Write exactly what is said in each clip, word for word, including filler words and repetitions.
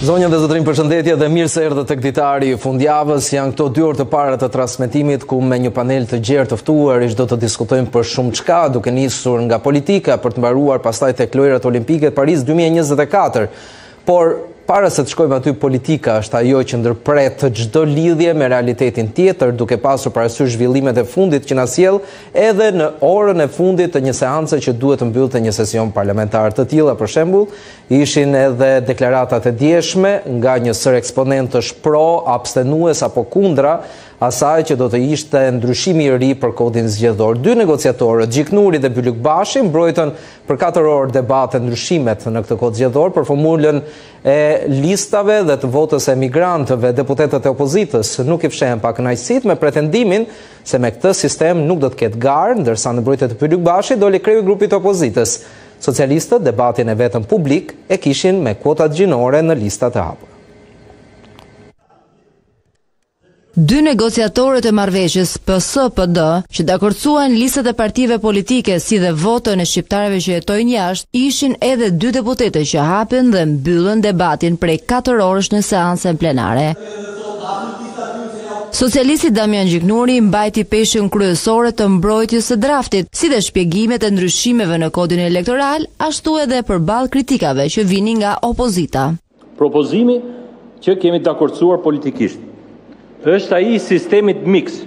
Zonjën dhe zotrin përshëndetje dhe mirë se erdhët tek ditari i fundjavës. Janë këto dy orë të para të transmetimit ku me një panel të gjerë të ftuar ish do të diskutojmë për shumë çka, duke nisur nga politika për të mbaruar pastaj tek lojrat olimpike të Paris dy mijë e njëzet e katër. Por para se të shkojmë aty, politika është ajo që ndërpret çdo lidhje me realitetin tjetër, duke pasur parasysh zhvillimet e fundit që na sjell edhe në orën e fundit të një seance që duhet të mbyllte një sesion parlamentar. Të tilla, për shembull, ishin edhe deklaratat e djeshme nga një sër eksponentësh pro, abstenues apo kundra asaj që do të ishte ndryshimi i ri për kodin zgjedhor. Dy negociatorët, Gjiknuri dhe Bylykbashi, mbrojtën për katër orë debate ndryshimet në këtë kod zgjedhor për formulën e listave dhe të votës e migrantëve. Deputetët e opozitës nuk i fshehen pakënaqësitë me pretendimin se me këtë sistem nuk do të ketë garë, ndërsa në mbrojtje të Bylykbashit doli kreu i grupit të opozitës. Socialistët debatin e vetëm publik e kishin me kuotat gjinore në listat e hapura. Dy negociatorët e marrëveshjes P S P D, që dakordsuan listat e partive politike si dhe votën e shqiptarëve që jetojnë jashtë, ishin edhe dy deputete që hapën dhe mbyllën debatin prej katër orësh në seancën plenare. Socialisti Damjan Gjiknuri mbajti peshën kryesore të mbrojtjes së draftit, si dhe shpjegimet e ndryshimeve në kodin elektoral, ashtu edhe përballë kritikave që vinin nga opozita. Propozimi që kemi dakordsuar politikisht është ai i sistemit miks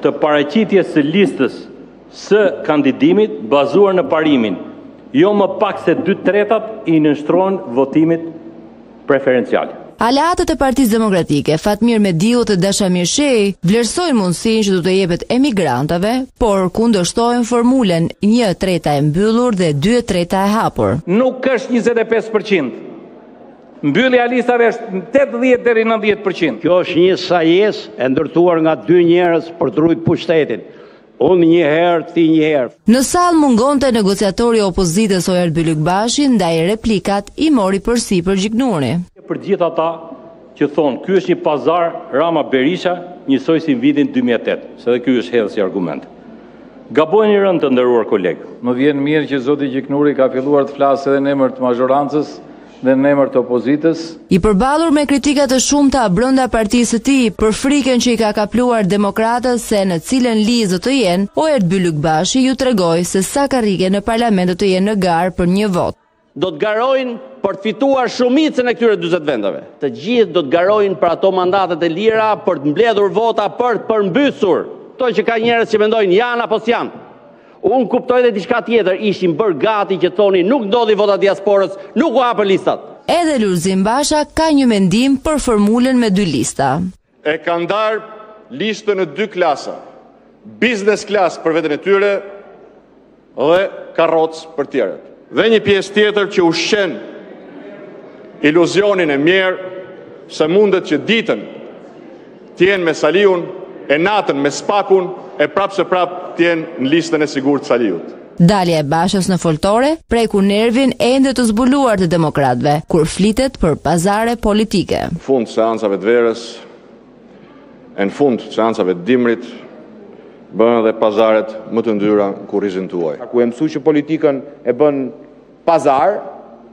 të paraqitjes së listës së kandidimit bazuar në parimin, jo më pak se dy tretat i nënshtrohen votimit preferencial. Aleatët e Partisë Demokratike, Fatmir Mediu të Dashamir Shei, vlerësojnë mundësinë që do të jepet emigrantave, por kundërshtojnë formulën një treta e mbyllur dhe dy treta e hapur. Nuk është njëzet e pesë përqind. Mbyllja e listave është tetëdhjetë deri nëntëdhjetë përqind. Kjo është një sajes e ndërtuar nga dy njerëz për të ruajtur pushtetin. Unë një herë, ti një herë. Në sallë mungonte negociatori i opozitës Ojer Bylykbashi, ndaj replikat i mori përsipër Gjiknuri. Për gjithë ata që thonë, ky është një pazar Rama Berisha, njësoj si në vitin dy mijë e tetë, se dhe ky është hedhës i argument. Gabojnë i rënd të nderuar kolegë. Më vjen mirë që zoti Gjiknuri ka filluar të flasë edhe në emër të majorancës dhe në emër të opozitës. I përballur me kritikat e shumta brenda partisë së tij për frikën që i ka kapluar demokratët se në cilën listë do të jenë, Ojer Bylykbashi ju tregoi se sa karrige në parlament do të jenë në garë për një vot. Do të garojnë për të fituar shumicën e këtyre dyzet vendave. Të gjithë do të garojnë për ato mandatet e lira, për të mbledhur vota, për të përmbysur. Kto që ka njerëz që mendojnë janë apo s'janë. Unë kuptoj dhe diçka tjetër, ishin bërë gati që thoni nuk ndodhi vota diasporës, nuk u hapën listat. Edhe Lulzim Basha ka një mendim për formulën me dy lista. E kanë ndarë listën në dy klasa. Business class për veten e tyre dhe karrocë për tjerët. Dhe një pjesë tjetër që ushqen iluzionin e mirë se mundet që ditën t'jenë me Saliun, e natën me Spakun, e prapë se prapë t'jenë në listën e sigurt Saliut. Dalja e Bashës në foltore preku nervin ende të zbuluar të demokratëve, kur flitet për pazare politike. Në fund seancave të verës, në fund seancave të dimrit, bën edhe pazaret më të ndyra kurrizin tuaj. Ku e mësoj që politikën e bën pazar,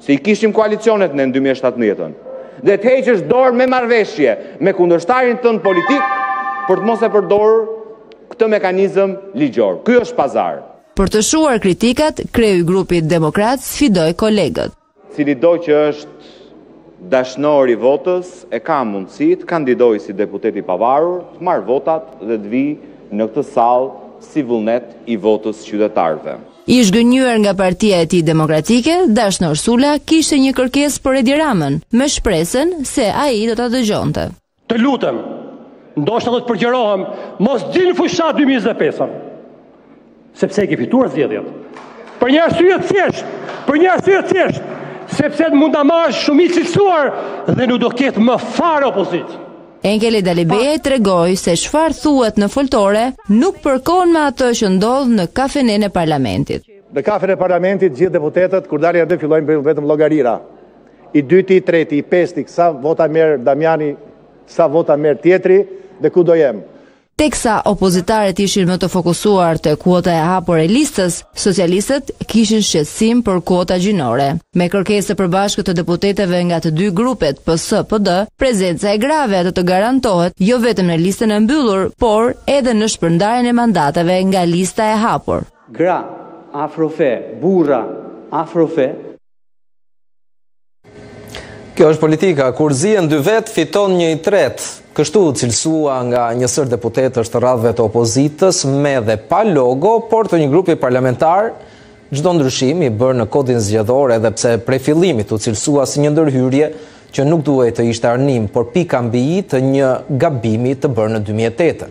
se i kishim koalicionet në dy mijë e shtatëmbëdhjetën. Dhe të heqësh dorë me marrëveshje, me kundërshtarin tënd politik, për të mos e përdorur këtë mekanizëm ligjor. Ky është pazar. Për të shuar kritikat, kreu i grupit demokrat sfidoi kolegët. Cili do që është dashnor i votës, e ka mundësi të kandidojë si deputet i pavarur, të marr votat dhe të vijë në këtë sallë si vullnet i votës qytetarëve. I zhgënjur nga partia e tij demokratike, Dashnor Sula kishte një kërkesë për Edi Ramën, me shpresën se ai do ta dëgjonte. Të lutem, ndoshta do të përgjirohem, mos dilni fushat dy mijë e pesën. Sepse e ke fituar zgjedhjet. Për një arsye të thjeshtë, për një arsye të thjeshtë, sepse mund ta marrësh shumicë cilësuar dhe nuk do ketë më fare opozitë. Enkelejd Alibeaj tregoi se çfarë thuhet në foltore nuk përkon me atë që ndodh në kafenen e parlamentit. Në kafenen e parlamentit gjithë deputetët kur dalin aty fillojnë vetëm llogarira. I dyti, i treti, i pesti, sa vota merr Damjani, sa vota merr tjetri dhe ku do jem. Teksa opozitarët ishin më të fokusuar të kuota e hapur e listës, socialistët kishin shqetësim për kuota gjinore. Me kërkesë të përbashkët të deputeteve nga të dy grupet P S P D, prezenca e grave atë të garantohet jo vetëm në listën e mbyllur, por edhe në shpërndarjen e mandateve nga lista e hapur. Gra, afrofe, burra, afrofe. Kjo është politika, kur zihen dy vetë, fiton një i tretë. Kështu cilësua nga njësër deputetësh të radhëve të opozitës me dhe pa logo, por të një grupi parlamentar, çdo ndryshim i bërë në kodin zgjedhor edhe pse prej fillimit u cilësua si një ndërhyrje që nuk duhet të ishte arnim, por pika mbi i të një gabimi të bërë në dy mijë e tetë.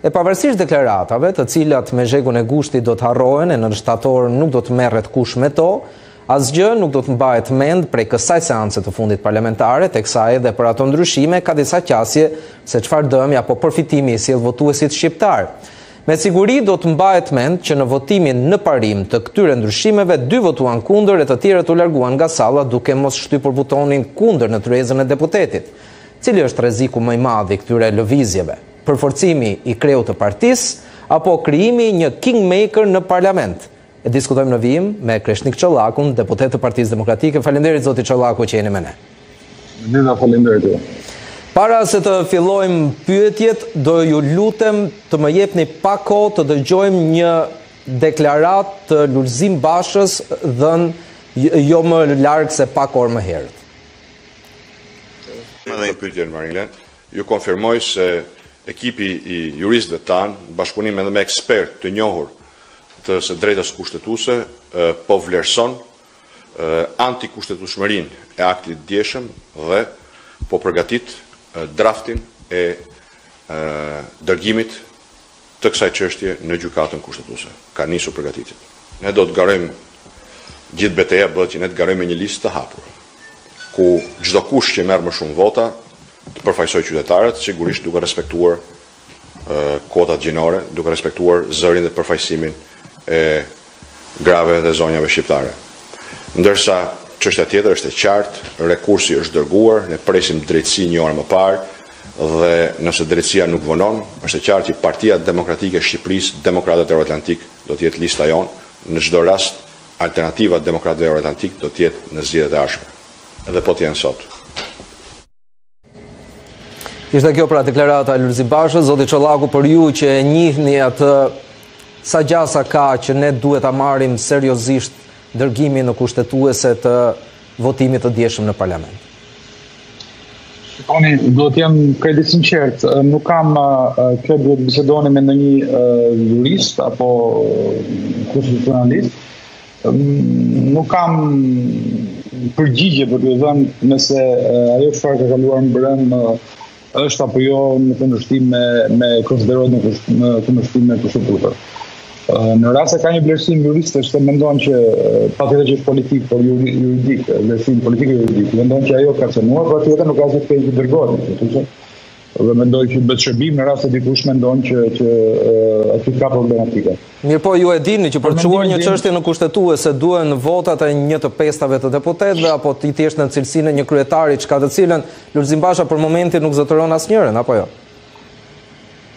E pavarësisht deklaratave, të cilat me zhegun e gushtit do të harrohen e në shtator nuk do të merret kush me to, asgjë nuk do të mbahet mend prej kësaj seancë të fundit parlamentare, teksa edhe për ato ndryshime ka disa qasje se çfarë dëmi apo përfitimi i sjell votuesit shqiptar. Me siguri do të mbahet mend që në votimin në parim të këtyre ndryshimeve dy votuan kundër e të tjerët u larguan nga salla duke mos shtypur butonin kundër në tryezën e deputetit. Cili është rreziku më i madh i këtyre lëvizjeve? Përforcimi i kreut të partisë apo krijimi një kingmaker në parlament? E diskutojmë në vijim me Kreshnik Çollakun, deputet të Partisë Demokratike. Faleminderit zoti Çollaku që jeni me ne. Gjitha faleminderit ju. Para se të fillojmë pyetjet, do ju lutem të më jepni pak kohë të dëgjojmë një deklaratë të Lulzim Bashës dhënë jo më larg se pak orë më herët. Edhe pyetjen Marile, ju konfirmoj se ekipi i juristëve tan, bashkëpunim edhe me ekspertë të njohur të së drejtës kushtetuese, po vlerëson antikushtetueshmërinë e aktit djeshëm dhe po përgatit draftin e dërgimit të kësaj çështje në gjykatën kushtetuese. Ka nisur përgatitjet. Ne do të garojmë, gjithë betejë bëhet që ne të garojmë një listë të hapur, ku çdo kush që merr më shumë vota të përfaqësoj qytetarët, sigurisht duke respektuar kuotat gjinore, duke respektuar zërin dhe përfaqësimin e grave dhe zonjave shqiptare. Ndërsa çështja tjetër është e qartë, rekursi është dërguar, ne presim drejtësinë një orë më parë dhe nëse drejtësia nuk vonon, është e qartë që Partia Demokratike e Shqipërisë, Demokratët Euroatlantik, do të jetë lista jonë. Në çdo rast, alternativa Demokratëve Euroatlantik do të jetë në zgjedhjet e ardhshme. Edhe po të jenë sot. Ishte kjo pra deklarata e Lulzim Bashës. Zoti Çollaku, për ju që e njihni atë sa gjasa ka që ne duhet ta marrim seriozisht dërgimin në kushtetuese të votimit të djeshëm në parlament? Shikoni, do të jem kredi sinqert, nuk kam, kjo duhet bisedoni me ndonjë jurist apo konstitucionalist, nuk kam përgjigje për t'ju dhënë nëse ajo çfarë ka kaluar më brëmë është apo jo në kundërshtim me, me konsiderohet në kundërshtim me kushtetutën. Në rrasë ka një vlerësim jurist, është të mendojnë që patjetër që është politik, por juridik, vlerësim politik e juridik, mendojnë që ajo ka cënuar, por atyre nuk ka asgjë të keqe dërgohet. Dhe mendojnë që bëhet shërbim në rrasë dikush mendon që, që aty ka problematika. Mirë po, ju e dini që për të çuar një çështje në kushtetuese duhen votat e një të pestave të deputetëve apo ti thjesht në cilësinë e një kryetari çka të cilën Lulzim Basha për momentin nuk zotëron asnjërin, apo jo?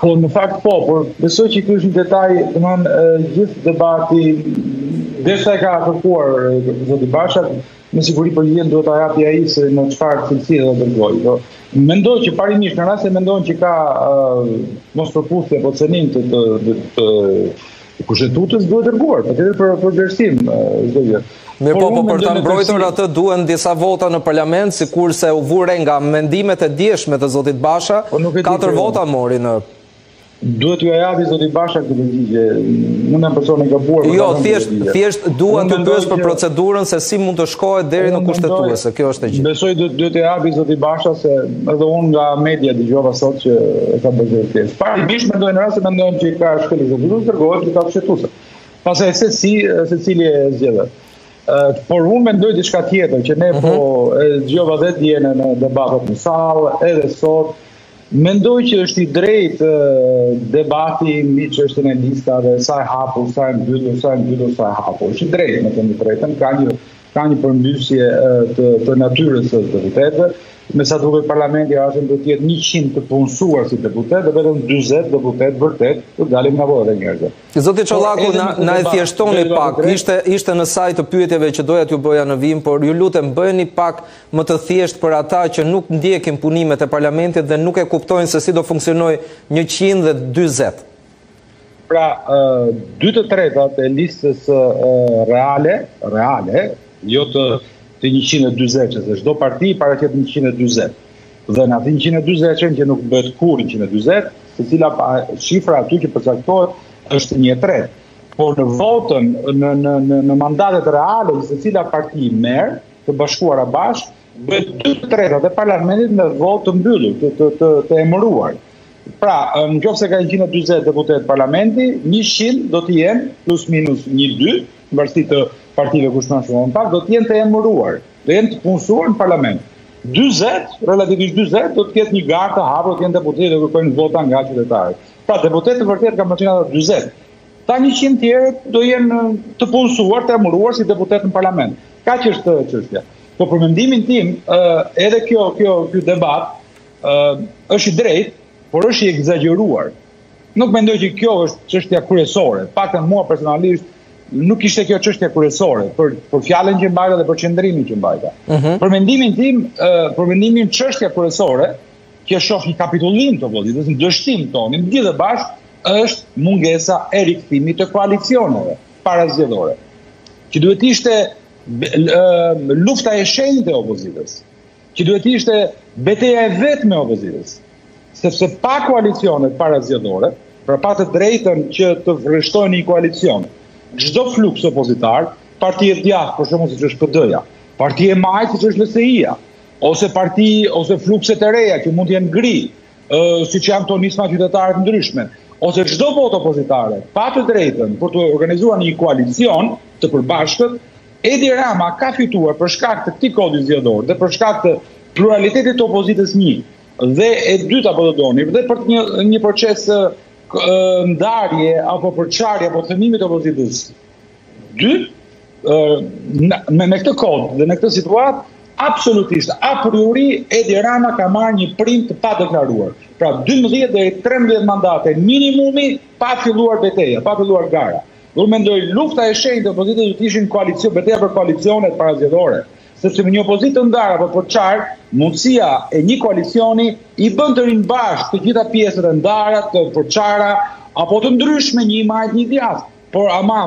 Po, në fakt po, por besoj që ky është një detaj, domthonë gjithë debati, derisa e ka kërkuar zoti Basha, me siguri për lidhjen duhet ta japi ai se në çfarë cilësie do dërgojë. Mendoj që parimisht në rast se mendojnë që ka mos përputhje apo cënim të të kushtetutës duhet dërguar, patjetër për për vlerësim çdo gjë. Mirë po, po për ta mbrojtur atë duhen disa vota në parlament, sikurse u vure nga mendimet e djeshme të zotit Basha, katër vota mori në duhet ju ajavi zoti Basha këtë përgjigje. Unë jam personi i gabuar. Jo, thjesht thjesht duan të pyes për procedurën se si mund të shkohet deri në kushtetuese. Kjo është e gjithë. Besoj duhet të japi zoti Basha se edhe unë nga media dëgjova sot që e ka bërë test. Parimisht mendojnë në rast se mendojnë që ka shkelë zotërues dërgohet që ka kushtetuese. Pastaj se si secili e zgjedhet. Por unë mendoj diçka tjetër që ne po dëgjova vetë dje në debatet në sallë edhe sot. Mendoj që është i drejtë debati mbi çështjen e listave, sa e hapur, sa e mbyllur, sa e mbyllur, sa e hapur. Është i drejtë, me të drejtën, ka një ka një përmbysje të, të natyrës së deputetëve, me sa duket parlamenti asën do të jetë njëqind të punësuar si deputet, dhe vetëm dyzet deputet vërtet të dalim nga vota e njerëzve. Zoti Çollaku, na, na e thjeshtoni pak, ishte, ishte në saj të pyetjeve që doja t'ju boja në vim, por ju lutem bëjeni pak më të thjesht për ata që nuk ndjekin punimet e parlamentit dhe nuk e kuptojnë se si do funksionoj njëqind e dyzet. Pra, uh, dy të tretat e listës uh, reale, reale, jo të të njëqind e dyzet, që çdo parti paraqet njëqind e dyzet. Dhe në atë njëqind e dyzet që nuk bëhet kurrë njëqind e dyzet, secila shifra aty që përcaktohet është një e tretë. Por në votën, në në në mandatet reale, secila parti merr të bashkuara bashkë bëhet dy tretat e parlamentit me votë të mbyllur, të të të, të emëruar. Pra, në qoftë se ka njëqind e dyzet deputet parlamenti, njëqind do të jenë plus minus një dy, në varësi të partive kushtonëse, pak do të jenë të emëruar, do jenë të punësuar në parlament. dyzet, relativisht dyzet, do të ketë një garë të hapur, do të jenë deputetë që kërkojnë vota nga qytetarët. Pra, deputetët e vërtet kanë përcjellë dyzet. Ta njëqind tjerët do jenë të punësuar, të emëruar si deputet në parlament. Kaq është çështja. Po për mendimin tim, edhe kjo kjo ky debat është i drejtë, por është i egzageruar. Nuk mendoj që kjo është çështja kryesore. Paktën mua personalisht nuk ishte kjo çështja kryesore për për fjalën që mbajta dhe për qendrimin që mbajta. Uh-huh. Për mendimin tim, për mendimin çështja kryesore, që shoh një kapitullim të votës, një dështim tonë, në gjithë bashkë është mungesa e rikthimit të koalicioneve parazgjedhore. Që duhet ishte lufta e shenjtë e opozitës, që duhet ishte betejë e vetme e opozitës. Sepse pa koalicionet parazgjedhore, pra pa të drejtën që të vrështojnë një koalicion, çdo fluks opozitar, parti e djathtë, për shembull siç është P D-ja, parti e majtë siç është L S I-ja, ose parti ose flukset e reja që mund të jenë gri, uh, siç janë tonisma qytetare të ndryshme, ose çdo votë opozitare, pa të drejtën për të organizuar një koalicion të përbashkët, Edi Rama ka fituar për shkak të këtij kodi zgjedhor dhe për shkak të pluralitetit të opozitës një. Dhe e dyta apo do doni, dhe për një një proces uh, ndarje apo përçarje apo thënimit të opozitës. Dy, uh, me, me këtë kod dhe në këtë situatë, absolutisht, a priori Edi Rama ka marrë një prim të pa deklaruar. Pra dymbëdhjetë deri trembëdhjetë mandate minimumi pa filluar betejë, pa filluar gara. Unë mendoj lufta e shenjtë të opozitës do të ishin koalicion, betejë për koalicionet parazgjedhore. Sepse me një opozitë të ndarë apo përçar, mundësia e një koalicioni i bën të rinë bashkë të gjitha pjesët e ndara, të përçara, apo të ndryshme një majt një djathtë. Por ama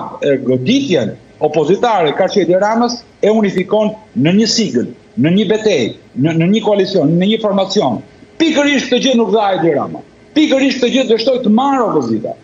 goditjen opozitare ka qenë Edi Ramës e unifikon në një sigël, në një betejë, në, në një koalicion, në një formacion. Pikërisht këtë gjë nuk dha Edi Rama. Pikërisht këtë gjë dështoi të marrë opozita.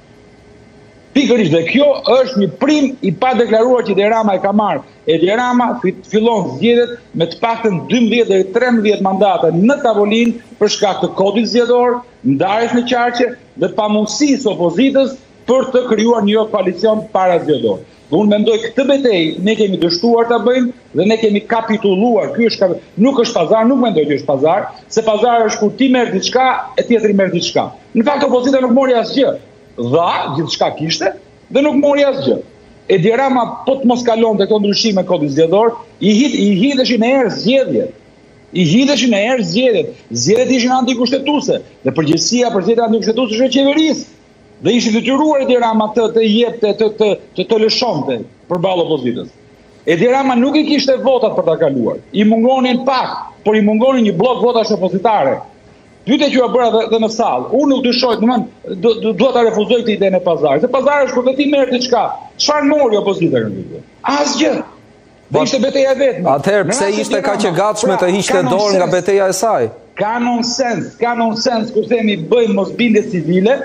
Pikërisht, dhe kjo është një prim i pa deklaruar që Edi Rama e ka marrë. Edi Rama fillon zgjedhjet me të paktën dymbëdhjetë deri trembëdhjetë mandate në tavolinë për shkak të kodit zgjedhor, ndarjes në qarqe dhe pamundësisë opozitës për të krijuar një koalicion parazgjedhor. Unë mendoj këtë betejë ne kemi dështuar ta bëjmë dhe ne kemi kapitulluar. Ky është nuk është pazar, nuk mendoj që është pazar, se pazari është kur ti merr diçka e tjetri merr diçka. Në fakt opozita nuk mori asgjë. Dha, gjithçka kishte dhe nuk mori asgjë. Edi Rama po të mos kalonte këto ndryshime kodit zgjedhor, i hid i hidheshin në erë zgjedhjet. I hidheshin në erë zgjedhjet. Zgjedhjet ishin antikushtetuese dhe përgjegjësia për zgjedhjet antikushtetuese është e qeverisë. Dhe ishin detyruar Edi Rama të të jepte të të të, të lëshonte përballë opozitës. Edi Rama nuk i kishte votat për ta kaluar. I mungonin pak, por i mungonin një blok votash opozitare. Pyetja që u bëra dhe, dhe në sallë, unë nuk dyshoj, domethënë do do dua ta refuzoj këtë idenë e pazarit. Se pazari është kur vetë merr diçka. Çfarë mori opozita në këtë? Asgjë. Do ishte betejë vetëm. Atëherë pse ishte kaq e gatshme të hiqte dorë nga betejë e saj? Ka nonsens, ka nonsens kur themi bëjmë mosbindje civile,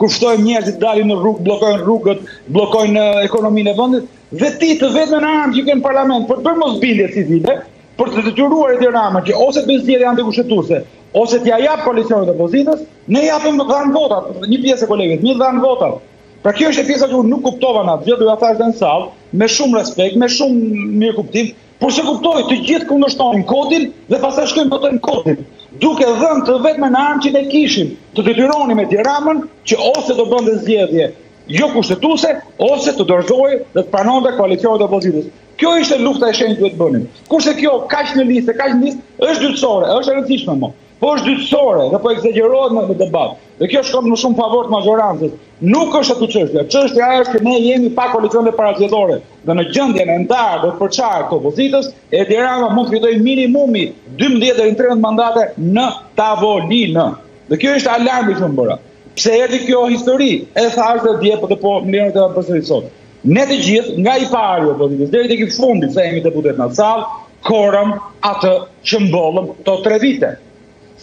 kur ftojmë njerëzit dalin në rrugë, bllokojnë rrugët, bllokojnë ekonominë e vendit, dhe ti të vetën armë që ke në parlament për të bërë mosbindje civile, për të detyruar Edi Rama që ose të bëjë zgjedhje antikushtetuese, ose t'ja jap koalicionit opozitës, ne japim dhan votat, një pjesë e kolegëve, një dhan votat. Pra kjo është pjesa që unë nuk kuptova në atë gjë, doja thash në sallë, me shumë respekt, me shumë mirë kuptim, por se kuptoj të gjithë kundërshtonin kodin dhe pastaj shkojnë votojnë kodin, duke dhënë të vetmen armë që ne kishim, të detyronim Edi Ramën që ose do bënte zgjedhje jo kushtetuese, ose të dorëzohej dhe të pranonte koalicionin opozitës. Kjo ishte lufta e shenjtë duhet bënim. Kurse kjo kaq në listë, kaq në listë, është dytësore, është e rëndësishme më. Po është dytësore dhe po egzagjerohet në debat. Dhe kjo shkon më shumë favor të majorancës. Nuk është aty çështja. Çështja është që ne jemi pa koalicione parazgjedhore. Dhe në gjendjen e ndarë dhe përçarë të opozitës, Edi Rama mund të fitojë minimumi dymbëdhjetë deri në tridhjetë mandate në tavolinë. Dhe kjo është alarmi që më bëra. Pse erdhi kjo histori? E thashë dje, po po mlirët e përsëri sot. Ne të gjithë, nga i pari opozitës deri tek i fundit, sa jemi deputet në sallë, korëm atë që mbollëm këto tre vite.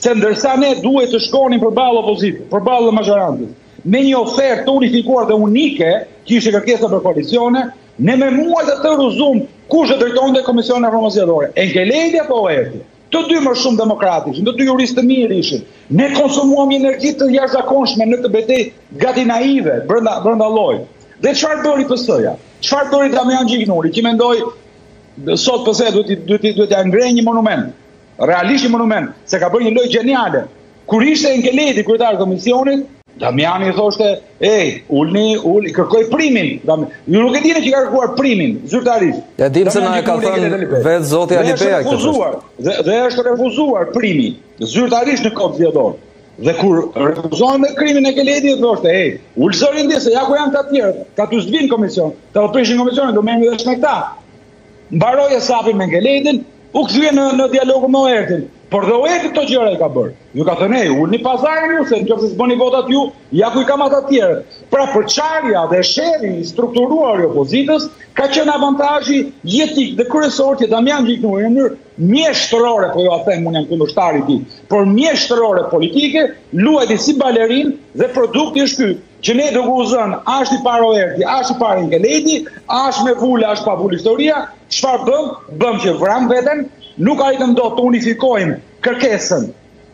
Se ndërsa ne duhet të shkonim përballë opozitës, përballë majorancës, me një ofertë të unifikuar dhe unike, kishte kërkesa për koalicione, ne me muaj të të ruzum kush do drejtonte Komisionin e Reformës Zgjedhore, Enkelejd apo Erdi. Të dy më shumë demokratik ishin, të dy juristë të mirë ishin. Ne konsumuam një energji të jashtëzakonshme në këtë betejë gati naive brenda brenda llojit. Dhe çfarë dori P S-ja? Çfarë dori Damjan Gjiknuri, që mendoi sot P S-ja duhet duhet duhet ja ngrejë një monument. Realisht një monument, se ka bërë një lojë gjeniale. Kur ishte Enkeledi kryetari i komisionit, Damjani i thoshte, "Ej, ulni, uli, kërkoj primin." Ju nuk e dini që ka kërkuar primin, zyrtarisht. Ja dim se na e ka thënë vetë zoti Alibeaj këtë. Dhe, dhe është refuzuar primi, zyrtarisht në Kodin Zgjedhor. Dhe kur refuzon me krimin Enkeledi, thoshte, "Ej, ul zërin dhe se ja ku janë ta tjerë, ka të zbin komision, ta prishin komisionin, do merrni edhe me këta." Mbaroi sapin me Enkeledin, u kthye në në dialog me Ertin, por dhe Erti këto gjëra i ka bërë. Ju ka thënë, "Ulni pazarin ju, se nëse s'bëni votat ju, ja ku i kam ata të tjerë." Pra përçarja dhe sherrri i strukturuar i opozitës ka qenë avantazhi jetik dhe kryesor që Damjan Gjiknuri në mënyrë mjeshtërore, po ju a them, unë jam kundërshtar i tij, por mjeshtërore politike, luajti si balerin dhe produkti është ky, që ne do guzon, as i paro Erti, as i paro Enkeledi, as me vul, as pa vul historia. Çfarë bëm? Bëm që vram veten, nuk arritëm dot të unifikojmë kërkesën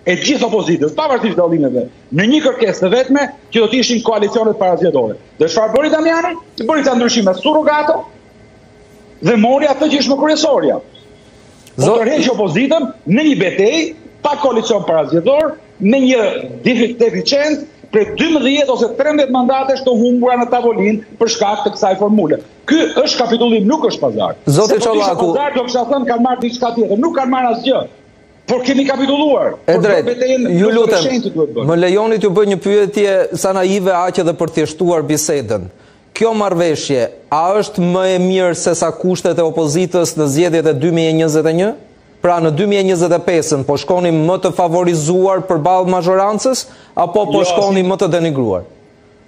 e gjithë opozitës, pavarësisht dallimeve, në një kërkesë të vetme që do të ishin koalicionet parazgjedhore. Dhe çfarë bëri Damjani? I bëri ca ndryshime surrogato dhe mori atë që ishte më kuriosorja. Do tërheqë opozitën në një betejë pa koalicion parazgjedhor, me një deficient për dymbëdhjetë ose trembëdhjetë mandate të humbura në tavolinë për shkak të kësaj formule. Ky është kapitullim, nuk është pazar. Zoti Çollaku, pazar do kisha thënë kanë marrë diçka tjetër, nuk kanë marrë asgjë. Por kemi kapituluar. E drejtë, ju lutem, më lejoni t'ju bëj një pyetje sa naive aq edhe për thjeshtuar bisedën. Kjo marrëveshje, a është më e mirë se sa kushtet e opozitës në zgjedhjet e dy mijë e njëzet e një? Pra në dy mijë e njëzet e pesën po shkonim më të favorizuar përballë majorancës apo po shkonim më të denigruar?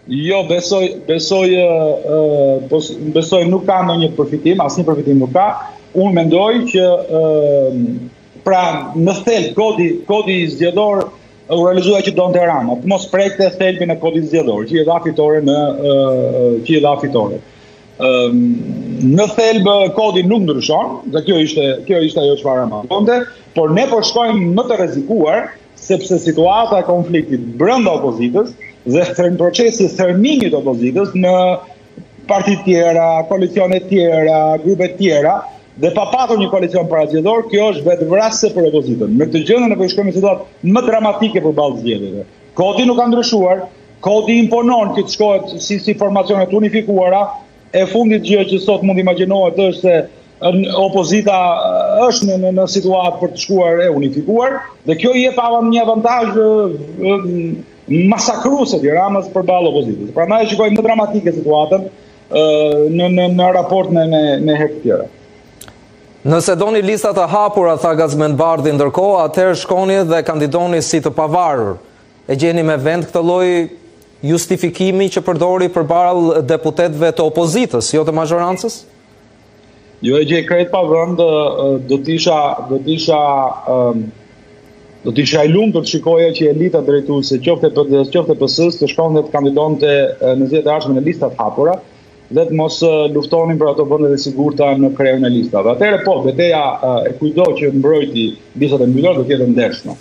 Jo, besoj, besoj, uh, besoj nuk ka ndonjë përfitim, asnjë përfitim nuk ka. Unë mendoj që uh, pra në thelb kodi, kodi zgjedhor u realizua që donte Rama, mos prekte thelbin e kodit zgjedhor, që i dha fitore në uh, që i dha fitore. Në thelbë kodi nuk ndryshon, dhe kjo ishte, kjo ishte ajo çfarë më donte, por ne po shkojmë më të rrezikuar, sepse situata e konfliktit brenda opozitës dhe procesi thërmimit të opozitës në parti tjera, koalicione tjera, grupe tjera, dhe pa patur një koalicion parazgjedhor, kjo është vetvrasje për opozitën. Me këtë gjë ne po shkojmë në situatë më dramatike përballë zgjedhjeve. Kodi nuk ka ndryshuar, kodi imponon që të shkohet si, si formacionet unifikuara. E fundit gjë që sot mund imagjinohet është se opozita është në, në, në situatë për të shkuar e unifikuar, dhe kjo i jep një avantazh masakrues Edi Ramës përballë opozitës. Pra na e shikojmë më dramatike situatën në, në, në raport me, me, me herë të tjera. Nëse doni lista të hapura, tha Gazment Bardhi ndërkohë, atëherë shkoni dhe kandidoni si të pavarur. E gjeni me vend këtë lloj justifikimi që përdori përballë deputetëve të opozitës, jo të majorancës? Jo, e gjej krejt pa vend, do të isha do të isha do të isha i lumtur të shikoja që elita drejtuese, qoftë P D S, qoftë P S-s, të shkonte të kandidonte në zgjedhjet e ardhshme në listat hapura, dhe të mos luftonin për ato vende të sigurta në krevën e listave. Atëherë po, beteja e kujdo që mbrojti listat e mbyllura do të jetë ndershme.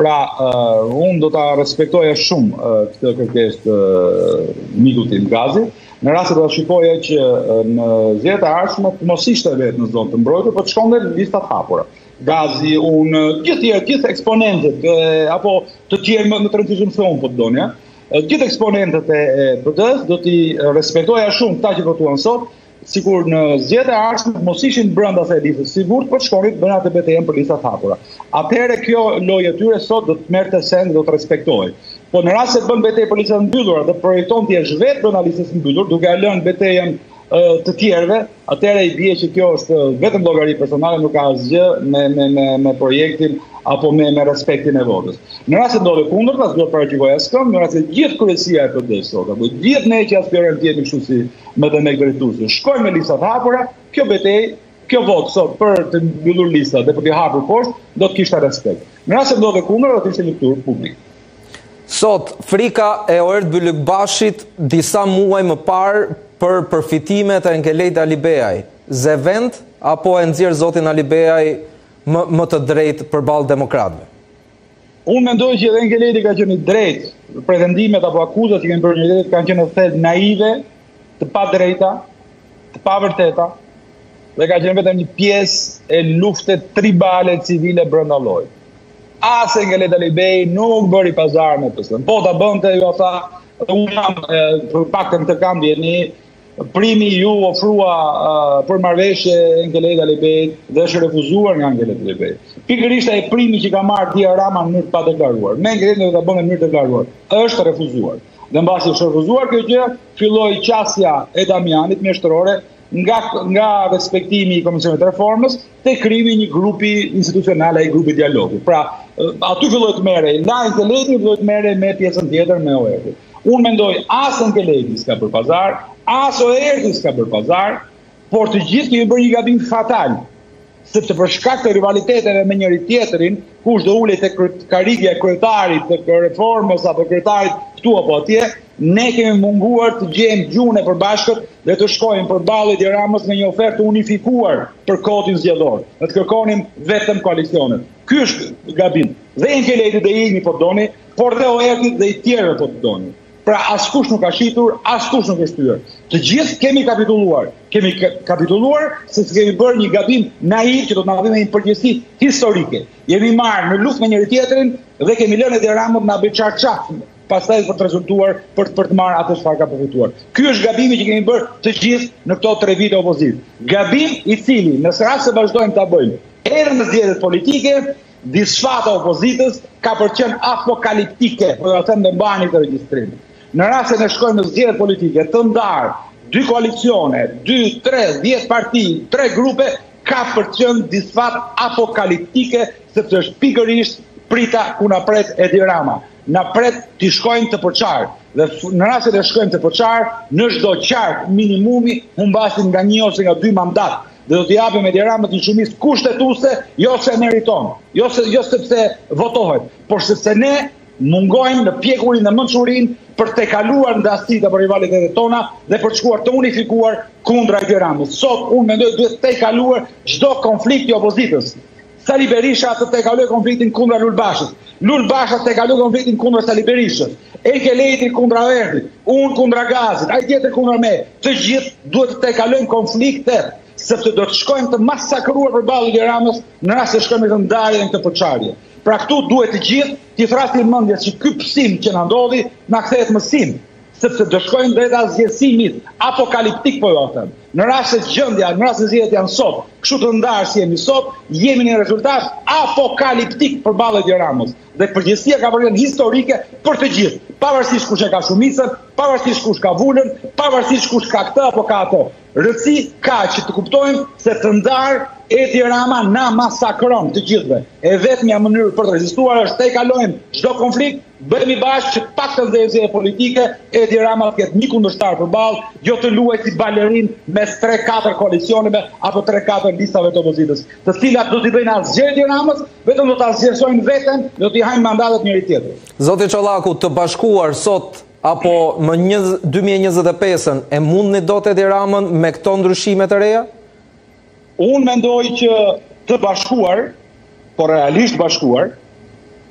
Pra, uh, unë do ta respektoja shumë uh, këtë kërkesë uh, mikut tim Gazi, në rast se do shikoja që uh, në zgjedhjet e ardhshme të mos ishte vetë në zonë të mbrojtur, por të shkonte në lista të hapura. Gazi, unë, gjithë tjerë, gjithë eksponentët, uh, apo të tjerë më, më të rëndësishëm se unë po të donja, uh, gjithë eksponentët e, e P D S do t'i respektoja shumë këta që votuan sot, sikur në zgjedhje arshme mos ishin brenda se listës, sigurt po shkonin brenda të betejën për lista të hapura. Atëherë kjo lojë e tyre sot do të merrte send, do të respektohet. Po në rast se bën betejë për lista të mbyllura dhe projekton të jesh vetë brenda listës së mbyllur, duke lënë betejën të tjerëve, atëherë i bie që kjo është vetëm llogari personale, nuk ka asgjë me me me me projektin apo me me respektin e votës. Në rast se ndodhe kundërta, duhet paraqitoj askëm, në rast se gjithë kryesia e P D-s sot, apo gjithë ne që aspirojmë të jemi kështu si me dhe me drejtuesin, shkojmë me listat hapura, kjo betejë, kjo votë sot për të mbyllur listat dhe për të hapur poshtë, do të kishte respekt. Në rast se ndodhe kundërta, do të ishte luftë publike. Sot, frika e orët Bylykbashit disa muaj më parë për përfitimet e Enkelejt Alibeaj. Zevend, apo e nëzirë Zotin Alibeaj më, më të drejt për balë demokratëve? Unë mendoj që edhe Enkelejti ka qenë i drejt. Pretendimet apo akuzat që kanë bërë njëtet kanë qenë thellë naive, të pa drejta, të pa vërteta, dhe ka qenë vetëm një pjesë e luftet tribale civile brenda llojit. As Enkelejd Alibeaj nuk bëri pazar me P S D-n. Po ta bënte, ju tha, unë jam për paktën të kam vjeni, primi ju ofrua uh, për marrëveshje Enkelejd Alibeaj dhe është refuzuar nga Enkelejd Alibeaj. Pikërisht ai primi që ka marrë Edi Rama në mënyrë pa deklaruar. Me Enkelejd do ta bënë në mënyrë deklaruar. Është refuzuar. Dhe mbasi është refuzuar kjo gjë, filloi qasja e Damjanit mjeshtërore nga nga respektimi i Komisionit të Reformës te krimi një grupi institucional ai grupi dialogu. Pra, aty filloi të merrej, ndaj Enkelejti filloi të merrej me pjesën tjetër me O E R-in. Unë mendoj as Enkelejti s'ka bërë pazar, as O E R-i s'ka bërë pazar, por të gjithë kemi bërë një gabim fatal, sepse për shkak të rivaliteteve me njëri tjetrin, kush do ulej tek karrigja e kryetarit të Reformës apo kryetarit këtu apo atje, ne kemi munguar të gjejmë gjune përbashkët dhe të shkojmë përballë Edi Ramës në një ofertë unifikuar për kodin zgjedhor, dhe të kërkonim vetëm koalicionet. Ky është gabim. Dhe Enkelejti dhe jemi po doni, por dhe O E R-i dhe i tjerë po të doni. Pra askush nuk ka shitur, askush nuk është shtyr. Të gjithë kemi kapituluar. Kemi kapituluar sepse kemi bërë një gabim naiv që do të na vëmë një përgjegjësi historike. Jemi marrë në luftë me njëri tjetrin dhe kemi lënë Edi Ramën na bëj çarçaf. Pastaj për të rezultuar për për të marrë atë çfarë ka përfituar. Ky është gabimi që kemi bërë të gjithë në këto tre vite opozitë. Gabim i cili, nëse rast se vazhdojmë ta bëjmë, edhe në zgjedhjet politike, disfata opozitës ka për qenë apokaliptike, por atë më mbani të regjistrim. Në rast se ne shkojmë në zgjedhjet politike të ndarë, dy koalicione, dy, tre, dhjetë parti, tre grupe, ka për qenë disfat apokaliptike, sepse është pikërisht prita ku na pret Edi Rama. Na pret të shkojmë të përçarë, dhe në rast se të shkojmë të përçarë, në çdo qark minimumi humbasin nga një ose nga dy mandat, dhe do t'i japim Edi Ramës një shumicë kushtetuese, jo se meriton, jo se jo sepse votohet, por sepse ne mungojmë në pjekurin dhe mençurinë për të kaluar ndasitë apo rivalitetet tona dhe për të shkuar të unifikuar kundra Edi Ramës. Sot unë mendoj duhet të tejkaluar çdo konflikt i opozitës. Sali Berisha të tejkaloi konfliktin kundra Lulbashës. Lulbasha tejkaloi konfliktin kundra Sali Berishës. Enkelejti kundra Erdit, unë kundra Gazit, ai tjetër kundra me. Të gjithë duhet të tejkalojmë konfliktet, sepse do të shkojmë të masakruar përballë Edi Ramës në rast se shkojmë të ndarje në këtë përçarje. Pra këtu duhet të gjithë t'i thrasim mendjes që ky psim që na ndodhi na kthehet mësim, sepse do shkojmë drejt zgjesimit apokaliptik po ju them. Në rast se gjendja, në rast se zgjedhjet janë sot, kështu të ndarë si jemi sot, jemi në rezultat apokaliptik përballë Edi Ramës. Dhe përgjegjësia ka vlerë historike për të gjithë, pavarësisht kush e ka shumicën, pavarësisht kush ka vulën, pavarësisht kush ka këtë apo ka ato. Rëndsi ka që të kuptojmë se të ndarë Edi Rama na masakron të gjithëve. E vetmja mënyrë për të rezistuar është tejkalojmë çdo konflikt, bëhemi bashkë që paktën dhe zgjedhje politike, Edi Rama të ketë një kundërshtar përballë, jo të luajë si balerin mes tre katër koalicioneve apo tre katër listave të opozitës, të cilat do t'i bëjnë asgjë Edi Ramës, vetëm do ta zgjersojnë veten, do t'i hajnë mandatet njëri tjetrit. Zoti Çollaku, të bashkuar sot apo më dy mijë e njëzet e pesën, e mundni dot Edi Ramën me këto ndryshime të reja? Unë mendoj që të bashkuar, por realisht bashkuar,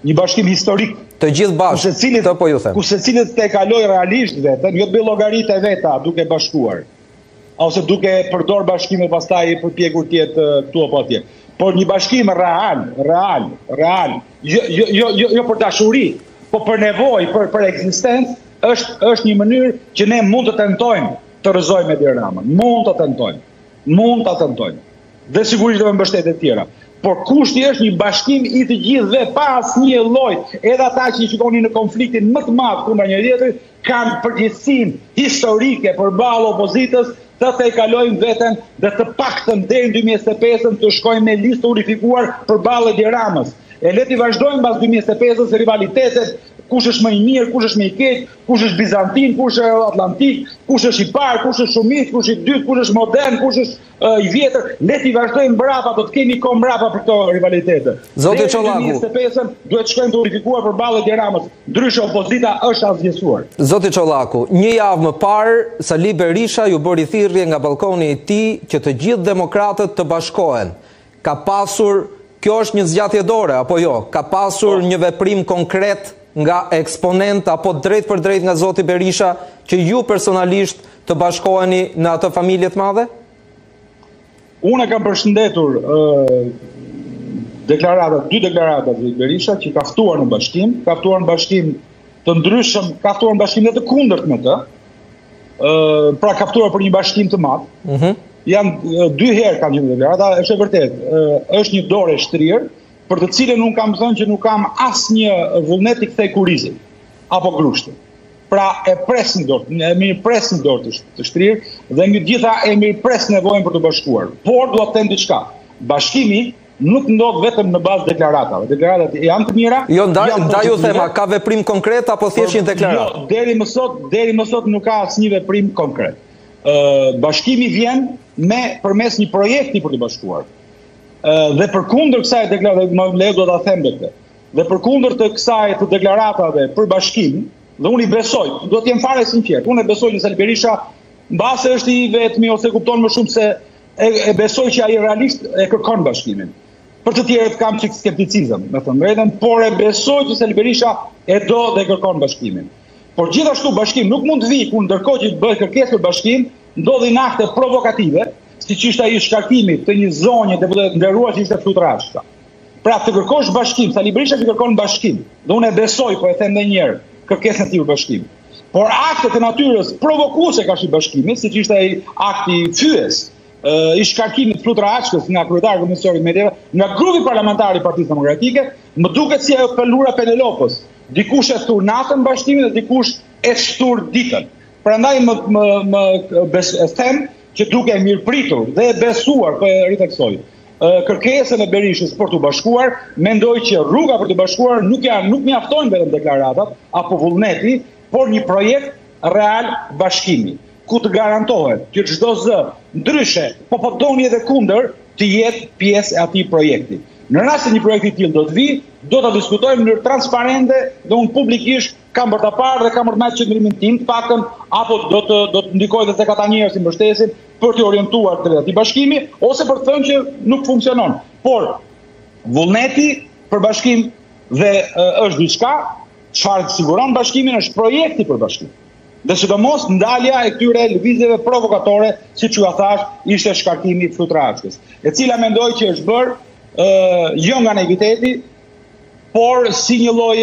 një bashkim historik. Të gjithë bashkë, të po ju them. Ku secilit të kaloj realisht vetën, jo të bëj llogaritë e veta duke bashkuar, ose duke përdor bashkimin pastaj për pjekur tjetë këtu apo atje. Por një bashkim real, real, real, jo, jo, jo, jo për dashuri, po për nevojë, për, për ekzistencë, është, është një mënyrë që ne mund të tentojmë të rëzojmë Edi Ramën. Mund të tentojmë, mund të tentojmë. Dhe sigurisht do të mbështetet tjera. Por kushti është një bashkim i të gjithëve pa asnjë lloj, edhe ata që i shikonin në konfliktin më të madh kundër njëri tjetrit, kanë përgjegjësinë historike përballë opozitës të tejkalojnë veten dhe të paktën deri në dy mijë e pesëtën të shkojnë me listë unifikuar përballë Edi Ramës. E le të vazhdojmë pas dy mijë e pesëtës rivalitetet, kush është më i mirë, kush është më i keq, kush është bizantin, kush është atlantik, kush është i parë, kush është shumic, kush i dytë, kush është modern, kush është i vjetër. Le të vazhdojmë brapa, do të kemi kohë brapa për këto rivalitete. Zoti Çollaku, dy mijë e pesëtën duhet shkojmë të unifikuar përballë Edi Ramës, ndryshe opozita është azgjësuar. Zoti Çollaku, një javë më parë, Sali Berisha ju bëri thirrje nga balkoni i tij që të gjithë demokratët të bashkohen. Ka pasur Kjo është një zgjatje dore, apo jo? Ka pasur një veprim konkret nga eksponent, apo drejt për drejt nga zoti Berisha, që ju personalisht të bashkoheni në atë familje të madhe? Unë kam përshëndetur deklaratat, dy deklaratat të Berisha, që ka ftuar në bashkim, ka ftuar në bashkim të ndryshëm, ka ftuar në bashkim dhe të kundërt me të, pra ka ftuar për një bashkim të madh. Janë dy herë kam qenë deklarata, është e vërtetë, është një dorë e shtrirë, për të cilën unë kam thënë që nuk kam asnjë vullnet të kthej kurrizin apo grushtin. Pra e pres në dorë, e mirpres në dorë të shtrirë dhe një gjitha e mirpres nevojën për të bashkuar. Por dua të them diçka. Bashkimi nuk ndodh vetëm në bazë deklaratave. Deklaratat janë të mira. Jo, ndaj ju them, ka veprim konkret apo thjesht një deklaratë? Jo, deri më sot, deri më sot nuk ka asnjë veprim konkret. Bashkimi vjen me përmes një projekti për të bashkuar. Dhe përkundër kësaj deklaratave, dhe përkundër të kësaj të deklaratave për bashkim, dhe unë i besoj, do t'jem fare sinqert, unë e besoj që Sali Berisha, mbase është i vetmi ose kupton më shumë se e besoj që ai realisht e kërkon bashkimin. Për të tjerët kam çik skepticizëm, me thënë drejtën, por e besoj që Sali Berisha e do dhe kërkon bashkimin. Por gjithashtu bashkim nuk mund të vi ku ndërkohë që të bëhet kërkesë për bashkim, ndodhin akte provokative, si që ishte ai shkarkimi të një zonje deputetëve të nderuar që ishte fluturashta. Pra të kërkosh bashkim, Sali Berisha që kërkon bashkim, dhe unë e besoj, po e them edhe një herë, kërkesën e tij për bashkim. Por aktet e natyrës provokuese ka shi bashkimi, si që ishte ai akti fyes, i shkarkimit të fluturashtës nga kryetari i Komisionit të Mediave, nga grupi parlamentar i Partisë Demokratike, më duket si ajo pëlura Penelopës, dikush e shtur natën bashkimin dhe dikush e shtur ditën. Prandaj më them që duke e mirëpritur dhe e besuar, për e riteksoj, kërkesën e Berishës për të bashkuar, mendoj që rruga për të bashkuar nuk mjaftojnë vetëm deklaratat, apo vullneti, por një projekt real bashkimi, ku të garantohet që çdo zë ndryshe, po përdoni edhe kundër, të jetë pjesë e atij projekti. Në rast se një projekt i tillë do të vi, do ta diskutojmë në mënyrë transparente dhe unë publikisht kam për ta parë dhe kam për të marrë qëndrimin tim, të paktën, apo do të do të ndikoj edhe tek ata njerëz që mbështesin për të orientuar drejt atij bashkimi ose për të thënë që nuk funksionon. Por vullneti për bashkim dhe është diçka çfarë siguron bashkimin, është projekti për bashkim. Dhe sidomos ndalja e këtyre lëvizjeve provokatore, siç ju thash, ishte shkarkimi i fluturashkës, e cila mendoj që është bërë jo nga naiviteti, por si një lloj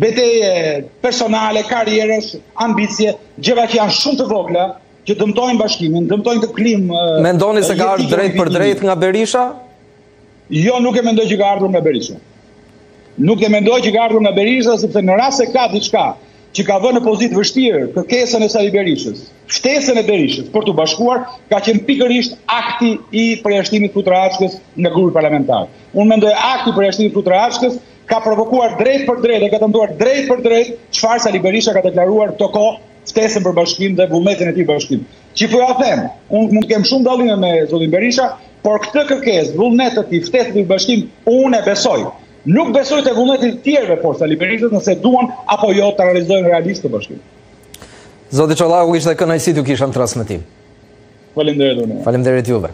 betejë personale, karrierës, ambicie, gjëra që janë shumë të vogla, që dëmtojnë bashkimin, dëmtojnë të klimë. Mendoni se ka ardhur drejt për drejt nga Berisha? Jo, nuk e mendoj që ka ardhur nga Berisha. Nuk e mendoj që ka ardhur nga Berisha, sepse në rast se ka diçka që ka vënë në pozitë vështirë kërkesën e Sali Berishës, ftesën e Berishës për të bashkuar, ka qenë pikërisht akti i përjashtimit fluturashkës nga grupi parlamentar. Unë mendoj akti i përjashtimit fluturashkës ka provokuar drejt për drejt dhe ka dëmtuar drejt për drejt çfarë Sali Berisha ka deklaruar këto kohë, ftesën për bashkim dhe vullnetin e tij bashkim. Që po ja them, unë mund të kem shumë dallime me zotin Berisha, por këtë kërkesë, vullnet të tij, ftesën për bashkim, unë e besoj. Nuk besoj të vullnetit tjerëve, por Sali Berishës, nëse duan apo jo të realizojnë realisht të bashkim. Zoti Çollaku, ishte kënaqësi t'ju kisha në transmetim. Faleminderit unë. Faleminderit juve.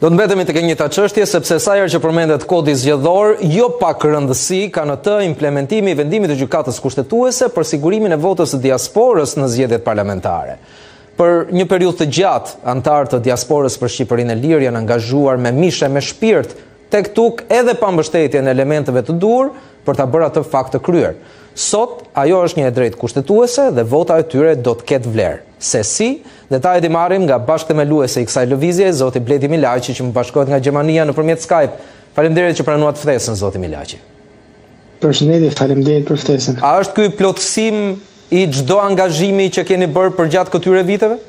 Do të mbetemi tek e njëjta çështje, sepse sa herë që përmendet Kodi Zgjedhor, jo pak rëndësi ka në të implementimi i vendimit të gjykatës kushtetuese për sigurimin e votës së diasporës në zgjedhjet parlamentare. Për një periudhë të gjatë, anëtarë të diasporës për Shqipërinë e Lirë janë angazhuar me mishë e me shpirt tek tuk edhe pa mbështetjen e elementeve të duhur për ta bërë atë fakt të kryer. Sot, ajo është një e drejtë kushtetuese dhe vota e tyre do të ketë vlerë. Se si, detajet i marrim nga bashkëthemeluesi i kësaj lëvizje, zoti Bledi Milaçi, që më bashkohet nga Gjermania nëpërmjet Skype. Faleminderit që pranuat ftesën, zoti Milaçi. Përshëndetje, faleminderit për ftesën. A është ky plotësim i çdo angazhimi që keni bërë përgjatë këtyre viteve?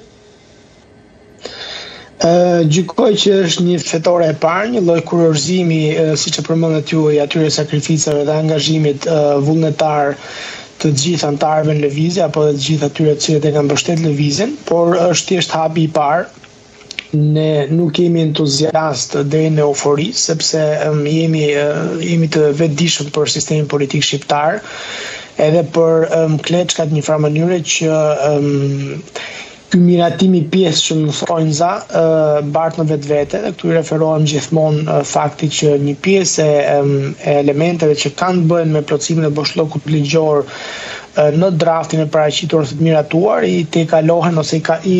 Uh, gjykoj që është një fetore e parë, një lloj kuriorzimi, uh, siç e përmendet ju, i atyre sakrificave dhe angazhimit uh, vullnetar të gjithë antarëve në lëvizje apo të gjithë atyre që e kanë mbështetur lëvizjen, por është thjesht hapi i parë. Ne nuk jemi entuziast deri në eufori, sepse um, jemi, uh, jemi të vetëdijshëm për sistemin politik shqiptar, edhe për um, kleçkat një farë mënyre që um, ky miratim i pjesshëm thonjza uh, bart në vetvete, dhe këtu i referohem gjithmonë uh, fakti që një pjesë e um, elementeve që kanë bënë me plotësimin e boshllokut ligjor në draftin e paraqitur të miratuar i te kalohen ose i, ka, i,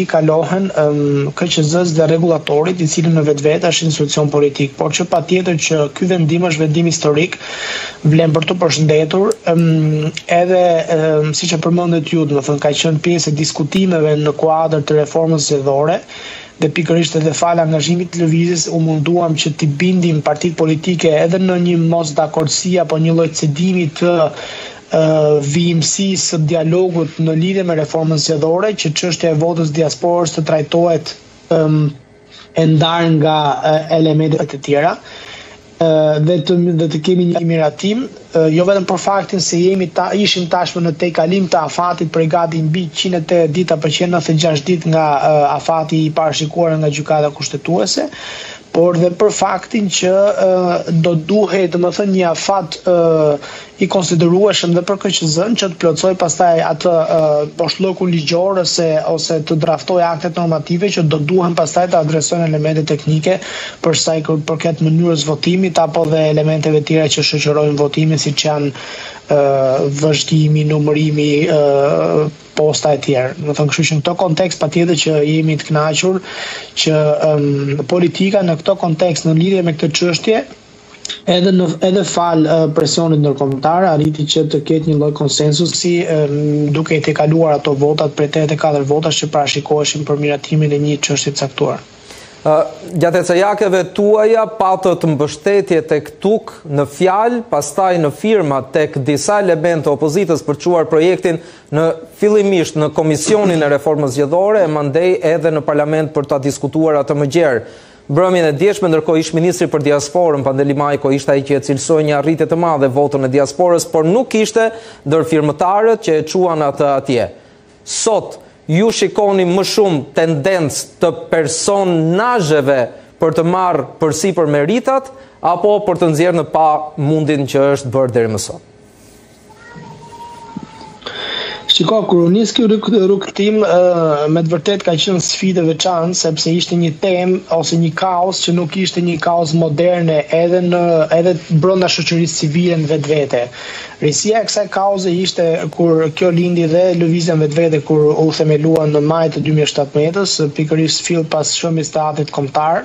i kalohen um, K Q Z-s dhe regulatorit i cili në vetvete është institucion politik, por që patjetër që ky vendim është vendim historik, vlen për të përshëndetur, um, edhe um, siç e përmendet ju, do të thonë ka qenë pjesë e diskutimeve në kuadër të reformës zgjedhore. Dhe pikërisht edhe fal angazhimit të lëvizjes u munduam që t'i bindim partitë politike edhe në një mosdakordsi apo një lloj cedimi të vijimësisë së dialogut në lidhje me reformën zgjedhore, që çështja e votës diasporës të trajtohet um, e ndarë nga uh, elementet e tjera. Uh, dhe, të, dhe të kemi një miratim, uh, jo vetëm për faktin se jemi ta, ishim tashmë në tejkalim të afatit prej gati mbi njëqind e tetë ditë apo njëqind e nëntëdhjetë e gjashtë ditë nga uh, afati i parashikuar nga gjykata kushtetuese, por dhe për faktin që uh, do duhet, do të thënë, një afat uh, i konsiderueshëm dhe për K Q Z-n që të plotësoj pastaj atë uh, boshllokun ligjor ose ose të draftoj aktet normative që do duhen pastaj të adresojnë elemente teknike për sa i përket mënyrës votimit apo dhe elementeve tjera që shoqërojnë votimin, siç janë uh, vëzhgimi, numërimi, uh, posta e tjerë. Do të thonë, kështu që në këto kontekst patjetër që jemi të kënaqur që um, politika në këto kontekst në lidhje me këtë çështje edhe në edhe fal uh, presionit ndërkombëtar arriti që të ketë një lloj konsensusi um, duke i tejkaluar ato votat prej tetëdhjetë e katër votash që parashikoheshin për miratimin e një çështje të caktuar. Uh, gjatë cejakeve tuaja patët mbështetje tek tuk në fjalë, pastaj në firma tek disa elemente opozitës për çuar projektin në fillimisht në Komisionin e Reformës Zgjedhore e mandej edhe në Parlament për ta diskutuar atë mëngjer. Mbrëmjen e djeshme, ndërkohë ish ministri për diasporën Pandeli Majko ishte ai që e cilsoi një arritje të madhe votën e diasporës, por nuk ishte ndërfirmëtarët që e çuan atë atje. Sot ju shikoni më shumë tendencë të personazheve për të marrë përsipër meritat apo për të nxjerrë në pa mundin që është bërë deri më sot? Shiko, kur u nis ky rrugtim me të vërtet ka qenë sfidë e veçantë, sepse ishte një temë ose një kaos që nuk ishte një kaos moderne edhe në edhe brenda shoqërisë civile në vetvete. Risia e kësaj kauze ishte kur kjo lindi dhe lëvizja vetvete kur u themelua në maj të dy mijë e shtatëmbëdhjetës, pikërisht fill pas shëmbjes të atit kombëtar,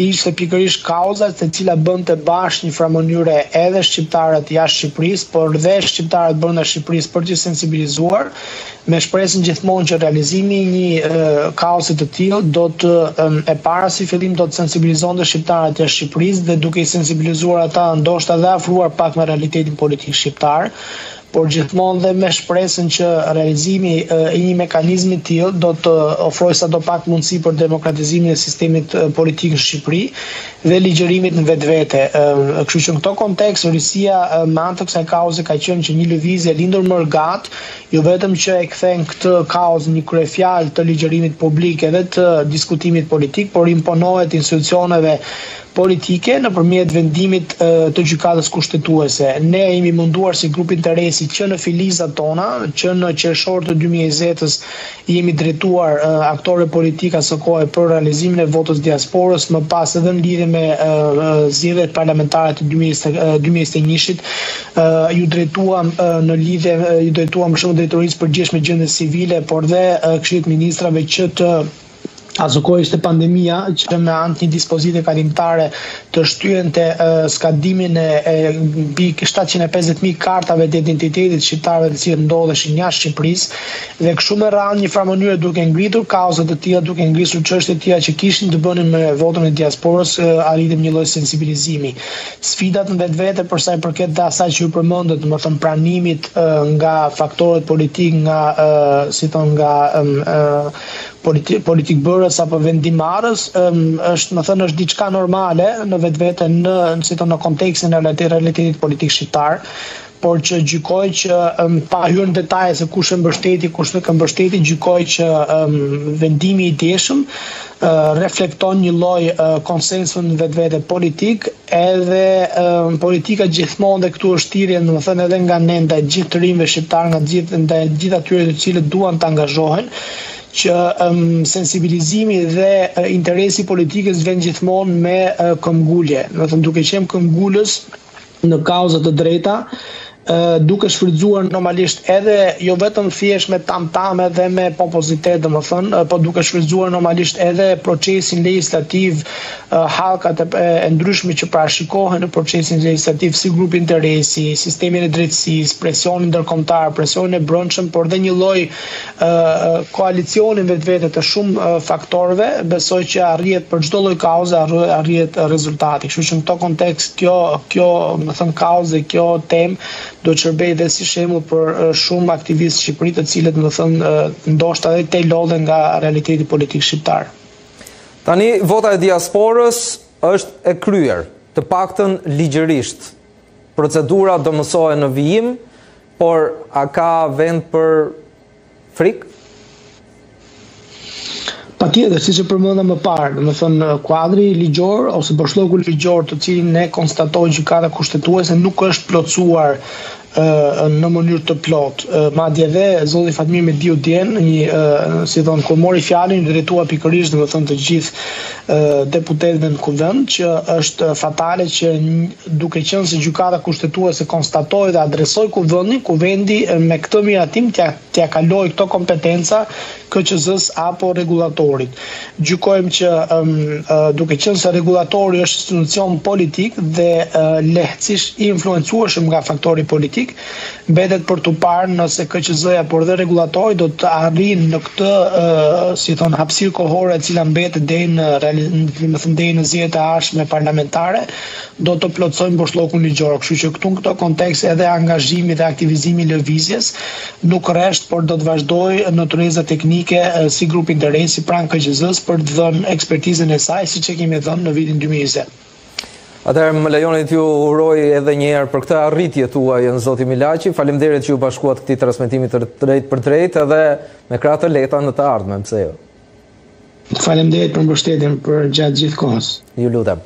ishte pikërisht kauza të cila bënte bashkë një framënyre edhe shqiptarët jashtë Shqipërisë, por dhe shqiptarët brenda Shqipërisë për të sensibilizuar, me shpresën gjithmonë që realizimi i një uh, kaosi të tillë do të um, e para si fillim do të sensibilizonte shqiptarët e Shqipërisë dhe duke i sensibilizuar ata ndoshta dhe afruar pak me realitetin politik shqiptar, por gjithmonë dhe me shpresën që realizimi e uh, një mekanizmi të tillë do të ofrojë sado pak mundësi për demokratizimin e sistemit uh, politik në Shqipëri dhe ligjërimit në vetvete. Uh, Kështu që në këto kontekst, Risia uh, me anë të kësaj kauze ka qenë që një lëvizje lindur më gat, jo vetëm që e kthen këtë kauz një kryefjalë të ligjërimit publik edhe të diskutimit politik, por imponohet institucioneve politike nëpërmjet vendimit uh, të gjykatës kushtetuese. Ne jemi munduar si grup interesi që në filizat tona, që në qershor të dy mijë e njëzet-s jemi drejtuar uh, aktorëve politik asaj kohe për realizimin e votës diasporës, më pas edhe në lidhje me uh, zgjedhjet parlamentare të dy mijë e njëzet-njëit, uh, ju drejtuam uh, në lidhje uh, ju drejtuam më shumë drejtorisë përgjithshme gjendjes civile, por dhe uh, këshillit ministrave që të Azuko ishte pandemia që me anë të një dispozite kalimtare të shtyen të uh, skadimin e, e mbi shtatëqind e pesëdhjetë mijë kartave të identitetit shqiptarëve të cilët ndodheshin jashtë Shqipërisë dhe kështu me radhë në një farë mënyrë duke ngritur kauzat e tilla, duke ngrisur çështje të tilla që kishin të bënin me votën e diasporës, uh, arritëm një lloj sensibilizimi. Sfidat në vetvete për sa i përket asaj që ju përmendët, domethënë pranimit uh, nga faktorët politik, nga uh, si thon nga um, uh, politik, politik bërës apo vendimarës, um, është, më thënë, është diçka normale në vetvete në, si të në kontekstin e realitetit politik shqiptar, por që gjykoj që um, pa hyrë në detaje se kush e mbështeti, kush nuk e mbështeti, gjykoj që um, vendimi i djeshëm uh, reflekton një lloj uh, konsensu në vetvete politik, edhe um, politika gjithmonë dhe këtu është thirrje, domethënë edhe nga ne ndaj gjithë të rinjve shqiptar, nga gjithë ndaj gjithë atyre të cilët duan të angazhohen, që um, sensibilizimi dhe uh, interesi politikës vjen gjithmonë me uh, këmbgulje, do të thënë duke qenë këmbgulës në kauza të drejta, uh, duke shfrytzuar normalisht edhe jo vetëm thjesht me tamtame dhe me pompozitet, domethënë, uh, po duke shfrytzuar normalisht edhe procesin legislativ, uh, halkat e, e ndryshme që parashikohen në procesin legislativ, si grupi interesi, sistemin e drejtësisë, presionin ndërkombëtar, presionin e brendshëm, por dhe një lloj uh, koalicionin vetvete të shumë uh, faktorëve, besoj që arrihet për çdo lloj kauze, arrihet rezultati. Kështu që në këtë kontekst kjo kjo, domethënë kauze, kjo temë do të shërbejë dhe si shembull për shumë aktivistë shqiptarë të cilët, domethënë, ndoshta edhe te lodhen nga realiteti politik shqiptar. Tani vota e diasporës është e kryer, të paktën ligjërisht. Procedura do mësohet në vijim, por a ka vend për frikë? Patjetër, siç e përmenda më parë, domethënë kuadri ligjor ose bashllëku ligjor të cilin ne konstatojmë gjykata kushtetuese nuk është plotësuar në mënyrë të plot. Madje edhe zoti Fatmir Mediu dje, një si thon, kur mori fjalën, drejtua pikërisht domethënë të gjithë deputetëve në kuvend që është fatale që duke qenë se gjykata kushtetuese konstatoi dhe adresoi kuvendin, kuvendi me këtë miratim t'ia kaloi këto kompetenca K Q Z-s apo rregullatorit. Gjykojmë që duke qenë se rregullatori është institucion politik dhe lehtësisht i influencueshëm nga faktori politik, mbetet për të parë nëse K Q Z-ja por dhe rregullatori do të arrijnë në këtë uh, si thon hapësirë kohore e cila mbetet deri në deri në zgjedhjet e ardhshme parlamentare, do të plotësojnë boshllokun ligjor. Kështu që këtu në këtë kontekst edhe angazhimi dhe aktivizimi i lëvizjes nuk rresht, por do të vazhdojë në tureza teknike uh, si grup interesi pranë K Q Z-s për të dhënë ekspertizën e saj, siç e kemi dhënë në vitin dy mijë e njëzet. Atëherë më lejonit ju uroj edhe njëherë për këtë arritje tuaj, zoti Milaçi. Faleminderit që ju bashkuat këtij transmetimi të drejtë për drejtë edhe me krah të lehta në të ardhmen, pse jo. Faleminderit për mbështetjen për gjatë gjithë kohës. Ju lutem.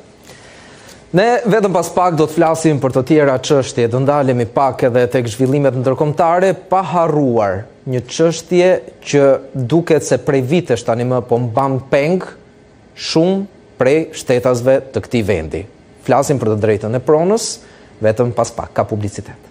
Ne vetëm pas pak do të flasim për të tjera çështje, do ndalemi pak edhe tek zhvillimet ndërkombëtare, pa harruar një çështje që duket se prej vitesh tani më po mban peng shumë prej shtetasve të këtij vendi. Flasim për të drejtën e pronës, vetëm pas pak, ka publicitet.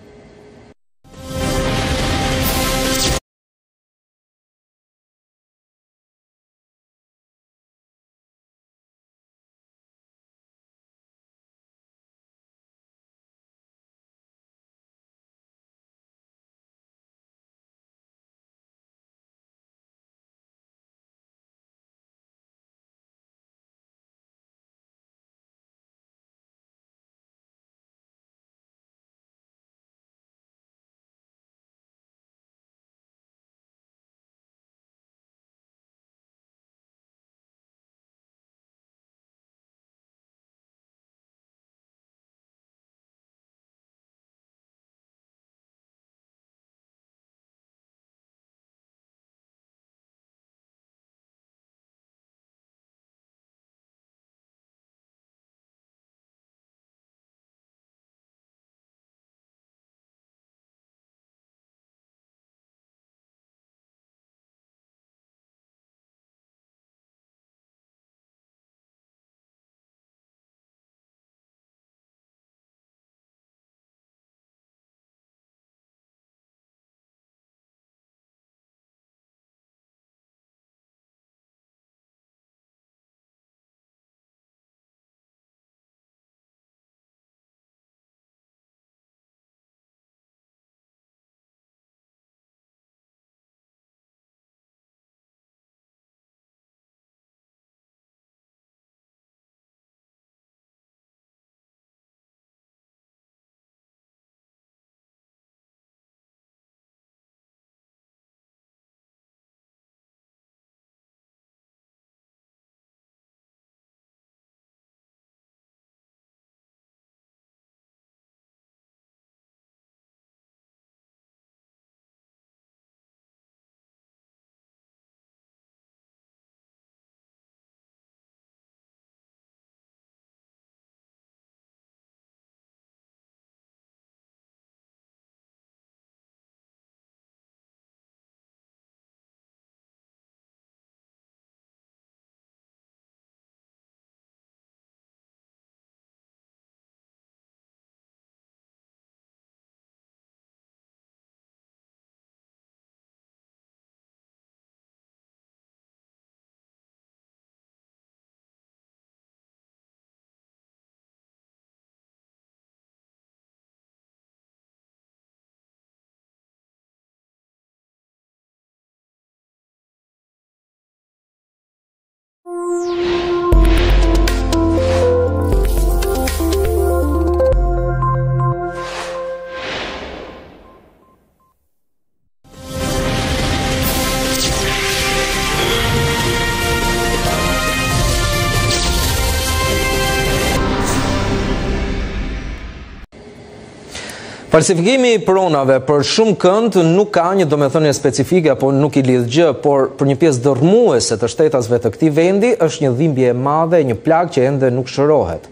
Falsifikimi I pronave për shumë kënd nuk ka një domethënie specifike apo nuk I lidh gjë, por për një pjesë dërmuese të shtetasve të këtij vendi është një dhimbje e madhe, një plagë që ende nuk shërohet.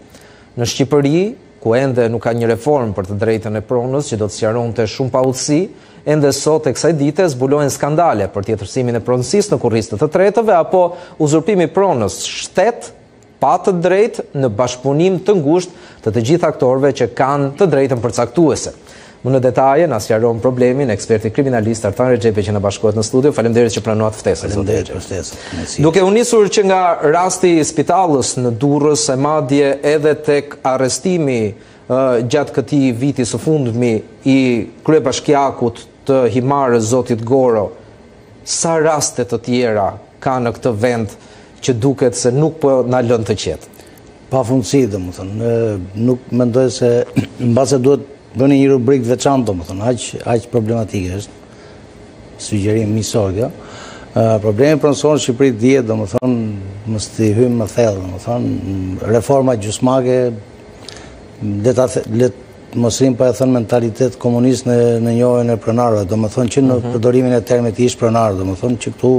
Në Shqipëri, ku ende nuk ka një reformë për të drejtën e pronës që do të sqaronte shumë pa udhësi, ende sot e kësaj dite zbulohen skandale për tjetërsimin e pronësisë në kurriz të të tretëve apo uzurpimi pronës shtet pa të drejtë në bashkëpunim të ngushtë të të gjithë aktorëve që kanë të drejtën përcaktuese. Më në detaje na sqaron problemin eksperti kriminalist Artan Rexhepi që na bashkohet në studio. Faleminderit që pranuat ftesën. Faleminderit për ftesën. Duke u nisur që nga rasti I spitallës në Durrës e madje edhe tek arrestimi uh, gjatë këtij viti së fundmi I kryebashkiakut të Himarës Zotit Goro, sa raste të tjera ka në këtë vend që duket se nuk po na lën të qetë? Pafundsi, domethënë, nuk mendoj se mbase duhet bëni një rubrikë veçantë, domethënë, aq aq problematike është. Sugjerim miqësor kjo. Problemi pronësor në Shqipëri dihet, domethënë, mos t'i hyjmë më thellë, domethënë, reforma gjysmake le ta le mosrim pa e thënë mentalitet komunist në në njohjen e pronarëve, domethënë që në përdorimin e termit ish pronar, domethënë që këtu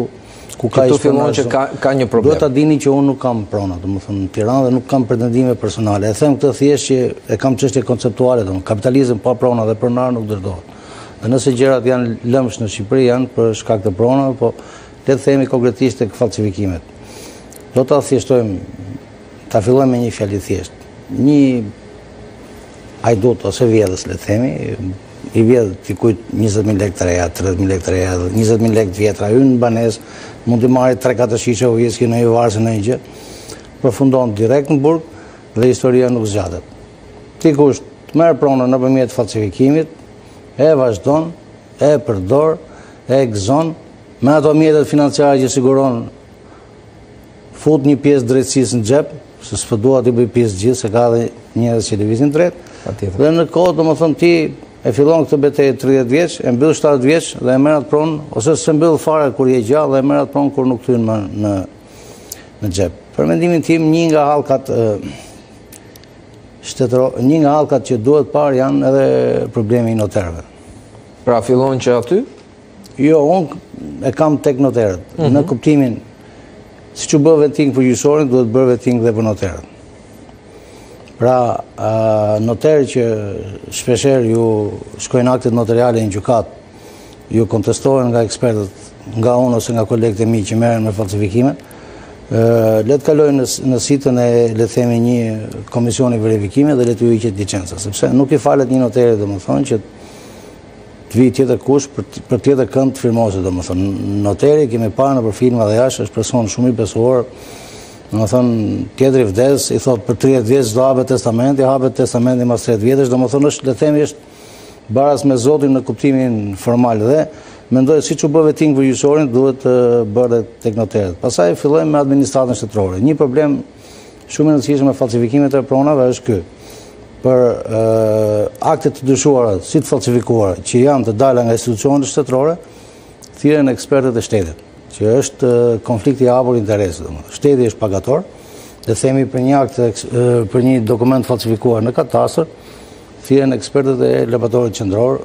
ku ka ishtë që ka, ka një problem. Duhet ta dini që unë nuk kam prona, domethënë në Tiranë dhe nuk kam pretendime personale. E them këtë thjesht që e kam çështje konceptuale, domethënë kapitalizëm pa prona dhe pronar nuk dërdohet. Dhe nëse gjërat janë lëmsh në Shqipëri janë për shkak të pronave, po le të themi konkretisht tek falsifikimet. Do ta thjeshtojmë, ta fillojmë me një fjalë thjesht. Një hajdut ose vjedhës, le të themi, I vjedh dikujt njëzet mijë lekë të reja, tridhjetë mijë lekë të reja, njëzet mijë lekë të vjetra, hyn në banesë, mund të marrë tre katër shishe whisky në një varse në një gjë, përfundon direkt në burg dhe historia nuk zgjatet. Dikush merr pronën nëpërmjet falsifikimit, e vazhdon, e përdor, e gëzon me ato mjetet financiare që siguron fut një pjesë drejtësisë në xhep, se s'po dua të bëj pjesë gjithë, se ka edhe njerëz që lëvizin drejt. Dhe në kohë domethënë ti e fillon këtë betejë tridhjetë vjeç, e mbyll shtatë vjeç dhe e merr atë pronë, ose s'e mbyll fare kur je gjallë dhe e merr atë pronë kur nuk hyn më në në xhep. Për mendimin tim, një nga hallkat shtetëror, një nga hallkat që duhet parë janë edhe problemi I notarëve. Pra fillon që aty? Jo, unë e kam tek notarët. Mm-hmm. Në kuptimin siç u bë vetting për gjyqësorin, duhet bërë vetting dhe për notarët. Pra, noter që shpeshherë ju shkojnë aktet notariale në gjykat, ju kontestohen nga ekspertët, nga unë ose nga kolegët e mi që merren me falsifikime, le të kalojnë në sitën e, le të themi, një komisioni verifikime dhe le të ju hiqet licenca, sepse nuk I falet një noteri, domethënë, që të vi tjetër kush për tjetër kënd të firmosë, domethënë. Noteri kemi parë nëpër filma dhe jashtë, është person shumë I besuar. Më thënë, tjetëri vdes, I thot për tridhjetë vjeç do hapet testamenti, hapet testamenti mas tridhjetë vjetësh, do më thënë është, le themi është baras me Zotin në kuptimin formal dhe mendoj siç u bë vetting për gjyqësorin duhet të bërë tek noterët. Pastaj fillojmë me administratën shtetërore. Një problem shumë I rëndësishëm me falsifikimet e pronave është ky. Për e, akte të dyshuara, si të falsifikuara, që janë të dalë nga institucionet shtetërore, thirrën ekspertët e shtetit. Që është konflikti I hapur interesi, domethënë. Shteti është pagator, dhe themi për një akt, për një dokument falsifikuar në katastër, thirrën ekspertët e laboratorit qendror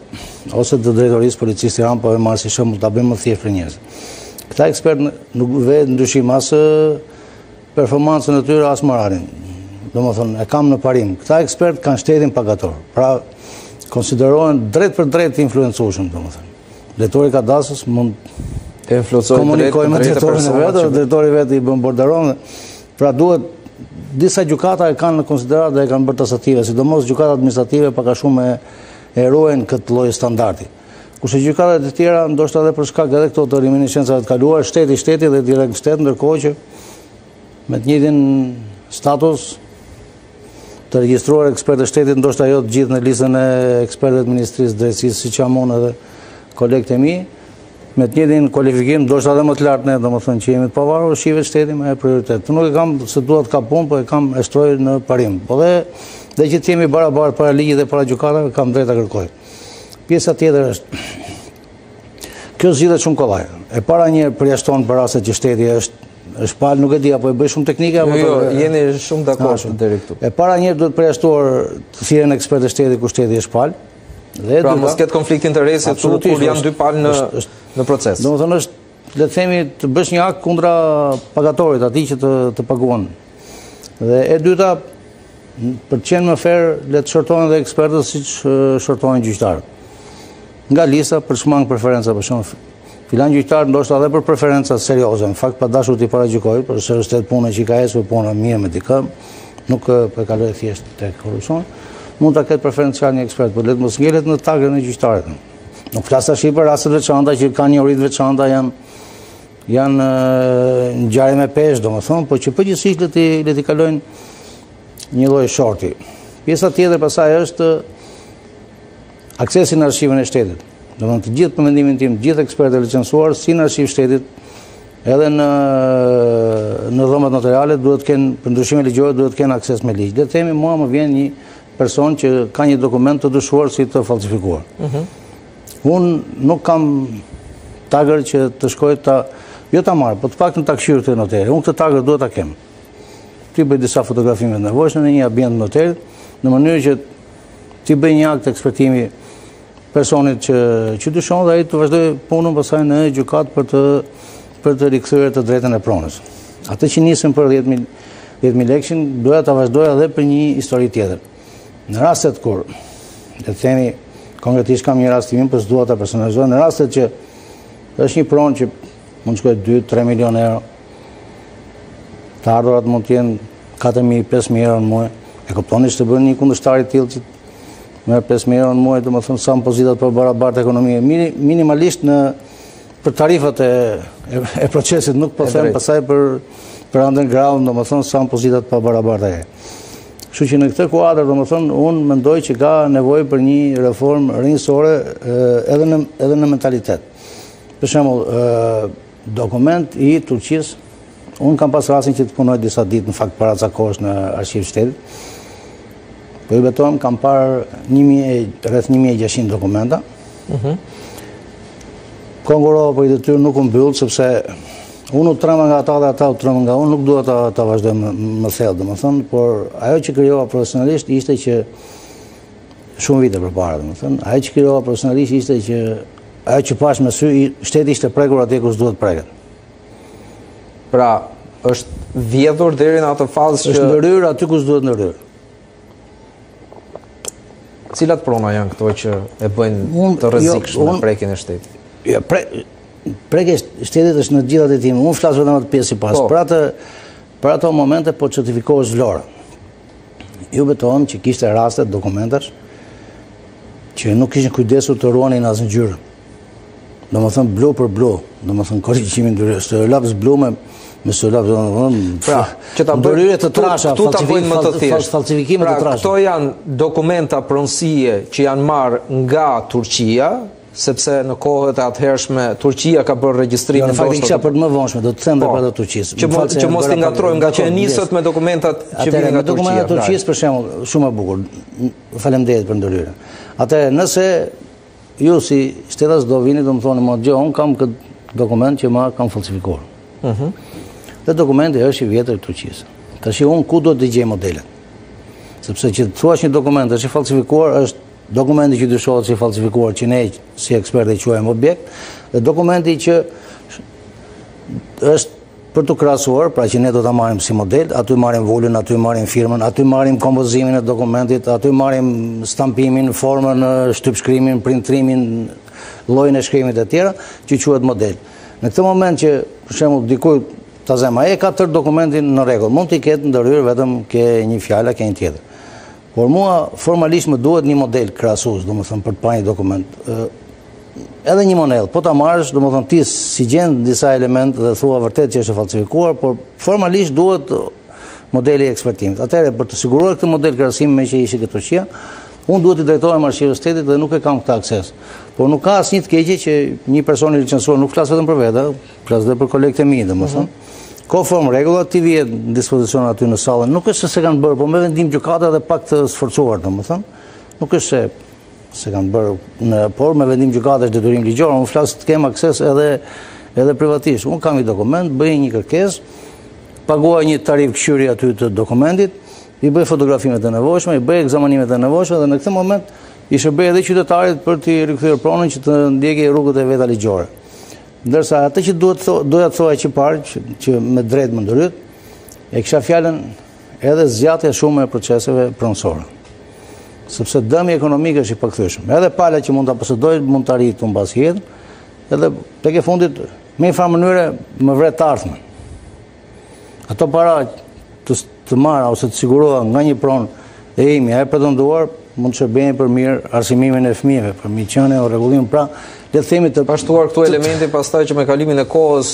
ose të drejtorisë policisë së Tiranës, po e marr si shembull ta bëjmë më thjesht për njerëz. Këta ekspertë nuk vënë ndyshim as performancën e tyre as moralin. Domethënë, e kam në parim. Këta ekspertë kanë shtetin pagator. Pra konsiderohen drejt për drejt influencueshëm, domethënë. Drejtori kadastës mund komunikojmë me drejtorin e vet, drejtori vetë I bën borderon. Pra duhet disa gjykata e kanë në konsiderat dhe e kanë bërë tasative, sidomos gjykatat administrative pak a shumë e ruajnë këtë lloj standardi. Kurse gjykatat e tjera ndoshta edhe për shkak edhe këto të reminiscencave të kaluara, shteti shteti dhe direkt shteti, ndërkohë që me të njëjtin status të regjistruar ekspertë shtetit ndoshta jo të gjithë në listën e ekspertëve të Ministrisë Drejtësisë, siç janë edhe kolegët e mi. Me të njëjtin kualifikim, ndoshta edhe më të lartë ne, domethënë që jemi të pavarur, shihet shteti më e prioritet. Nuk e kam se duhet ka punë, po e kam e shtroj në parim. Po dhe, dhe që të jemi barabartë para ligjit dhe para gjykatave, kam drejt ta kërkoj. Pjesa tjetër është, kjo zgjidhet shumë kollaj. E para një përjashton për rastet që shteti është është palë, nuk e di apo e bëj shumë teknike apo jo, jo, jeni shumë dakord deri këtu. E para një duhet përjashtuar të thirrën ekspertë shteti ku shteti është palë. Pra mos ketë konflikt interesi kur janë dy palë në në proces. Domethënë është, le të themi, të bësh një akt kundra pagatorit, atij që të të paguon. Dhe e dyta, për të qenë më fair, le të shortohen dhe ekspertët siç shortohen gjyqtarët. Nga lista për shmang preferenca, për shemb, filan gjyqtar ndoshta edhe për preferenca serioze, në fakt pa dashur ti paragjykoj, por se është puna që ka ecur puna mirë me dikë, nuk e kaloj thjesht tek korrupsion. Mund ta ketë preferencë një ekspert, por le të mos ngelet në takrën e gjyqtarit. Nuk flas tash për raste veçanta që kanë një orrit veçanta, janë janë ngjarje me peshë, domethënë, por që përgjithsisht le ti le ti kalojnë një lloj shorti. Pjesa tjetër pasaj është aksesi në arshivën e shtetit. Domethënë të gjithë përmendimin tim, të gjithë ekspertët licencuar si në arshivë shtetit, edhe në në dhomat notariale duhet të kenë për ndryshime ligjore duhet të kenë akses me ligj. Le të themi mua më vjen një person që ka një dokument të dyshuar si të falsifikuar. Mm-hmm. Unë nuk kam tagër që të shkoj ta, jo ta marr, po të pak në ta këshirë të noteri. Unë këtë tagër duhet ta kem. Ti bëj disa fotografime të nevojshme në një ambient noteri, në mënyrë që ti bëj një akt ekspertimi personit që që dyshon dhe ai të vazhdojë punën pasaj në gjykatë për të për të rikthyer të drejtën e pronës. Atë që nisin për dhjetë mijë lekë, doja ta vazhdoja edhe për një histori tjetër. Në rastet kur, dhe themi, konkretisht kam një rastim, për s'dua ta personalizoj, në rastet që është një pronë që mund të shkoj dy tre milion euro, të ardhurat mund të jenë katër mijë, pesë mijë euro në muaj, e kuptoni që të bërë një kundërshtar i tillë që merr pesë mijë euro në muaj, domethënë sa pozitat për barabartë ekonomike, minimalisht në për tarifat e, e, e procesit, nuk po them pasaj për për underground, domethënë sa pozitat për barabartë e. Kështu që në këtë kuadër, domethënë, unë mendoj që ka nevojë për një reformë rinjësore edhe në edhe në mentalitet. Për shembull, dokument i Turqisë, unë kam pas rastin që të punoj disa ditë në fakt para ca kohësh në arshivin e shtetit. Po i betohem, kam parë rreth një mijë e gjashtëqind dokumenta. Mhm. Konkurova për detyrë, nuk u mbyll sepse unë u trëmë nga ata dhe ata u trëmë nga unë, nuk duhet ta, ta vazhdoj më, më thellë, domethënë, por ajo që krijova profesionalisht ishte që shumë vite përpara, domethënë, ajo që krijova profesionalisht ishte që ajo që pash me sy, shteti ishte prekur atje ku s'duhet preket. Pra, është vjedhur deri në atë fazë që është ndryr aty ku s'duhet ndryr. Cilat prona janë këto që e bëjnë të rrezikshme jo, prekjen e shtetit? Ja, pre... Prekja e shtetit është në gjitha drejtimet. Unë flas vetëm atë pjesë pas. Për atë për ato momente po certifikohesh vlora. Ju betohem që kishte raste dokumentash që nuk kishin kujdesur të ruanin asnjë ngjyrë. Domethënë blu për blu, domethënë korrigjimin ndyrës, laps blu me me solaps domethënë. Pra, që ta bëjë të trasha, këtu ta bëjnë më të thjeshtë falsifikimin e trashave. Këto janë dokumenta pronësie që janë marrë nga Turqia, sepse në kohët e atëhershme Turqia ka bërë regjistrimin. Në fakt isha për më vonshme, do të them për ato Turqisë. Që mos të ngatrojmë nga që e nisët me dokumentat që vijnë nga Turqia. Dokumentat e Turqisë për shembull, shumë e bukur. Faleminderit për ndërhyrjen. Atë nëse ju si shtetas do vini do më thoni më gjë, un kam këtë dokument që ma kam falsifikuar. Mhm. Dhe dokumenti është i vjetër i Turqisë. Tashi un ku do të gjej modelet? Sepse që thuash një dokument është i falsifikuar është dokumenti që dyshohet si falsifikuar që ne si ekspertë quajmë objekt, dhe dokumenti që është për të krahasuar, pra që ne do ta marrim si model, aty marrim volën, aty marrim firmën, aty marrim kompozimin e dokumentit, aty marrim stampimin, formën, shtypshkrimin, printrimin, llojin e shkrimit e tjera, që quhet model. Në këtë moment që për shembull dikujt ta zema e ka tërë dokumentin në rregull, mund t'i ketë ndërhyrë vetëm ke një fjalë, ke një tjetër. Por mua formalisht më duhet një model krahasues, domethënë për të parë një dokument. Edhe një model, po ta marrësh, domethënë ti si gjen disa elementë dhe thua vërtet që është falsifikuar, por formalisht duhet modeli i ekspertimit. Atëherë për të siguruar këtë model krahasimi me që ishte këtu Turqia, unë duhet i drejtohem arshivit të shtetit dhe nuk e kam këtë akses. Por nuk ka asnjë të keqe që një person i licencuar, nuk flas vetëm për vete, flas edhe për kolegët e mi, domethënë. Konform rregullat, ti vjen në dispozicion aty në sallën, nuk është se se kanë bërë, po me vendim gjykata dhe pak të sforcuar, domethënë. Nuk është se se kanë bërë, në, por me vendim gjykata është detyrim ligjor, unë flas të kem akses edhe edhe privatisht. Unë kam një dokument, bëj një kërkesë, paguaj një tarif këshyri aty të dokumentit, i bëj fotografimet e nevojshme, i bëj ekzaminimet e nevojshme dhe në këtë moment i shërbej edhe qytetarit për t'i rikthyer pronën që të ndjekë rrugët e veta ligjore. Ndërsa atë që duhet doja të thoja që parë, që me drejtë më ndryt, e kisha fjalën edhe zgjatja shumë e proceseve pronësore. Sepse dëmi ekonomik është i pakthyeshëm. Edhe pala që mund ta posedoj mund ta rrihet mbas jetë, edhe tek e fundit me një mënyrë më vret të ardhmen. Ato para të, të marra ose të siguroa nga një pronë e imja e pretenduar mund të shërbejnë për mirë arsimimin e fëmijëve, për miqëninë e rregullimit, pra le të themi të pashtuar këto elemente pastaj që me kalimin e kohës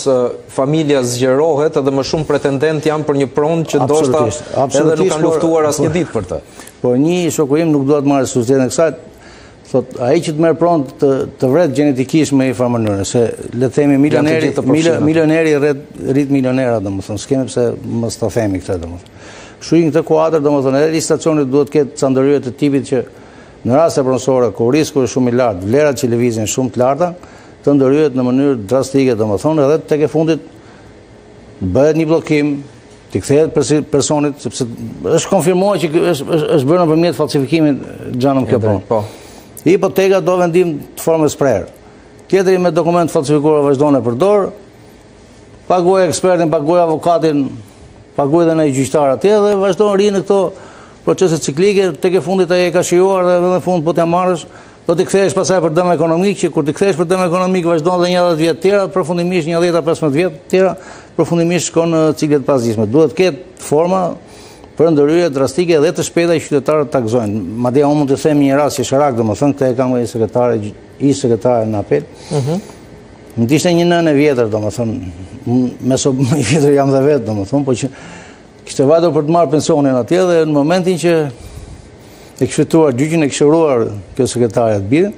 familja zgjerohet edhe më shumë pretendent janë për një pronë që ndoshta edhe nuk kanë luftuar asnjë ditë për të. Po një shoku im nuk dua të marrë sugestimin e kësaj, thotë ai që të merr pronë të, të vret gjenetikisht me një farë mënyrë, se le të themi milioneri milioneri rrit milionera, domethënë s'kemë pse mos ta themi këtë domethënë. Shuin këtë kuadër, domethënë edhe stacionet duhet të ketë çandëryrë të tipit që në raste pronësore ku risku është shumë i lartë, vlerat që lëvizin shumë të larta, të ndërryhet në mënyrë drastike, domethënë edhe tek e fundit bëhet një bllokim, ti kthehet personit sepse është konfirmuar që është është bërë nëpërmjet falsifikimit xhanum kjo punë. Po. Hipoteka do vendim të formës prerë. Tjetëri me dokument falsifikuar vazhdon e përdor, paguaj ekspertin, paguaj avokatin, paguaj edhe në gjyqtar atje dhe vazhdon rinë këto procese ciklike, tek e fundit ai e ka shijuar dhe në fund po t'ia marrësh, do t'i kthehesh pasaj për dëm ekonomik, që kur t'i kthehesh për dëm ekonomik vazhdon edhe një dhjetë vjet tjera, përfundimisht një dhjetë apo pesëmbëdhjetë vjet tjera, përfundimisht shkon në ciklet pasditshme. Duhet të ketë forma për ndërhyrje drastike dhe të shpejta i qytetarët ta gëzojnë. Madje unë mund të them një rast që sharak, domethënë këtë e kam me sekretare, i sekretare në apel. Mhm. Më dishte një nënë e vjetër, domethënë, me so më i vjetër jam dhe vetë, domethënë, po që kishte vajtur për të marrë pensionin atje dhe në momentin që e kishte fituar gjyqin e kishte ruar kjo sekretare të birën,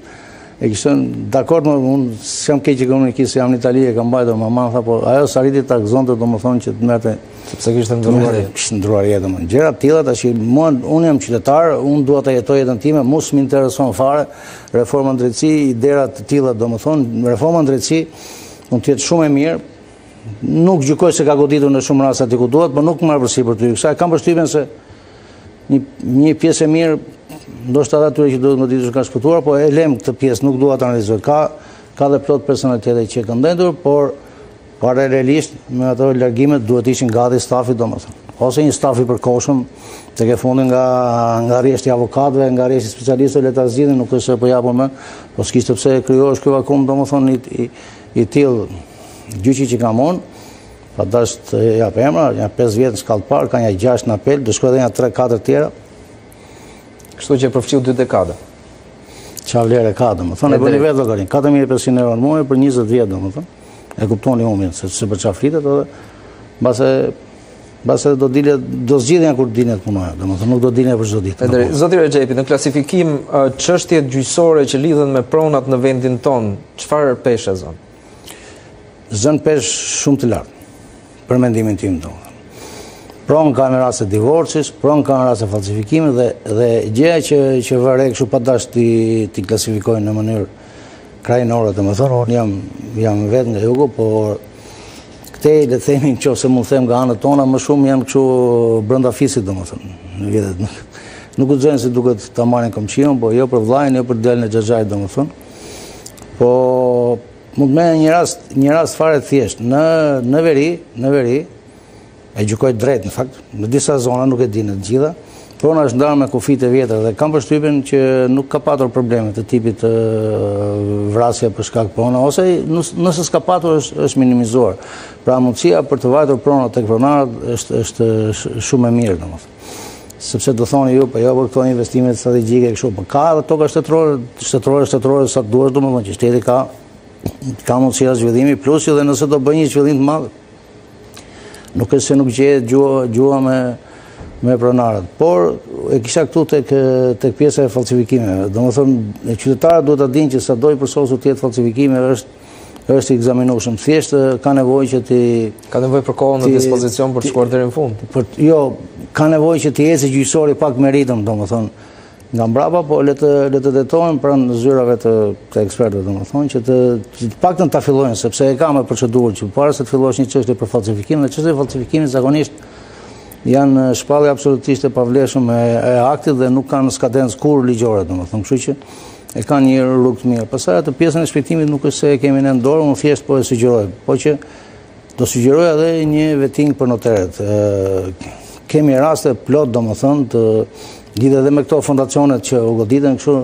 e kishte dakord me unë, s'kam keq ekonomikisht, jam në Itali, e kam mbajtur mamën, tha po ajo sa rriti ta gëzonte, domethënë që të merrte sepse kishte ndruar kishte ndruar jetën. Gjëra të tilla tash mua unë jam qytetar, unë dua ta jetoj jetën time, mos më intereson fare reforma drejtësi, idera të tilla, domethënë reforma drejtësi mund të jetë shumë e mirë. Nuk gjykoj se ka goditur në shumë raste aty ku duhet, por nuk më marr përsipër ty. Kësaj kam përshtypjen se një një pjesë e mirë ndoshta ata që duhet goditur ka shpëtuar, por e lëm këtë pjesë, nuk dua ta analizoj. Ka ka dhe plot personalitete që kanë ndendur, por paralelisht me ato largimet duhet ishin gati stafi domethënë. Ose një staf i përkohshëm tek e fundi nga nga rrjeshti i avokatëve, nga rrjeshti specialistëve le ta zgjidhin, nuk është se po japon më, po s'kishte pse krijohesh ky vakum domethënë i i till gjyqi që kam unë, pa dash të jap emra, janë pesë vjet në Skallpar, ka një gjashtë në apel, do shkoj edhe një tre katër tjera. Kështu që përfshiu dy dekada. Çfarë vlerë ka domethënë? E bëni vetë llogarin, katër mijë e pesëqind euro në muaj për njëzet vjet domethënë. E kuptoni umin, se se për çfarë flitet edhe mbase mbase do dile do zgjidhen kur dinet punojnë, domethënë nuk do dilen për çdo ditë. Zoti Rexhepi, në klasifikim çështjet gjyqësore që lidhen me pronat në vendin ton, çfarë peshë zon? Zon peshë shumë të lartë. Për mendimin tim domethënë. Pron ka në rast të divorcis, pron ka në rast të falsifikimit dhe dhe gjëja që që vëre kështu pa dash ti ti klasifikojnë në mënyrë krajnore, domethënë unë jam jam vetë nga Jugu, por këtej le të themi nëse mund të them nga anët tona më shumë janë këtu brenda fisit domethënë. Në vjetet nuk nuk guxojnë se duket ta marrin komçion, po jo për vllain, jo për djalin e xhaxhait domethënë. Po mund më një rast, një rast fare thjesht në në veri, në veri e gjykoj drejt në fakt, në disa zona nuk e di në të gjitha. Prona është ndarë me kufit e vjetër dhe kam përshtypjen që nuk ka patur probleme të tipit të vrasje për shkak prona, ose nëse s'ka patur është, është minimizuar. Pra mundësia për të vajtur prona tek pronarët është, është shumë e mirë, domethënë. Sepse do thoni ju, po jo për këto investime strategjike kështu, po ka edhe toka shtetërore, shtetërore, shtetërore sa duhet, domethënë që shteti ka ka mundësia zhvillimi, plus edhe nëse do bëj një zhvillim të madh. Nuk është se nuk gjehet gjua, gjua me me pronarët, por e kisha këtu tek tek pjesa e falsifikimeve. Domethënë qytetarët duhet ta dinë që sado i përsosur të jetë falsifikime është është i ekzaminueshëm. Thjesht ka nevojë që ti ka nevojë për kohën në dispozicion për të shkuar deri në fund. Për, jo, ka nevojë që ti ecë gjyqësori pak me ritëm, domethënë nga mbrapa, po le të le të detohen pranë zyrave të të ekspertëve, domethënë që të, të paktën ta fillojnë, sepse e ka me procedurë që para se të fillosh një çështje për falsifikim, dhe çështja e falsifikimit zakonisht janë shpallje absolutisht e pavleshëm e aktit dhe nuk kanë skadencë kur ligjore, domethënë, kështu që e kanë një rrugë të mirë. Pastaj atë pjesën e shpjegimit nuk është se e kemi në dorë, unë thjesht po e sugjeroj, po që do sugjeroja edhe një vetting për noteret. Kemi raste plot, domethënë, të lidhe edhe me këto fondacionet që u goditen kështu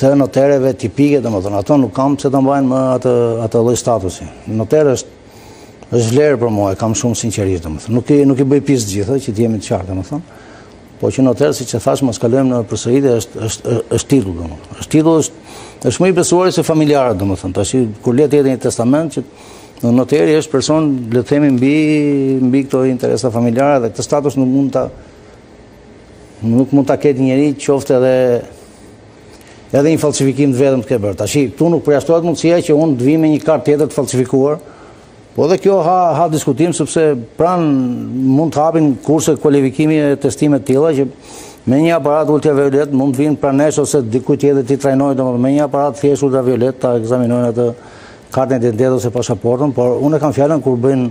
të notereve tipike, domethënë, ato nuk kam se ta mbajnë më atë atë lloj statusi. Noteri është është vlerë për mua, e kam shumë sinqerisht, domethënë. Nuk i nuk i bëj pjesë gjithë, që të jemi të qartë, domethënë. Po që noter, siç e thash, mos kalojmë në përsëritje, është është është titull, domethënë. Është titull, është është më i besuar se familjarët, domethënë. Tash kur le të jetë një testament që noteri është person, le të themi, mbi mbi këto interesa familjare dhe këtë status nuk mund ta nuk mund ta ketë njëri, qoftë edhe edhe një falsifikim të vetëm të ke bërë. Tash këtu nuk përjashtohet mundësia që unë të vi me një kartë tjetër të falsifikuar. Po dhe kjo ha, ha diskutim, sepse pran mund të hapin kurse kualifikimi e testimet tila që me një aparat ultraviolet mund të vinë pranesh ose dikujt edhe ti trajnojnë, domethënë me një aparat thjesht ultraviolet ta ekzaminojnë atë kartën e identitetit ose pasaportën, por unë kam fjalën kur bëjnë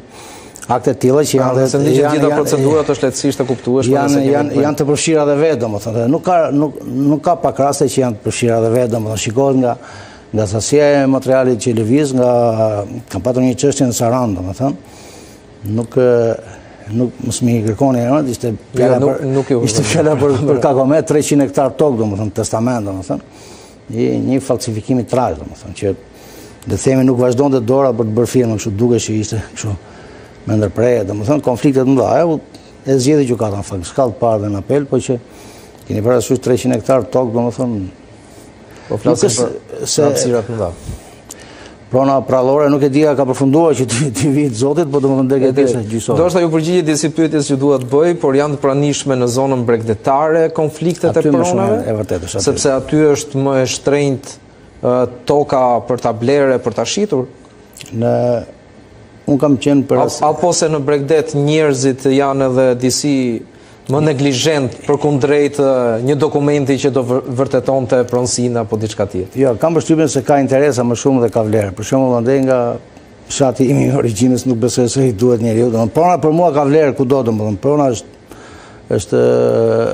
akte tila që janë dhe të gjitha procedurat është lehtësisht të kuptuesh, janë janë të përfshira dhe vetë, domethënë nuk ka nuk nuk ka pak raste që janë të përfshira dhe vetë, domethënë shikohet nga nga sasia e materialit që lëviz, nga kam patur një çështje në Sarandë, domethënë, nuk nuk mos më kërkoni emrat, ishte fjala për ishte fjala për kakome treqind hektar tokë, domethënë testament, domethënë, një një falsifikim i trash, domethënë, që le të themi nuk vazhdonte dora për të bërë firmën, kështu duket se ishte kështu me ndërprerje, domethënë konfliktet më dhaja, e zgjidhi gjykata në fakt, s'ka të parë në apel, po që keni parasysh treqind hektar tokë, domethënë. Po flasim për hapësirat më dha. Prona prallore nuk e dia ka përfunduar që ti vi të Zotit, po domethënë deri këtej gjyqësor. Ndoshta ju përgjigjet disi pyetjes që dua të bëj, por janë të pranishme në zonën bregdetare konfliktet e pronave. Është vërtet është. Sepse aty është më e shtrenjtë toka për ta blerë, për ta shitur. Në un kam qenë për apo se në bregdet njerëzit janë edhe disi më neglizhent përkundrejt një dokumenti që do vërtetonte pronësinë apo diçka tjetër. Jo, kam përshtypjen se ka interesa më shumë dhe ka vlerë. Për shembull, andaj nga fshati im i origjinës nuk besoj se i duhet njeriu, domethënë prona për mua ka vlerë kudo, domethënë prona është është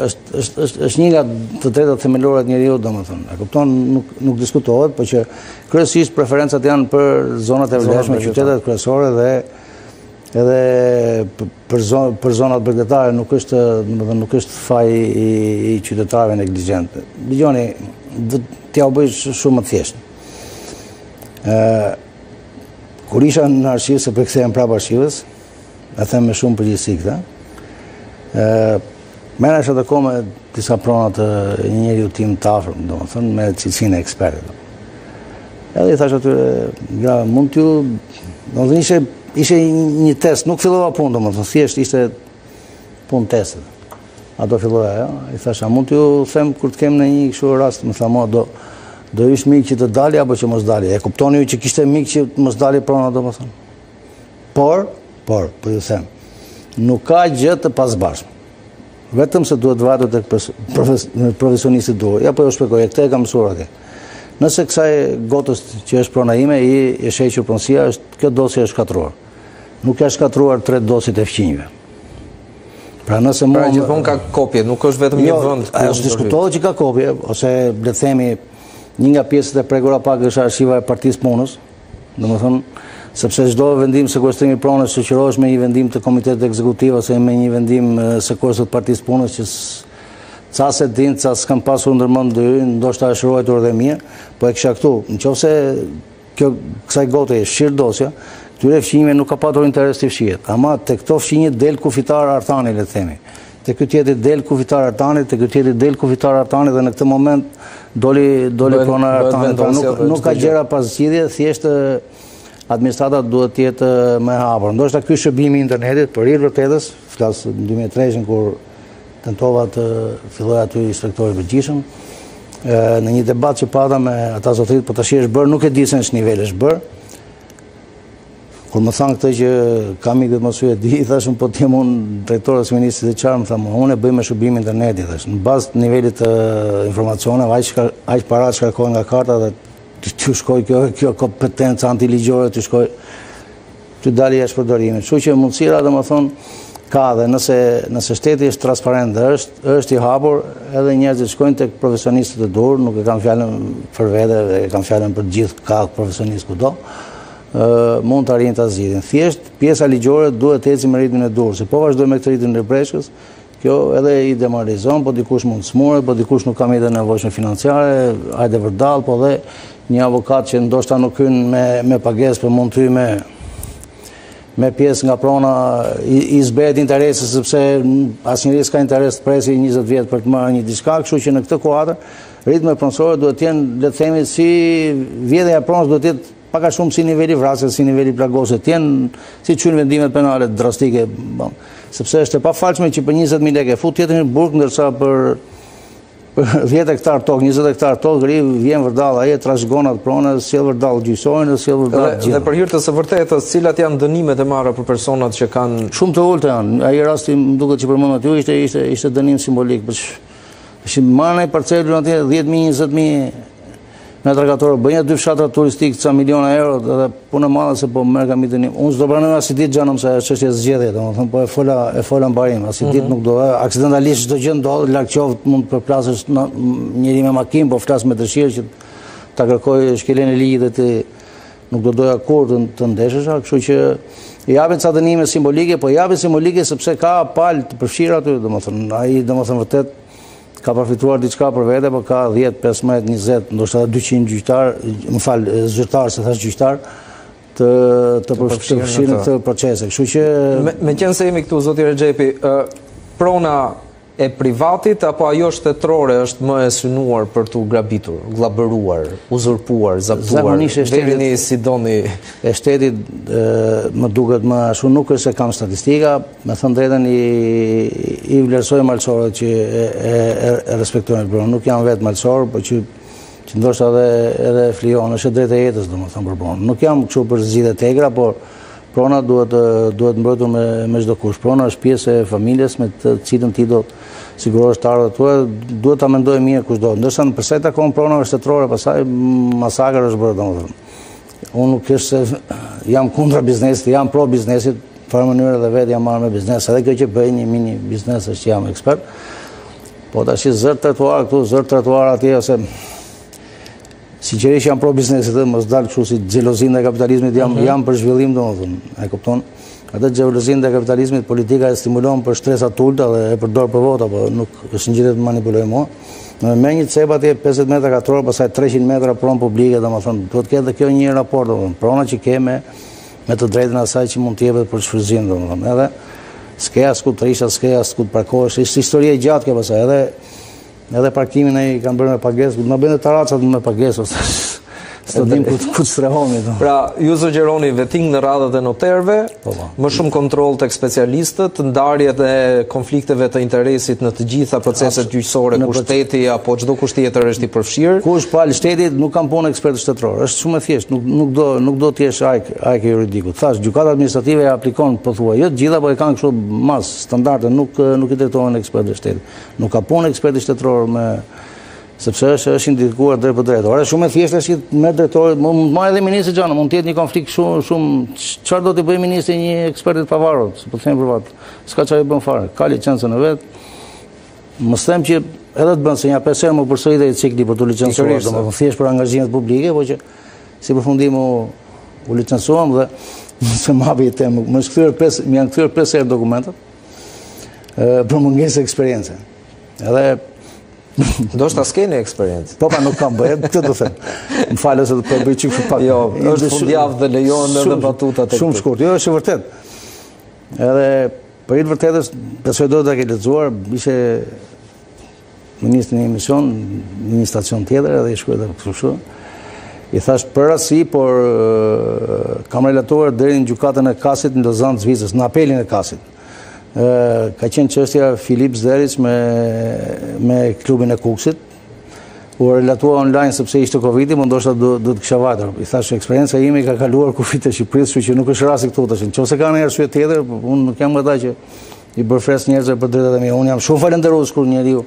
është është është një nga të drejtat themelore të njeriu, domethënë. E kupton, nuk nuk diskutohet, por që kryesisht preferencat janë për zonat e vlefshme, qytetet kryesore dhe edhe për zonat, për zonat bregdetare nuk është, domethënë nuk është faji i, i qytetarëve neglizhent. Dëgjoni, do t'ja u bëj shumë më thjeshtë. Ë kur isha në arshivë, se përkthehem prapë arshivës, e them me shumë përgjegjësi këtë. Ë merresh atë kohë me disa prona të një njeriu tim të afërm, domethënë me cilësinë e ekspertit. Edhe i thash atyre, ja, mund t'ju, domethënë ishe Ishte një test, nuk fillova punë, domethënë, thjesht ishte punë testi. Ato filloja ajo, i thasha, mund t'ju them kur të kem në një kështu rast, më tha, "Ma do do ish mik që të dali apo që mos dali." E kuptoni ju që kishte mik që mos dali prona, domethënë. Por, por, po ju them, nuk ka gjë të pasbashme. Vetëm se duhet vajtur tek profesionisti duhet. Ja po ju shpjegoj, këtë e kam mësuar atje. Nëse kësaj gotës që është prona ime, i e shequr pronësia, është kjo dosje është shkatruar. Nuk janë shkatruar tre dosit e fqinjve. Pra nëse mund... Pra gjithmonë ka kopje, nuk është vetëm një vend. Është diskutohet që ka kopje, ose le të themi një nga pjesët e prekura pak është arshiva e Partisë Punës, domethënë, sepse çdo vendim sekuestrimi pronës shoqërohesh me një vendim të Komitetit Ekzekutiv ose me një vendim sekuestër të Partisë Punës që ca se din, ca s'kam pasur ndërmend dy, ndoshta është ruajtur dhe mirë, po e kisha këtu. Nëse kjo kësaj gote e shqir dosja, këtyre fqinjve nuk ka patur interes të fshihet. Ama te këto fqinje del kufitar Artani, le të themi. Te ky tjetri del kufitar Artani, te ky tjetri del kufitar Artani dhe në këtë moment doli doli prona Artani. Nuk nuk ka gjëra pas zgjidhje, thjesht administrata duhet të jetë më e hapur. Ndoshta ky shërbimi i internetit për hir vërtetës, flas në dy mijë e treshin kur tentova të filloj aty inspektori përgjithshëm në një debat që pata me ata zotërit, po tash është bër, nuk e di se në ç'nivel është bër. Kur më thanë këtë që kam ikët mos ju e di, thashun po ti mun drejtori i ministrisë të çarm, thamë unë e bëj me shërbimin interneti, thash. Në bazë të nivelit të informacioneve, aq aq para shkarkojnë nga karta dhe ti shkoj kjo kjo kompetencë antiligjore, ti shkoj ti dali jashtë përdorimit. Kështu që mundësira, domethënë ka dhe nëse, nëse shteti është transparent dhe është, është i hapur, edhe njerëzit shkojnë tek profesionistët e dur, nuk e kanë fjalën për vete, e kanë fjalën për gjithë, ka profesionist kudo, uh, mund të arrijnë ta zgjidhin. Thjesht pjesa ligjore duhet të ecë me ritmin e dur, se po vazhdojmë me këtë ritmin e breshkës, kjo edhe i demoralizon, po dikush mund smuret, po dikush nuk ka mjete nevojshme financiare, hajde vërdall, po dhe një avokat që ndoshta nuk hyn me, me pagesë, po mund të hyjë me me pjesë nga prona i, i zbehet interesi, sepse asnjëri s'ka interes të presi njëzet vjet për të marrë një diçka, kështu që në këtë kuadër ritmi pronësor duhet të jenë, le të themi, si vjedhja e pronës duhet të jetë pak a shumë si niveli vrasjes, si niveli plagosjes, të jenë si çun vendimet penale drastike, bon, sepse është e pafalshme që për njëzet mijë lekë fut jetën në burg, ndërsa për dhjetë hektar tokë, njëzet hektar tokë, ri vjen vërdall, ai trashëgon atë pronë, sjell vërdall gjyqësorin, sjell vërdall gjithë. Dhe për hir të së vërtetës, cilat janë dënimet e marra për personat që kanë shumë të ulta janë. Ai rasti më duket që përmendon aty ishte ishte ishte dënim simbolik, por ishin marrë në parcelën aty dhjetë mijë, njëzet mijë metra katorë, bënja dy fshatra turistike ca miliona euro, edhe punë madhe se po merr kam dënim. Unë s'do pranoj as ditë xhanom se çështja zgjedhje, domethënë po e fola e fola mbarim, as ditë nuk do, aksidentalisht çdo gjë ndodh, larg qoftë mund të përplasësh njëri me makinë, po flas me dëshirë që ta kërkoj shkelen e ligjit dhe ti nuk do doja kurrë të ndeshësh, kështu që i japin ca dënime simbolike, po i japin simbolike sepse ka palë të përfshirë aty, domethënë ai domethënë vërtet ka përfituar diçka për vete, po ka dhjetë, pesëmbëdhjetë, njëzet, ndoshta dyqind gjyqtar, më fal, zyrtar, se thash gjyqtar, të të përfshihen këtë procese. Kështu që me, me qenë se jemi këtu zoti Rexhepi, prona e privatit apo ajo shtetërore është më e synuar për tu grabitur, glabëruar, uzurpuar, zaptuar? Verini si doni e shtetit e, më duket më ashtu, nuk është se kam statistika, me thënë drejtën i, i vlerësoj malsorët që e, e, e respektojnë pronën, nuk janë vetë malsorë, por që që ndoshta edhe, edhe flion, është drejtë e jetës, domethënë për pronë. Nuk jam kështu për zgjidhje të egra, por prona duhet, duhet mbrojtur me, me çdo kush. Prona është pjesë e familjes me të cilën ti do sigurosh të ardhurat tuaja, duhet ta mendoj mirë kushdo. Ndërsa në përsa i takon pronave shtetërore, pastaj masakra është bërë, domethënë. Unë nuk është se jam kundra biznesit, jam pro biznesit, në farë mënyrë edhe vetë jam marrë me biznes, edhe kjo që bëj një mini biznes është jam ekspert. Po tash zër trotuar këtu, zër trotuar atje ose sinqerisht jam pro biznesit, mos dal kështu si xhelozinë e kapitalizmit, jam, mm-hmm. jam për zhvillim domethënë. E kupton? Atë xhelozinë e kapitalizmit politika e stimulon për stresa të ulta dhe e përdor për vota, po nuk është ngjitet të manipuloj mua. Më me një cep atje pesëdhjetë metra katror, pastaj treqind metra pronë publike, domethënë duhet të ketë dhe kjo një raport domethënë. Prona që ke me me të drejtën asaj që mund të jepet për shfrytëzim domethënë. Edhe s'ke as ku trisha, s'ke as ku parkohesh, është historia e gjatë kjo pastaj. Edhe Edhe parkimin ai kanë bërë me pagesë, më bënë taracat me pagesë ose studim ku ku strehomi. Pra, ju sugjeroni vetting në radhët e noterëve, më shumë kontroll tek specialistët, ndarjet e konflikteve të interesit në të gjitha proceset gjyqësore ku shteti apo çdo kusht tjetër është i përfshirë. Kush pal shtetit nuk kanë punë ekspertë shtetëror. Është shumë e thjeshtë, nuk nuk do nuk do të jesh ajk ajk juridiku. Thash, gjykata administrative e aplikon pothuaj. Jo të gjitha, por e kanë kështu mas standarde, nuk nuk i drejtohen ekspertëve shtetit. Nuk ka punë ekspertë shtetëror me sepse është është indikuar drejt për drejtë. Ora shumë e thjeshtë është me drejtorit, mund marrë edhe ministri xhana, mund të jetë një konflikt shumë shumë çfarë do të bëjë ministri një ekspert të pavarur, po them privat. S'ka çfarë bën fare. Ka licencën e vet. Mos them që edhe të bën se një pesë herë më përsëritet cikli për të licencuar, domethënë thjesht për angazhimet publike, por që si përfundim u, u licencuam dhe se mbabi temë, më kthyer pesë, më janë kthyer pesë herë dokumentat. Ë për mungesë eksperiencë. Edhe do shta s'keni eksperiencë. Po pa nuk kam bëhet, këtë do them. Më falë se do të bëj çik pak. Jo, është fundjavë dhe lejon edhe batutat e. Shumë shkurt, jo është vërtet. Edhe për i të vërtetës, besoj do ta ke lexuar, ishte ministri në emision, në një stacion tjetër edhe i shkruaj atë kështu. I thash për asi, por kam relatuar deri në gjykatën e Kasit në Lozan të Zvicrës, në apelin e Kasit. Ka qenë çështja Filip Zderic me, me klubin e Kuksit. U relatua online sepse ishte Covidi, më ndoshta do, do të kisha vajtur. I thash eksperienca ime ka kaluar kufit e Shqipërisë, kështu që nuk është rasti këtu tash. Nëse kanë një arsye tjetër, unë nuk jam ata që i bërfres njerëzve për drejtat e mia. Unë jam shumë falënderues kur njeriu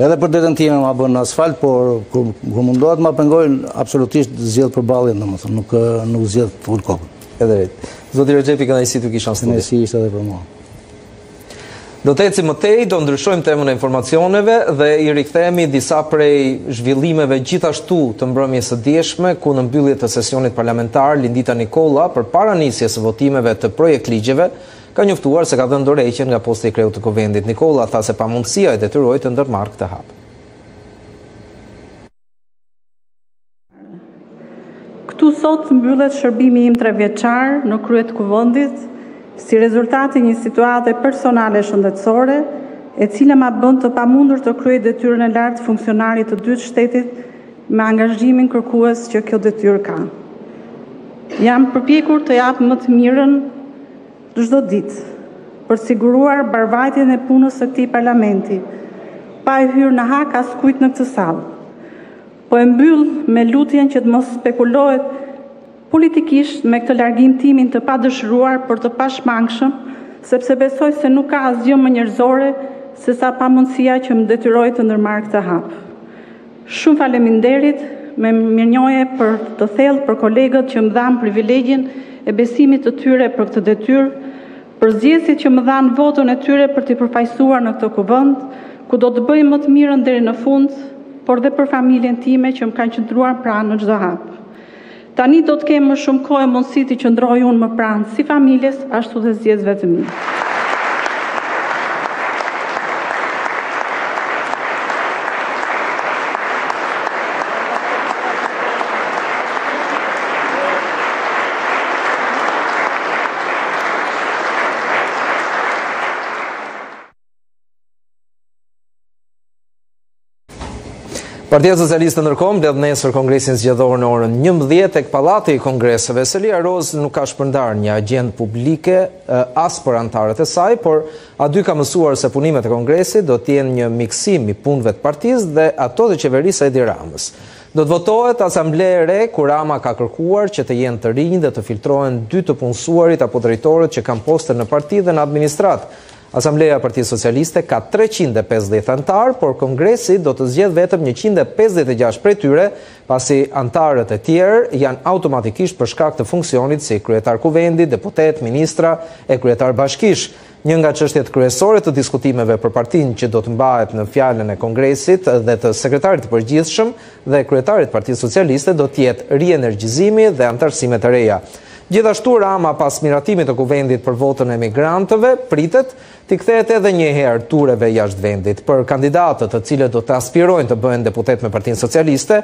edhe për drejtën time ma bën asfalt, por kur, kur mundohet ma pengojnë absolutisht zgjedh përballjen, domethënë nuk nuk zgjedh full kokën. Edhe drejt. Zoti Rexhepi, kënaqësi të kisha në studio. Kënaqësi ishte edhe për mua. Do të ecim më tej, do ndryshojmë temën e informacioneve dhe I rikthehemi disa prej zhvillimeve gjithashtu të mbrëmjes së dieshme, ku në mbyllje të sesionit parlamentar Lindita Nikolla përpara nisjes së votimeve të projektligjeve ka njoftuar se ka dhënë dorëheqjen nga posti I kreut të kuvendit. Nikolla tha se pamundësia e detyroi të ndërmarrë këtë hap. Këtu sot mbyllet shërbimi im tre vjeçar në krye të kuvendit. Si rezultati një situate personale shëndetësore, e cila ma bën të pamundur të kryej detyrën e lartë funksionarit të dytë shtetit me angazhimin kërkues që kjo detyrë ka. Jam përpjekur të jap më të mirën çdo ditë për siguruar mbarvajtjen e punës së këtij parlamenti, pa e hyrë në hak askujt në këtë sallë. Po e mbyll me lutjen që të mos spekulohet politikisht me këtë largim timin të padëshiruar për të pashmangshëm, sepse besoj se nuk ka asgjë më njerëzore se sa pamundësia që më detyroi të ndërmarr këtë hap. Shumë faleminderit me mirënjohje për të thellë për kolegët që më dhanë privilegjin e besimit të tyre për këtë detyrë, për zgjesit që më dhanë votën e tyre për t'i përfaqësuar në këtë kuvend, ku do të bëj më të mirën deri në fund, por dhe për familjen time që më kanë qëndruar pranë në çdo hap. Tani do të kem më shumë kohë e mundësi të qëndroj unë më pranë, si familjes, ashtu dhe zgjedhësve të mi. Partia Socialiste ndërkohë mbledh nesër Kongresin Zgjedhor në orën njëmbëdhjetë tek Pallati I Kongreseve. Selia Roz nuk ka shpërndar një agjendë publike as për anëtarët e saj, por aty ka mësuar se punimet e Kongresit do të jenë një miksim I punëve të partisë dhe ato të qeverisë Edi Ramës. Do të votohet asambleja e re, ku Rama ka kërkuar që të jenë të rinj dhe të filtrohen dy të punësuarit apo drejtorët që kanë poste në parti dhe në administratë. Asambleja e Partisë Socialiste ka treqind e pesëdhjetë antarë, por Kongresi do të zgjedh vetëm njëqind e pesëdhjetë e gjashtë prej tyre, pasi antarët e tjerë janë automatikisht për shkak të funksionit si kryetar kuvendi, deputet, ministra e kryetar bashkish. Një nga çështjet kryesore të diskutimeve për partinë që do të mbahet në fjalën e Kongresit dhe të sekretarit të përgjithshëm dhe kryetarit Partisë Socialiste do të jetë rienergjizimi dhe antarësimet e reja. Gjithashtu Rama pas miratimit të kuvendit për votën e migrantëve, pritet t'i kthehet edhe një herë tureve jashtë vendit. Për kandidatët të cilët do të aspirojnë të bëhen deputet me Partinë Socialiste,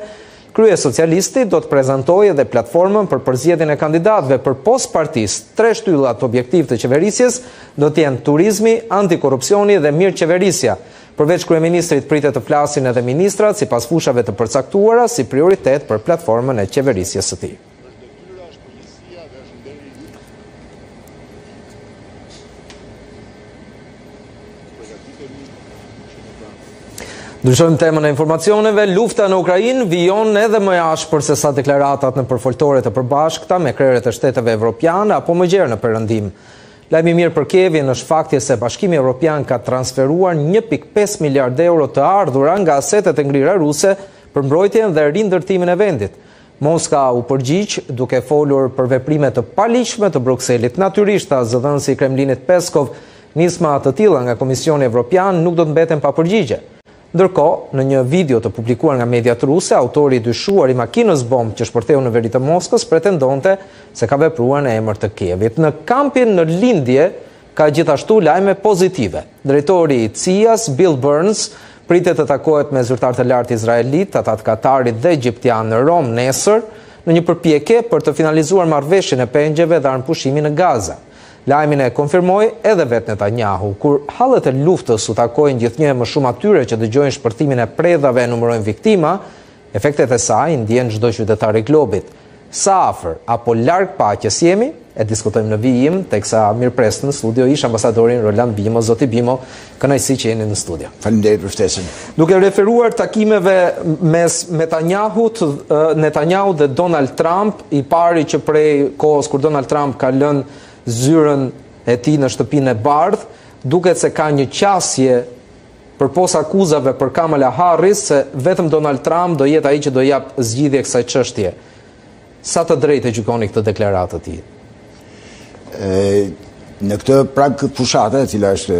Krye Socialisti do të prezantojë edhe platformën për përzgjedhjen e kandidatëve për post partisë. Tre shtyllat objektiv të qeverisjes do të jenë turizmi, antikorrupsioni dhe mirëqeverisja. Përveç kryeministrit pritet të flasin edhe ministrat sipas fushave të përcaktuara si prioritet për platformën e qeverisjes së tij. Ndryshojmë temën e informacioneve, lufta në Ukrainë vijon edhe më ashpër se sa deklaratat në përfoltore të përbashkëta me krerët e shteteve evropiane apo më gjerë në perëndim. Lajmi mirë për Kievin është fakti se Bashkimi Evropian ka transferuar një pikë pesë miliardë euro të ardhura nga asetet e ngrira ruse për mbrojtjen dhe rindërtimin e vendit. Moska u përgjigj duke folur për veprime të paligjshme të Brukselit. Natyrisht, tha zëdhënësi I Kremlinit Peskov, nisma të tilla nga Komisioni Evropian nuk do të mbeten pa përgjigje. Ndërkohë, në një video të publikuar nga mediat ruse, autori I dyshuar I makinës bombë që shpërtheu në veri të Moskës pretendonte se ka vepruar në emër të Kievit. Në kampin në lindje ka gjithashtu lajme pozitive. Drejtori I C I A-s, Bill Burns, pritet të takohet me zyrtar të lartë izraelit, ata të Katarit dhe egjiptian në Rom nesër, në një përpjekje për të finalizuar marrëveshjen e pengjeve dhe armpushimin në Gaza. Lajmin e konfirmoi edhe vetë Netanyahu, kur hallet e luftës u takojnë gjithnjë më shumë atyre që dëgjojnë shpërtimin e predhave e numërojnë viktima, efektet e saj ndjen çdo qytetar I globit. Sa afër apo larg paqes jemi, e diskutojmë në vijim, teksa mirpres në studio ish ambasadorin Roland Bimo. Zoti Bimo, kënaqësi që jeni në studio. Faleminderit për ftesën. Duke referuar takimeve mes Netanyahut, Netanyahu dhe Donald Trump, I pari që prej kohës kur Donald Trump ka lënë zyrën e tij në shtëpinë e Bardh, duket se ka një qasje përpos akuzave për Kamala Harris se vetëm Donald Trump do jetë ai që do jap zgjidhje kësaj çështje. Sa të drejtë e gjykoni këtë deklaratë të tij? Në këtë prag fushate, cila është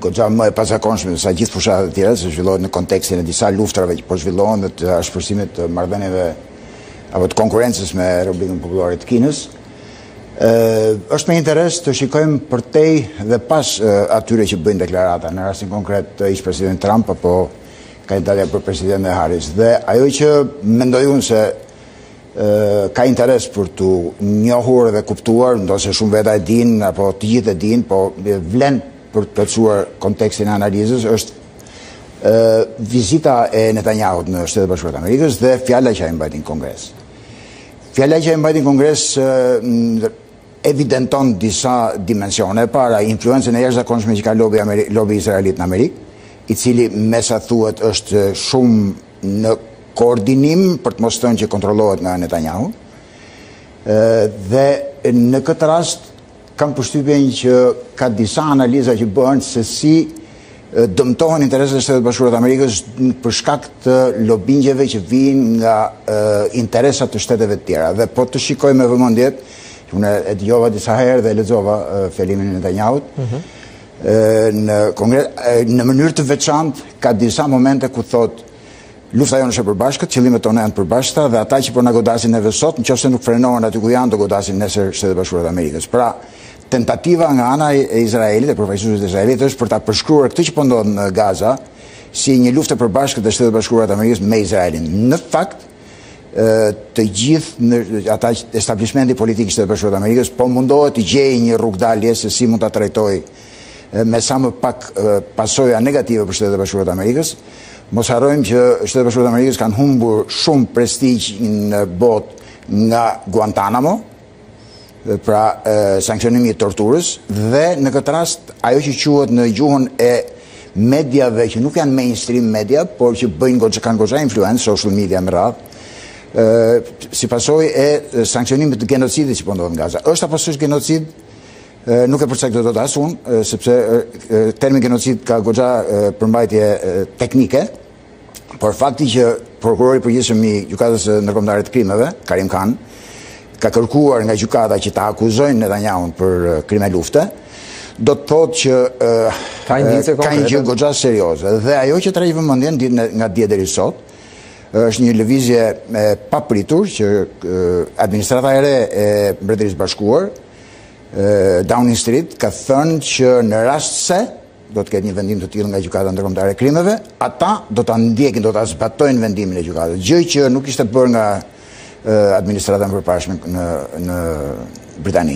goxha më e pazakonshme sa gjithë fushatat e tjera, që zhvillohet në kontekstin e disa luftrave që po zhvillohen dhe të ashpërsimit të marrëdhënieve apo të konkurrencës me Republikën Popullore të Kinës, është me interes të shikojmë përtej dhe pas atyre që bëjnë deklarata, në rastin konkret ish-president Trump apo kandidatja për president Harris. Dhe ajo që mendoj unë se ka interes për të njohur dhe kuptuar, ndonse shumë veta e din, apo të gjithë e din, po vlen për të plotësuar kontekstin e analizës, është vizita e Netanyahut në Shtetet e Bashkuara të Amerikës dhe fjala që ai mbajti në Kongres. Fjala që ai mbajti në Kongres evidenton disa dimensione, para influencën e jashtëzakonshme që ka lobi izraelit në Amerikë, i cili me sa thuhet është shumë në koordinim për të mos thënë që kontrollohet nga Netanyahu. Dhe në këtë rast kam përshtypjen që ka disa analiza që bëhen se si dëmtohen interesat e Shtetit Bashkuar të Amerikës për shkak të lobingjeve që vijnë nga interesat të shteteve të tjera. Dhe po të shikojmë me vëmendje, unë e dëgjova disa herë dhe lexova fjalimin e Netanyahut, në Kongres, në mënyrë të veçantë ka disa momente ku thotë lufta jonë është e përbashkët, qëllimet tona janë të përbashkëta dhe ata që po na godasin neve sot, nëse nuk frenohen aty ku janë, do godasin nesër Shtetet e Bashkuara të Amerikës. Pra, tentativa nga ana e Izraelit, e përfaqësuesit e Izraelit është për ta përshkruar këtë që po ndodh në Gaza si një luftë e përbashkët e Shtetet e Bashkuara të Amerikës me Izraelin. Në fakt, të gjithë ata establishmenti politik i Shtetit të Bashkuara të Amerikës po mundohet të gjejë një rrugë dalje se si mund ta trajtojë me sa më pak pasoja negative për Shtetet e Bashkuara të Amerikës. Mos harrojmë që Shtetet e Bashkuara të Amerikës kanë humbur shumë prestigj në botë nga Guantanamo, pra sanksionimi i torturës, dhe në këtë rast ajo që quhet në gjuhën e mediave që nuk janë mainstream media, por që bëjnë që kanë goxha influencë, social media më radh, si pasojë e sanksionimit të genocidit që po ndodh në Gaza. Është apo s'është genocid? Nuk e përcakto dot as unë, sepse termi genocid ka goxha përmbajtje teknike, por fakti që prokurori i përgjithshëm i Gjykatës Ndërkombëtare të Krimeve, Karim Khan, ka kërkuar nga gjykata që ta akuzojnë Netanyahun për krime lufte, do të thotë që ka një gjë goxha serioze. Dhe ajo që tërheq vëmendjen nga dje deri sot është një lëvizje e papritur që administrata e re e Mbretërisë Bashkuar Downing Street ka thënë që në rast se do të ketë një vendim të tillë nga gjykata ndërkombëtare e krimeve, ata do ta ndjekin, do ta zbatojnë vendimin e gjykatës, gjë që nuk ishte bërë nga administrata e përparshme në në Britani,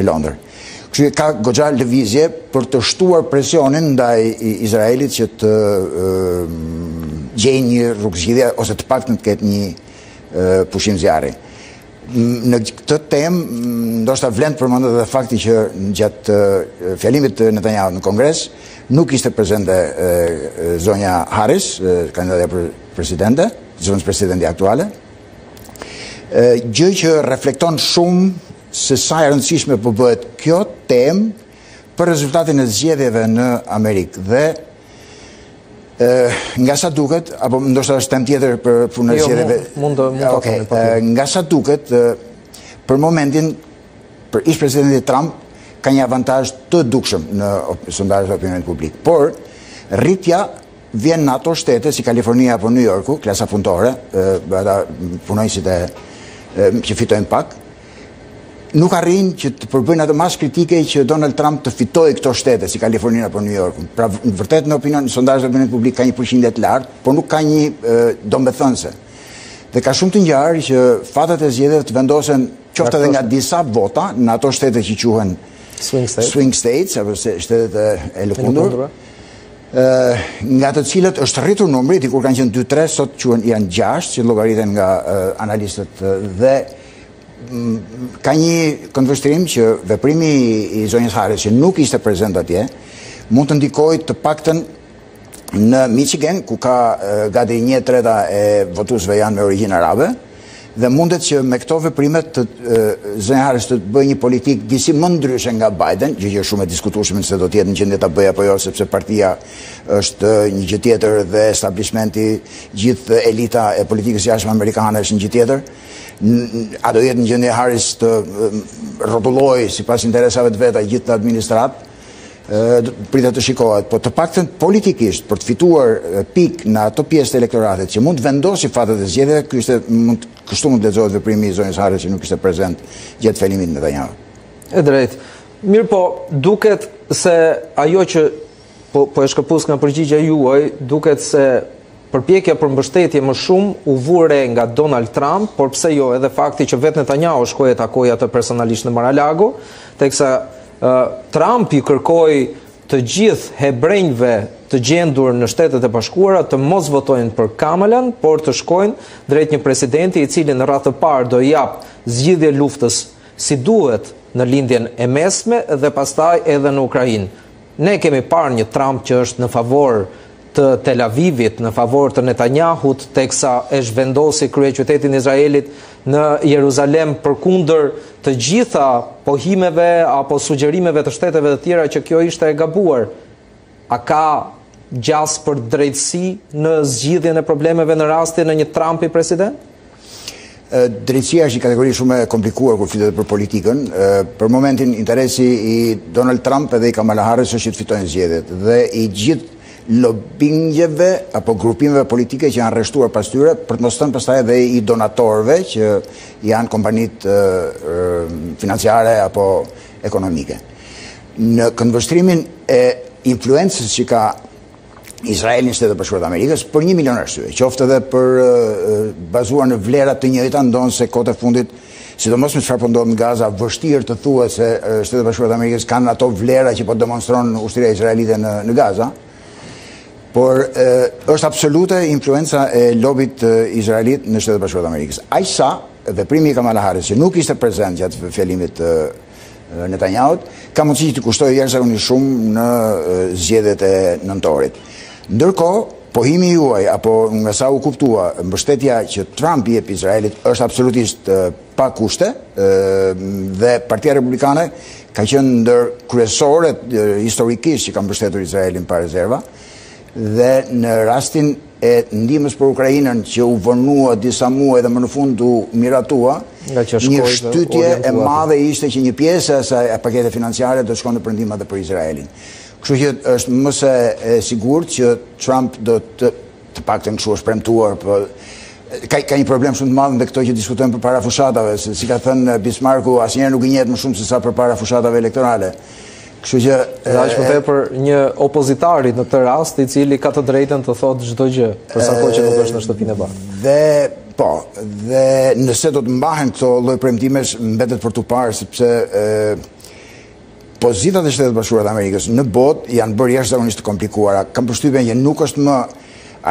në Londër. Kështu që ka goxha lëvizje për të shtuar presionin ndaj Izraelit që të gjejë një rrugë zgjidhje ose të paktën të ketë një pushim zjarri. Në këtë temë, ndoshta vlen të përmendet edhe fakti që gjatë fjalimit të Netanyahut në Kongres nuk ishte prezente zonja Harris, kandidatja për presidente, zonjë presidente aktuale, gjë që reflekton shumë se sa e rëndësishme po bëhet kjo temë për rezultatin e zgjedhjeve në Amerikë. Dhe nga sa duket, apo ndoshta është temë tjetër për punë e zgjedhjeve. Jo, mund të them. Nga sa duket, për momentin, për ish-presidenti Trump ka një avantazh të dukshëm në sondazhet e opinionit publik. Por rritja vjen në ato shtete si Kalifornia apo New Yorku, klasa punëtore, ata punonjësit që fitojnë pak, nuk arrin që të përbëjnë atë masë kritike që Donald Trump të fitojë këto shtete, si Kalifornia apo New Yorkun. Pra, në vërtet në opinion, në sondazhet e opinionit publik ka një përqindje të lartë, por nuk ka një domethënëse. Dhe ka shumë të ngjarë që fatet e zgjedhjeve të vendosen qoftë edhe nga disa vota në ato shtete që quhen swing states, apo shtetet e lëkundur, nga të cilët është rritur numri, dikur kanë qenë dy tre, sot quhen janë gjashtë, që llogariten nga analistët dhe ka një konfirmim që veprimi i zonjës Harris që nuk ishte prezent atje mund të ndikojë të paktën në Michigan, ku ka gati një treta e votuesve janë me origjinë arabe, dhe mundet që me këto veprime zonja Harris të bëjë një politikë disi më ndryshe nga Biden, gjë që është shumë e diskutueshme se do të jetë në qendër ta bëjë apo jo, sepse partia është një gjë tjetër dhe establishmenti, gjithë elita e politikës jashtme amerikane është një gjë tjetër. A do jetë në gjendje Harris të rrotulloi sipas interesave të veta gjithë administratë, pritet të shikohet, po të paktën politikisht për të fituar pikë në ato pjesë elektoratet që mund të vendosin fatet e zgjedhjeve, ky ishte mund kështu mund të lexohet veprimi i zonjës Harris që nuk ishte prezent gjatë felimit të Netanyahu. E drejtë. Mirë, po duket se ajo që po, po e shkëpus nga përgjigja juaj, duket se përpjekja për mbështetje më shumë u vure nga Donald Trump, por pse jo edhe fakti që vetë Netanyahu shkoi e takoi atë personalisht në Mar-a-Lago, teksa Trump i kërkoi të gjithë hebrejve të gjendur në Shtetet e Bashkuara të mos votojnë për Kamalan, por të shkojnë drejt një presidenti i cili në radhë të parë do jap zgjidhje luftës si duhet në lindjen e mesme dhe pastaj edhe në Ukrainë. Ne kemi parë një Trump që është në favor të Tel Avivit, në favor të Netanyahut, teksa e zhvendosi kryeqytetin Izraelit në Jeruzalem përkundër të gjitha pohimeve apo sugjerimeve të shteteve të tjera që kjo ishte e gabuar. A ka gjas për drejtësi në zgjidhjen e problemeve në rastin e një Trump i president? Drejtësia është një kategori shumë e komplikuar kur flitet për politikën. Për momentin interesi i Donald Trump edhe i Kamala Harris është të fitojnë zgjedhjet dhe i gjithë lobingjeve apo grupimeve politike që janë rreshtuar pas tyre, për të mos thënë pastaj edhe i donatorëve që janë kompanitë financiare apo ekonomike. Në këndvështrimin e influencës që ka Izraeli në Shtetet e Bashkuara të Amerikës për një milion arsye, qoftë edhe për bazuar në vlera të njëjta, ndonë se kohët e fundit, sidomos me çfarë po ndodh në Gaza, vështirë të thuhet se Shtetet e Bashkuara të Amerikës kanë ato vlera që po demonstron ushtria izraelite në, në Gaza. Por e, është absolute influenca e lobit e, izraelit në Shtetet e Bashkuara të Amerikës. Ajsa, veprimi i Kamala Harris, që nuk ishte prezent gjatë fjalimit të Netanyahut, ka mundësi të kushtojë jashtëzakonisht shumë në e, zgjedhjet e nëntorit. Ndërkohë, pohimi juaj apo nga sa u kuptua, mbështetja që Trump i jep Izraelit është absolutisht e, pa kushte e, dhe Partia Republikane ka qenë ndër kryesorët e, historikisht që kanë mbështetur Izraelin pa rezerva. Dhe në rastin e ndihmës për Ukrainën që u vonua disa muaj dhe më në fund u miratua, një shtytje e madhe ishte që një pjesë e paketeve financiare do të shkonte për ndihmat për Izraelin. Kështu që është më se sigurt që Trump do të të paktën kështu është premtuar, për ka, ka një problem shumë të madh ndër këto që diskutojmë për para fushatave, se si ka thënë Bismarcku, asnjëherë nuk i njihet më shumë se sa për para fushatave elektorale. Kështu që dash më tepër një opozitari në këtë rast i cili ka të drejtën të thotë çdo gjë, për sa kohë që nuk është në shtëpinë e bardhë. Dhe po, dhe nëse do të mbahen këto lloj premtimesh, mbetet për tu parë sepse e, pozitat e Shtetit Bashkuar të Amerikës në botë janë bërë jashtëzakonisht të komplikuara. Kam përshtypjen që nuk është më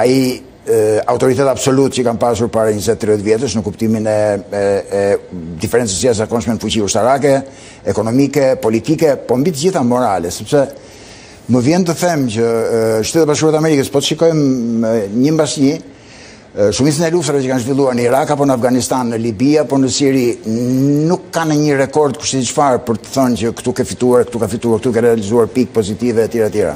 ai autoritet absolut që kanë pasur para njëzet tridhjetë vjetësh në kuptimin e, e, e diferencës së jashtëzakonshme në fuqi ushtarake, ekonomike, politike, po mbi të gjitha morale, sepse më vjen të them që Shtetet e Bashkuara të Amerikës, po të shikojmë një mbas një, shumicën e luftrave që kanë zhvilluar në Irak apo në Afganistan, në Libi apo në Siri, nuk kanë një rekord kushti çfarë për të thënë që këtu ke fituar, këtu ka fituar, këtu ka realizuar pikë pozitive etj etj.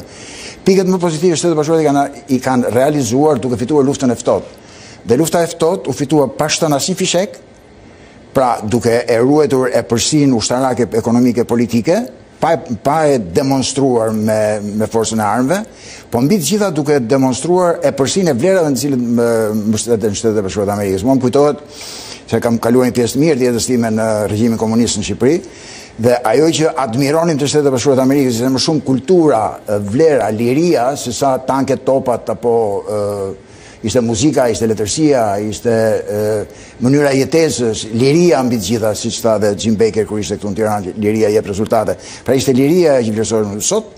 Pikët më pozitive Shtetet e Bashkuara i kanë i kanë realizuar duke fituar luftën e ftohtë. Dhe lufta e ftohtë u fitua pa shënë asnjë fishek, pra duke e ruajtur e përsinë ushtarake, ekonomike, politike, pa pa e demonstruar me me forcën e armëve, po mbi të gjitha duke demonstruar e përsinë e vlerave në të cilat mbështeten Shtetet e Bashkuara të Amerikës. Më kujtohet se kam kaluar një pjesë mirë të jetës time në regjimin komunist në Shqipëri. Dhe ajo që admironim të Shtetet e Bashkuara të Amerikës ishte më shumë kultura, vlera, liria, se sa tanket, topat, apo uh, ishte muzika, ishte letërsia, ishte uh, mënyra jetesës, liria mbi të gjitha, siç tha dhe Jim Baker kur ishte këtu në Tiranë, liria jep rezultate. Pra ishte liria që vlerësohet sot.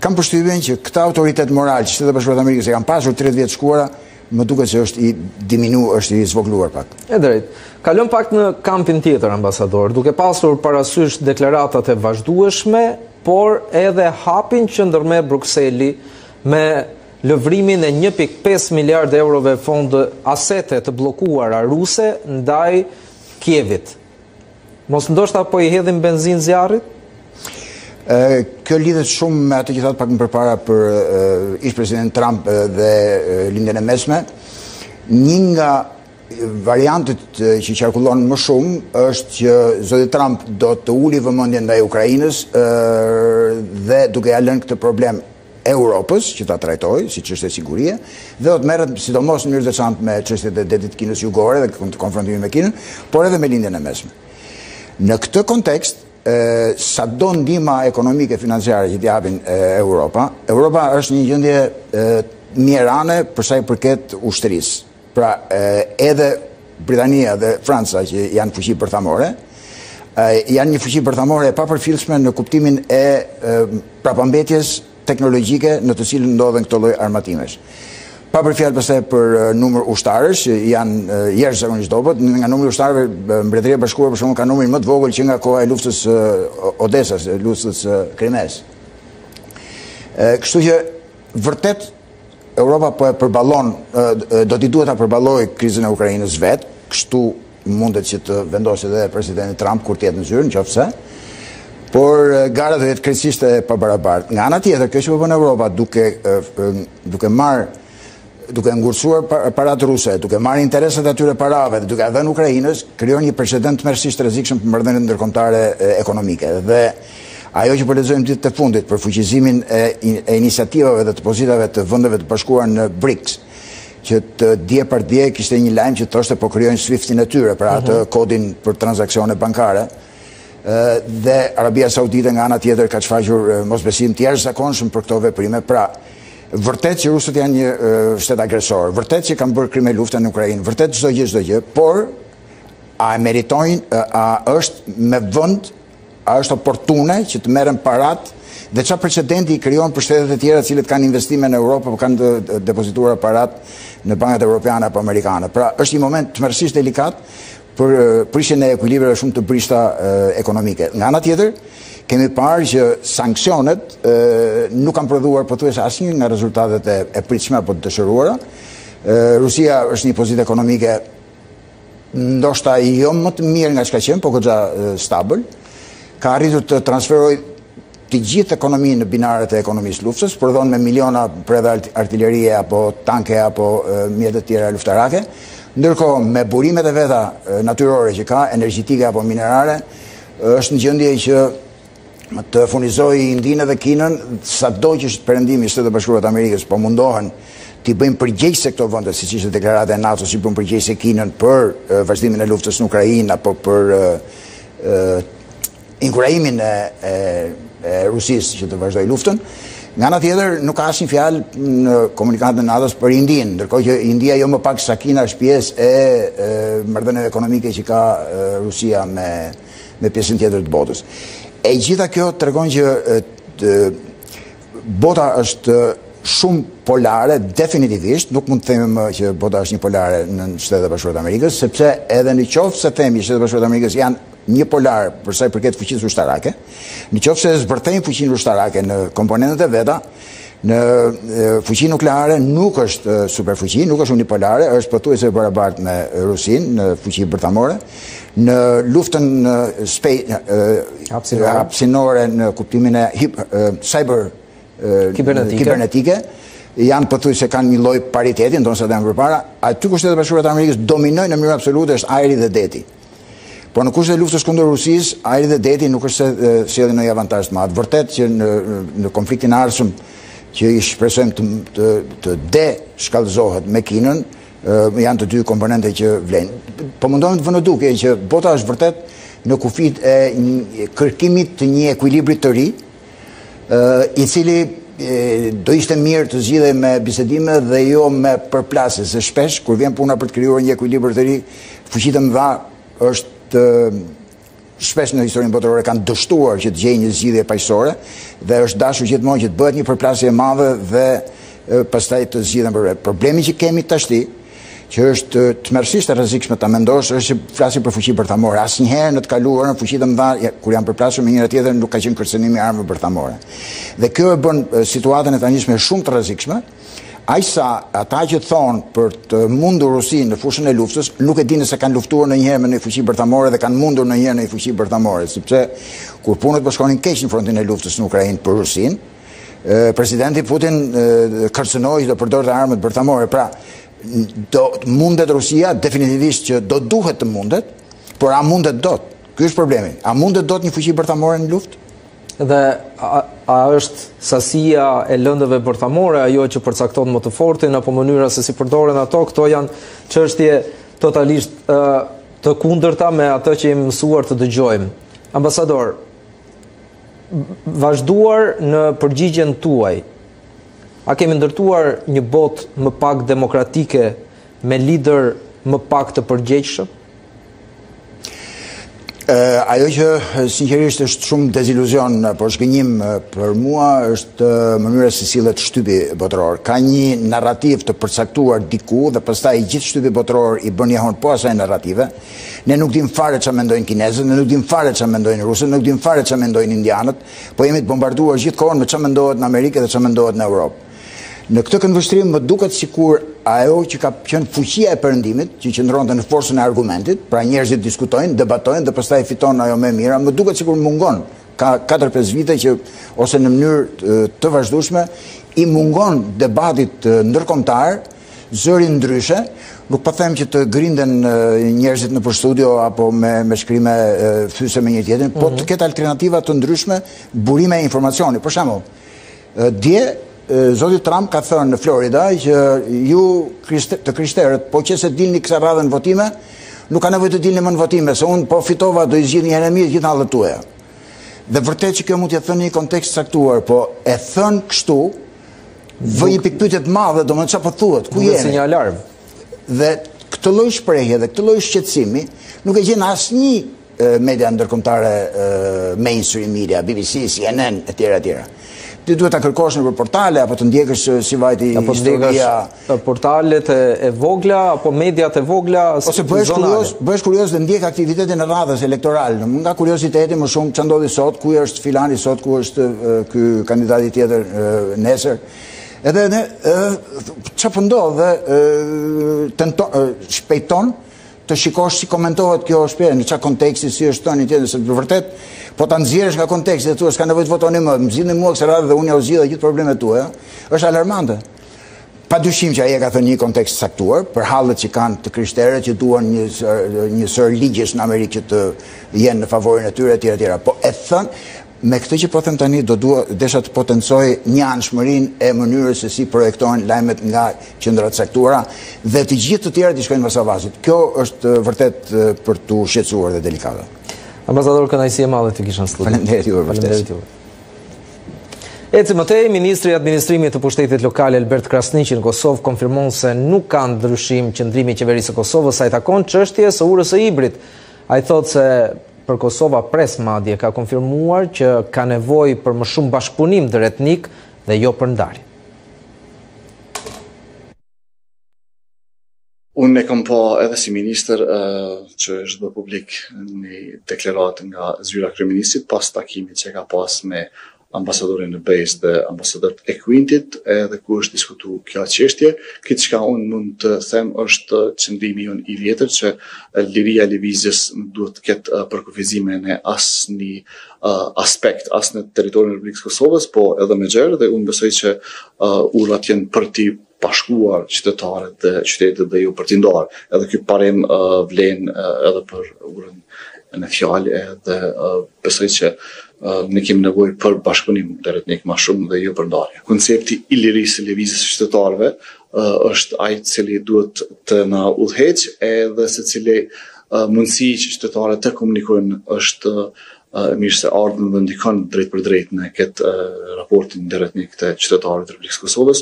Kam përshtypjen që këtë autoritet moral që Shtetet e Bashkuara të Amerikës e kanë pasur tridhjetë vjet shkuara, më duket se është i diminuar, është i zvogëluar pak. E drejtë. Kalon pak në kampin tjetër, ambasador, duke pasur parasysh deklaratat e vazhdueshme, por edhe hapin që ndërme Brukseli me lëvrimin e një pikë pesë miliardë eurove fondë asete të blokuara ruse ndaj Kievit. Mos ndoshta po i hedhin benzin zjarrit? Kjo lidhet shumë me atë që thatë pak më përpara për ish-president Trump dhe lindjen e mesme. Një nga variantit që qarkullon më shumë është që zoti Trump do të uli vëmendjen ndaj Ukrainës dhe duke ia lënë këtë problem Europës që ta trajtojë si çështje sigurie dhe do të merret sidomos në mënyrë veçantë me çështjet e detit të Kinës jugore dhe konfrontimin me Kinën, por edhe me lindjen e mesme. Në këtë kontekst, sado ndihma ekonomike financiare që t'i japin Europa, Europa është një gjendje mjerane për sa i përket ushtrisë. Pra, edhe Britania dhe Franca që janë fuqi përthamore, janë një fuqi përthamore e papërfillshme në kuptimin e prapambetjes teknologjike në të cilën ndodhen këto lloj armatimesh. Pa për fjalë pastaj për numër ushtarësh, janë jashtëzakonisht dobët, nga numri i ushtarëve Mbretëria e Bashkuar për shkakun ka numrin më të vogël që nga koha e luftës Odesas, luftës Krimes. Kështu që vërtet Europa po e përballon, do t'i duhet ta përballojë krizën e Ukrainës vet, kështu mundet që të vendosë edhe presidenti Trump kur të jetë në zyrë, nëse, por gara do të jetë krejtësisht e pabarabartë. Nga ana tjetër, kjo që po bën Europa duke duke marr, duke ngurcuar paratë ruse, duke marrë interesat e atyre parave dhe duke dhënë Ukrainës, krijon një precedent tmerrësisht të rrezikshëm për marrëdhëniet ndërkombëtare ekonomike dhe ajo që po lexojmë ditët e fundit për fuqizimin e iniciativave dhe të pozitave të vendeve të bashkuara në BRICS, që të dje për dje kishte një lajm që thoshte po krijojnë Swiftin e tyre, pra atë kodin për transaksione bankare, dhe Arabia Saudite nga ana tjetër ka shfaqur mosbesim të jashtëzakonshëm për këto veprime. Pra, vërtet që rusët janë një shtet agresor, vërtet që kanë bërë krime lufta në Ukrainë, vërtet çdo gjë, çdo gjë, por a meritojnë, a është me vend, a është oportune që të merren parat dhe çfarë precedenti i krijon për shtetet e tjera të cilët kanë investime në Europë apo kanë depozituar parat në bankat europiane apo amerikane. Pra, është një moment tmerrësisht delikat për prishjen e ekuilibreve shumë të brishta ekonomike. Nga ana tjetër, kemi parë që sanksionet nuk kanë prodhuar pothuajse asnjë nga rezultatet e pritshme apo të dëshiruara. Rusia është në një pozitë ekonomike ndoshta jo më të mirë nga çka qenë, por goxha stabil. Ka arritur të transferoj të gjithë ekonominë në binaret e ekonomisë luftës, prodhon me miliona predha artillerie apo tanke apo mjetet tjera luftarake, ndërkohë me burimet e veta natyrore që ka, energjetike apo minerale, është në gjendje që të furnizojë Indinë dhe Kinën, sado që është perëndimi i Shtetit të Bashkuar të Amerikës, po mundohen t'i bëjnë përgjegjëse këto vende, siç ishte deklarata e NATO, si bën përgjegjëse Kinën për vazhdimin e luftës në Ukrainë apo për inkurajimin e Rusisë që të vazhdojë luftën. Nga ana tjetër, nuk ka asnjë fjalë në komunikatën e NATO-s për Indinë, ndërkohë që India jo më pak se Kina është pjesë e marrëdhënieve ekonomike që ka Rusia me me pjesën tjetër të botës. E gjitha kjo tregon që bota është shumë polare, definitivisht, nuk mund të themi më që bota është një polare në Shtetet e Bashkuara të Amerikës, sepse edhe nëse themi Shtetet e Bashkuara të Amerikës janë një polar për sa i përket fuqisë ushtarake, nëse e zbërthejnë fuqinë ushtarake në komponentet e veta, në fuqi nukleare nuk është superfuqi, nuk është unipolare, është pothuajse e barabartë me Rusinë në fuqi bërthamore, në luftën hapësinore në kuptimin e cyber kibernetike, janë pothuajse kanë një lloj pariteti, ndonëse edhe më përpara, aty ku Shtetet e Bashkuara të Amerikës dominojnë në mënyrë absolute është ajri dhe deti. Po në kushtet e luftës kundër Rusisë, ajri dhe deti nuk është se sjellin ndonjë avantazh të madh. Vërtet që në konfliktin e ardhshëm që i shpresojmë të të deshkallëzohet me Kinën, janë të dy komponente që vlen. Po mundohem të vënë dukje që bota është vërtet në kufit e kërkimit të një ekuilibri të ri, i cili do ishte mirë të zgjidhej me bisedime dhe jo me përplasje, se shpesh kur vjen puna për të krijuar një ekuilibër të ri, fuqitë më dha është shpesh në historinë botërore kanë dështuar që të gjejë një zgjidhje paqësore dhe është dashur gjithmonë që të bëhet një përplasje e madhe dhe pastaj të zgjidhen për problemi që kemi tashti, që është tmerrësisht e rrezikshme ta mendosh, është që flasim për fuqi bërthamore. Asnjëherë në të kaluarën fuqitë e mëdha kur janë përplasur me njëra tjetrën nuk ka qenë kërcënimi i armëve bërthamore. Dhe kjo e bën situatën e tanishme shumë të rrezikshme. Ajsa ata që thonë për të mundur Rusinë në fushën e luftës, nuk e dinë se kanë luftuar ndonjëherë me një fuqi bërthamore dhe kanë mundur ndonjëherë me një fuqi bërthamore, sepse kur punët po shkonin keq në frontin e luftës në Ukrainë për Rusinë, presidenti Putin kërcënoi që do përdorte armët bërthamore. Pra, mundet Rusia, definitivisht që do duhet të mundet, por a mundet dot? Ky është problemi. A mundet dot një fuqi bërthamore në luftë? Dhe a, a është sasia e lëndëve bërthamore ajo që përcakton më të fortin apo mënyra se si përdoren ato, këto janë çështje totalisht uh, të kundërta me atë që jemi mësuar të dëgjojmë. Ambasador, vazhduar në përgjigjen tuaj, a kemi ndërtuar një botë më pak demokratike me lider më pak të përgjegjshëm? Ajo që sinqerisht është shumë deziluzion, por shkënjim për mua është mënyra se sillet shtypi botëror. Ka një narrativ të përcaktuar diku dhe pastaj gjithë shtypi botëror i bën jahon po asaj narrative. Ne nuk dim fare çfarë mendojnë kinezët, ne nuk dim fare çfarë mendojnë rusët, ne nuk dim fare çfarë mendojnë indianët, po jemi të bombarduar gjithkohon me çfarë mendohet në Amerikë dhe çfarë mendohet në Europë. Në këtë këndvështrim më duket sikur ajo që ka qenë fuqia e perëndimit, që qëndronte në forcën e argumentit, pra njerëzit diskutojnë, debatojnë dhe pastaj fiton ajo më e mira, më duket sikur mungon. Ka katër pesë vite që ose në mënyrë të vazhdueshme i mungon debatit ndërkombëtar zëri ndryshe. Nuk po them që të grinden njerëzit nëpër studio apo me, me shkrime fyse me një tjetrin, mm-hmm. po të ketë alternativa të ndryshme, burime e informacionit. Për shembull, dje Zoti Trump ka thënë në Florida që ju kriste, të krishterët, po që se dilni kësaj radhe në votime, nuk ka nevojë të dilni më në votime, se unë po fitova do i zgjidh një enemi të gjithë hallet tuaja. Dhe vërtet që kjo mund t'ia thënë në një kontekst caktuar, po e thën kështu, vë një pikpyetje të madhe, domethënë çfarë po thuhet, ku jeni? Është një alarm. Dhe këtë lloj shprehje dhe këtë lloj shqetësimi nuk e gjen asnjë media ndërkombëtare, mainstream media, B B C, C N N etj etj. Ti duhet ta kërkosh nëpër portale apo të ndjekësh si vajti historia, portalet e vogla apo mediat e vogla ose bëhesh kurioz, bëhesh kurioz dhe ndjek aktivitetin e radhës elektorale, nga kurioziteti më shumë çfarë ndodhi sot, ku është filani sot, ku është ky kandidati tjetër nesër. Edhe ne çfarë po ndodh dhe tenton shpejton të shikosh si komentohet kjo shprehje, në çfarë konteksti, si është thënë tjetër, se vërtet po ta nxjerrësh nga konteksti dhe thua s'ka nevojë të votoni më, më zgjidhni mua kësaj radhe dhe unë ja u zgjidha gjithë problemet tuaja, është alarmante. Padyshim që ai e ka thënë një kontekst caktuar për hallet që kanë të krishterët që duan një një sër ligjesh në Amerikë që të jenë në favorin e tyre etj etj. Po e thën me këtë që po them tani do dua desha të potencoj një anshmërinë e mënyrës se si projektohen lajmet nga qendra të caktuara dhe të gjithë të tjerët i shkojnë vasavasit. Kjo është vërtet për tu shqetësuar dhe delikate. Ambasador, kënaqësi e madhe të kisha në studio. Faleminderit juve vërtet. Eci më tej, Ministri i Administrimit të Pushtetit Lokal Elbert Krasniqi në Kosovë konfirmon se nuk ka ndryshim qëndrimi i qeverisë së Kosovës sa i takon çështjes së urës së hibrit. Ai thotë se për Kosova pres madje ka konfirmuar që ka nevojë për më shumë bashkëpunim ndëretnik dhe jo për ndarje. Unë e kam pa edhe si minister uh, që është bërë publik një deklaratë nga zyra kryeministit pas takimit që ka pas me ambasadorin e Bejs dhe ambasador e Kuintit edhe ku është diskutu kjo çështje. Këtë çka unë mund të them është qëndrimi unë i vjetër që liria levizjes duhet të ketë përkufizime në asni aspekt, as në teritorin e Republikës Kosovës, po edhe me gjerë dhe unë besoj që uh, urat jenë për ti bashkuar qytetarët dhe qytetet dhe ju përtindarë. Edhe kjo parem uh, vlen uh, edhe për urën në fjallë edhe uh, besoj që Uh, ne kemi nevojë për bashkëpunim ndërretnik më shumë dhe jo për ndarje. Koncepti i lirisë së lëvizjes së qytetarëve uh, është ai i cili duhet të na udhëheq edhe secili uh, mundësi që qytetarët të komunikojnë është uh, mirë se ardhmë dhe ndikon drejt për drejt në këtë uh, raportin ndërretnik të qytetarëve të Republikës Kosovës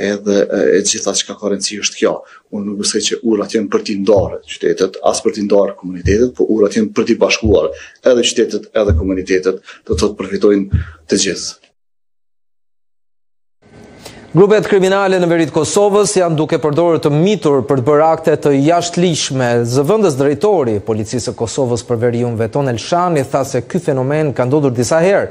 edhe e gjitha që ka ka rëndësi është kjo. Unë nuk besoj që urat janë për t'i ndarë qytetet, as për t'i ndarë komunitetet, po urat janë për t'i bashkuar edhe qytetet edhe komunitetet do të të përfitojnë të gjithë. Grupet kriminale në veri të Kosovës janë duke përdorur të mitur për të bërë akte të jashtëligjshme. Zëvendës drejtori i Policisë së Kosovës për veriun Veton Elshani tha se ky fenomen ka ndodhur disa herë.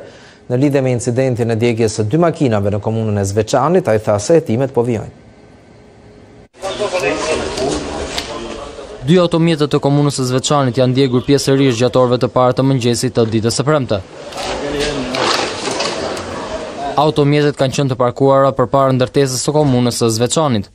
Në lidhje me incidentin e djegjes së dy makinave në komunën e Zveçanit, ai tha se hetimet po vijojnë. Dy automjetet të komunës së Zveçanit janë djegur pjesërisht gjatë orëve të para të mëngjesit të ditës së premte. Automjetet kanë qenë të parkuara përpara ndërtesës së komunës së Zveçanit.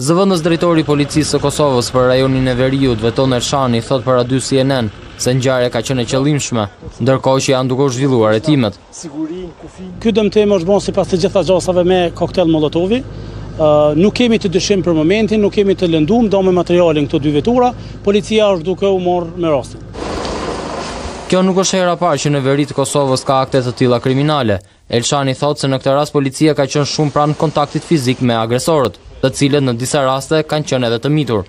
Zëvendës drejtori i policisë së Kosovës për rajonin e Veriut, Veton Elshani, thot para dy C N N se ngjarja ka qenë e qëllimshme, ndërkohë që janë duke u zhvilluar hetimet. Ky dëmtim është bërë sipas të gjitha gjasave me koktel Molotovi. Nuk kemi të dyshim për momentin, nuk kemi të lënduar, ndaj me materialin këto dy vetura, policia është duke u marrë me rastin. Kjo nuk është hera parë që në veri të Kosovës ka akte të tilla kriminale. Elshani thotë se në këtë rast policia ka qenë shumë pranë kontaktit fizik me agresorët, të cilët në disa raste kanë qenë edhe të mitur.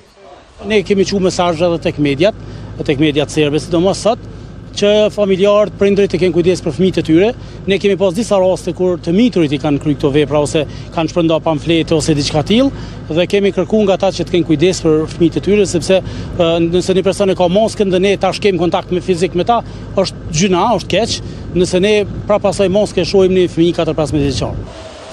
Ne kemi çuar mesazhe edhe tek mediat, tek mediat serbe, sidomos sot, që familjarët, prindrit të kenë kujdes për fëmijët e tyre. Ne kemi pas disa raste kur të miturit i kanë kryer këto vepra ose kanë shpërndar pamflete ose diçka tillë dhe kemi kërkuar nga ata që të kenë kujdes për fëmijët e tyre, sepse nëse një person e ka maskën dhe ne tash kemi kontakt me fizik me ta, është gjyna, është keq, nëse ne prapë asaj maskë shohim një fëmijë katër pesëmbëdhjetë vjeçar.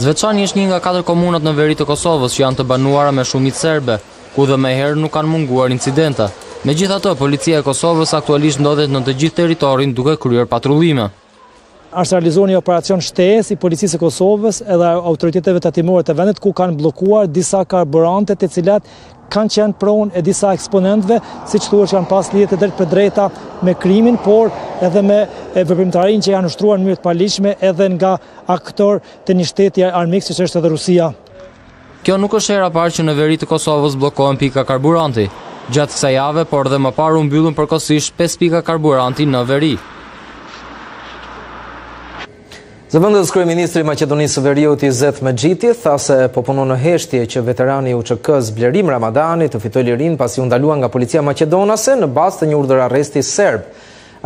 Zveçani është një nga katër komunat në veri të Kosovës që janë të banuara me shumicë serbe, ku dhe më herë nuk kanë munguar incidente. Megjithatë, policia e Kosovës aktualisht ndodhet në të gjithë territorin duke kryer patrullime. Është realizuar një operacion shtesë i policisë së Kosovës edhe autoriteteve tatimore të vendit ku kanë bllokuar disa karburante të cilat kanë qenë pronë e disa eksponentëve, siç thuhet që kanë pas lidhje drejt për drejta me krimin, por edhe me veprimtarinë që janë ushtruar në mënyrë të paligjshme edhe nga aktor të një shteti armik siç është edhe Rusia. Kjo nuk është hera e parë që në veri të Kosovës bllokohen pika karburanti. Gjatë kësaj jave, por edhe më parë u mbyllën përkohësisht pesë pika karburanti në veri. Zëvendës kryeministri i Maqedonisë së Veriut Izzet Megjiti tha se po punon në heshtje që veterani i U Ç K-s Blerim Ramadani të fitojë lirinë pasi u ndalua nga policia maqedonase në bazë të një urdhër arresti serb.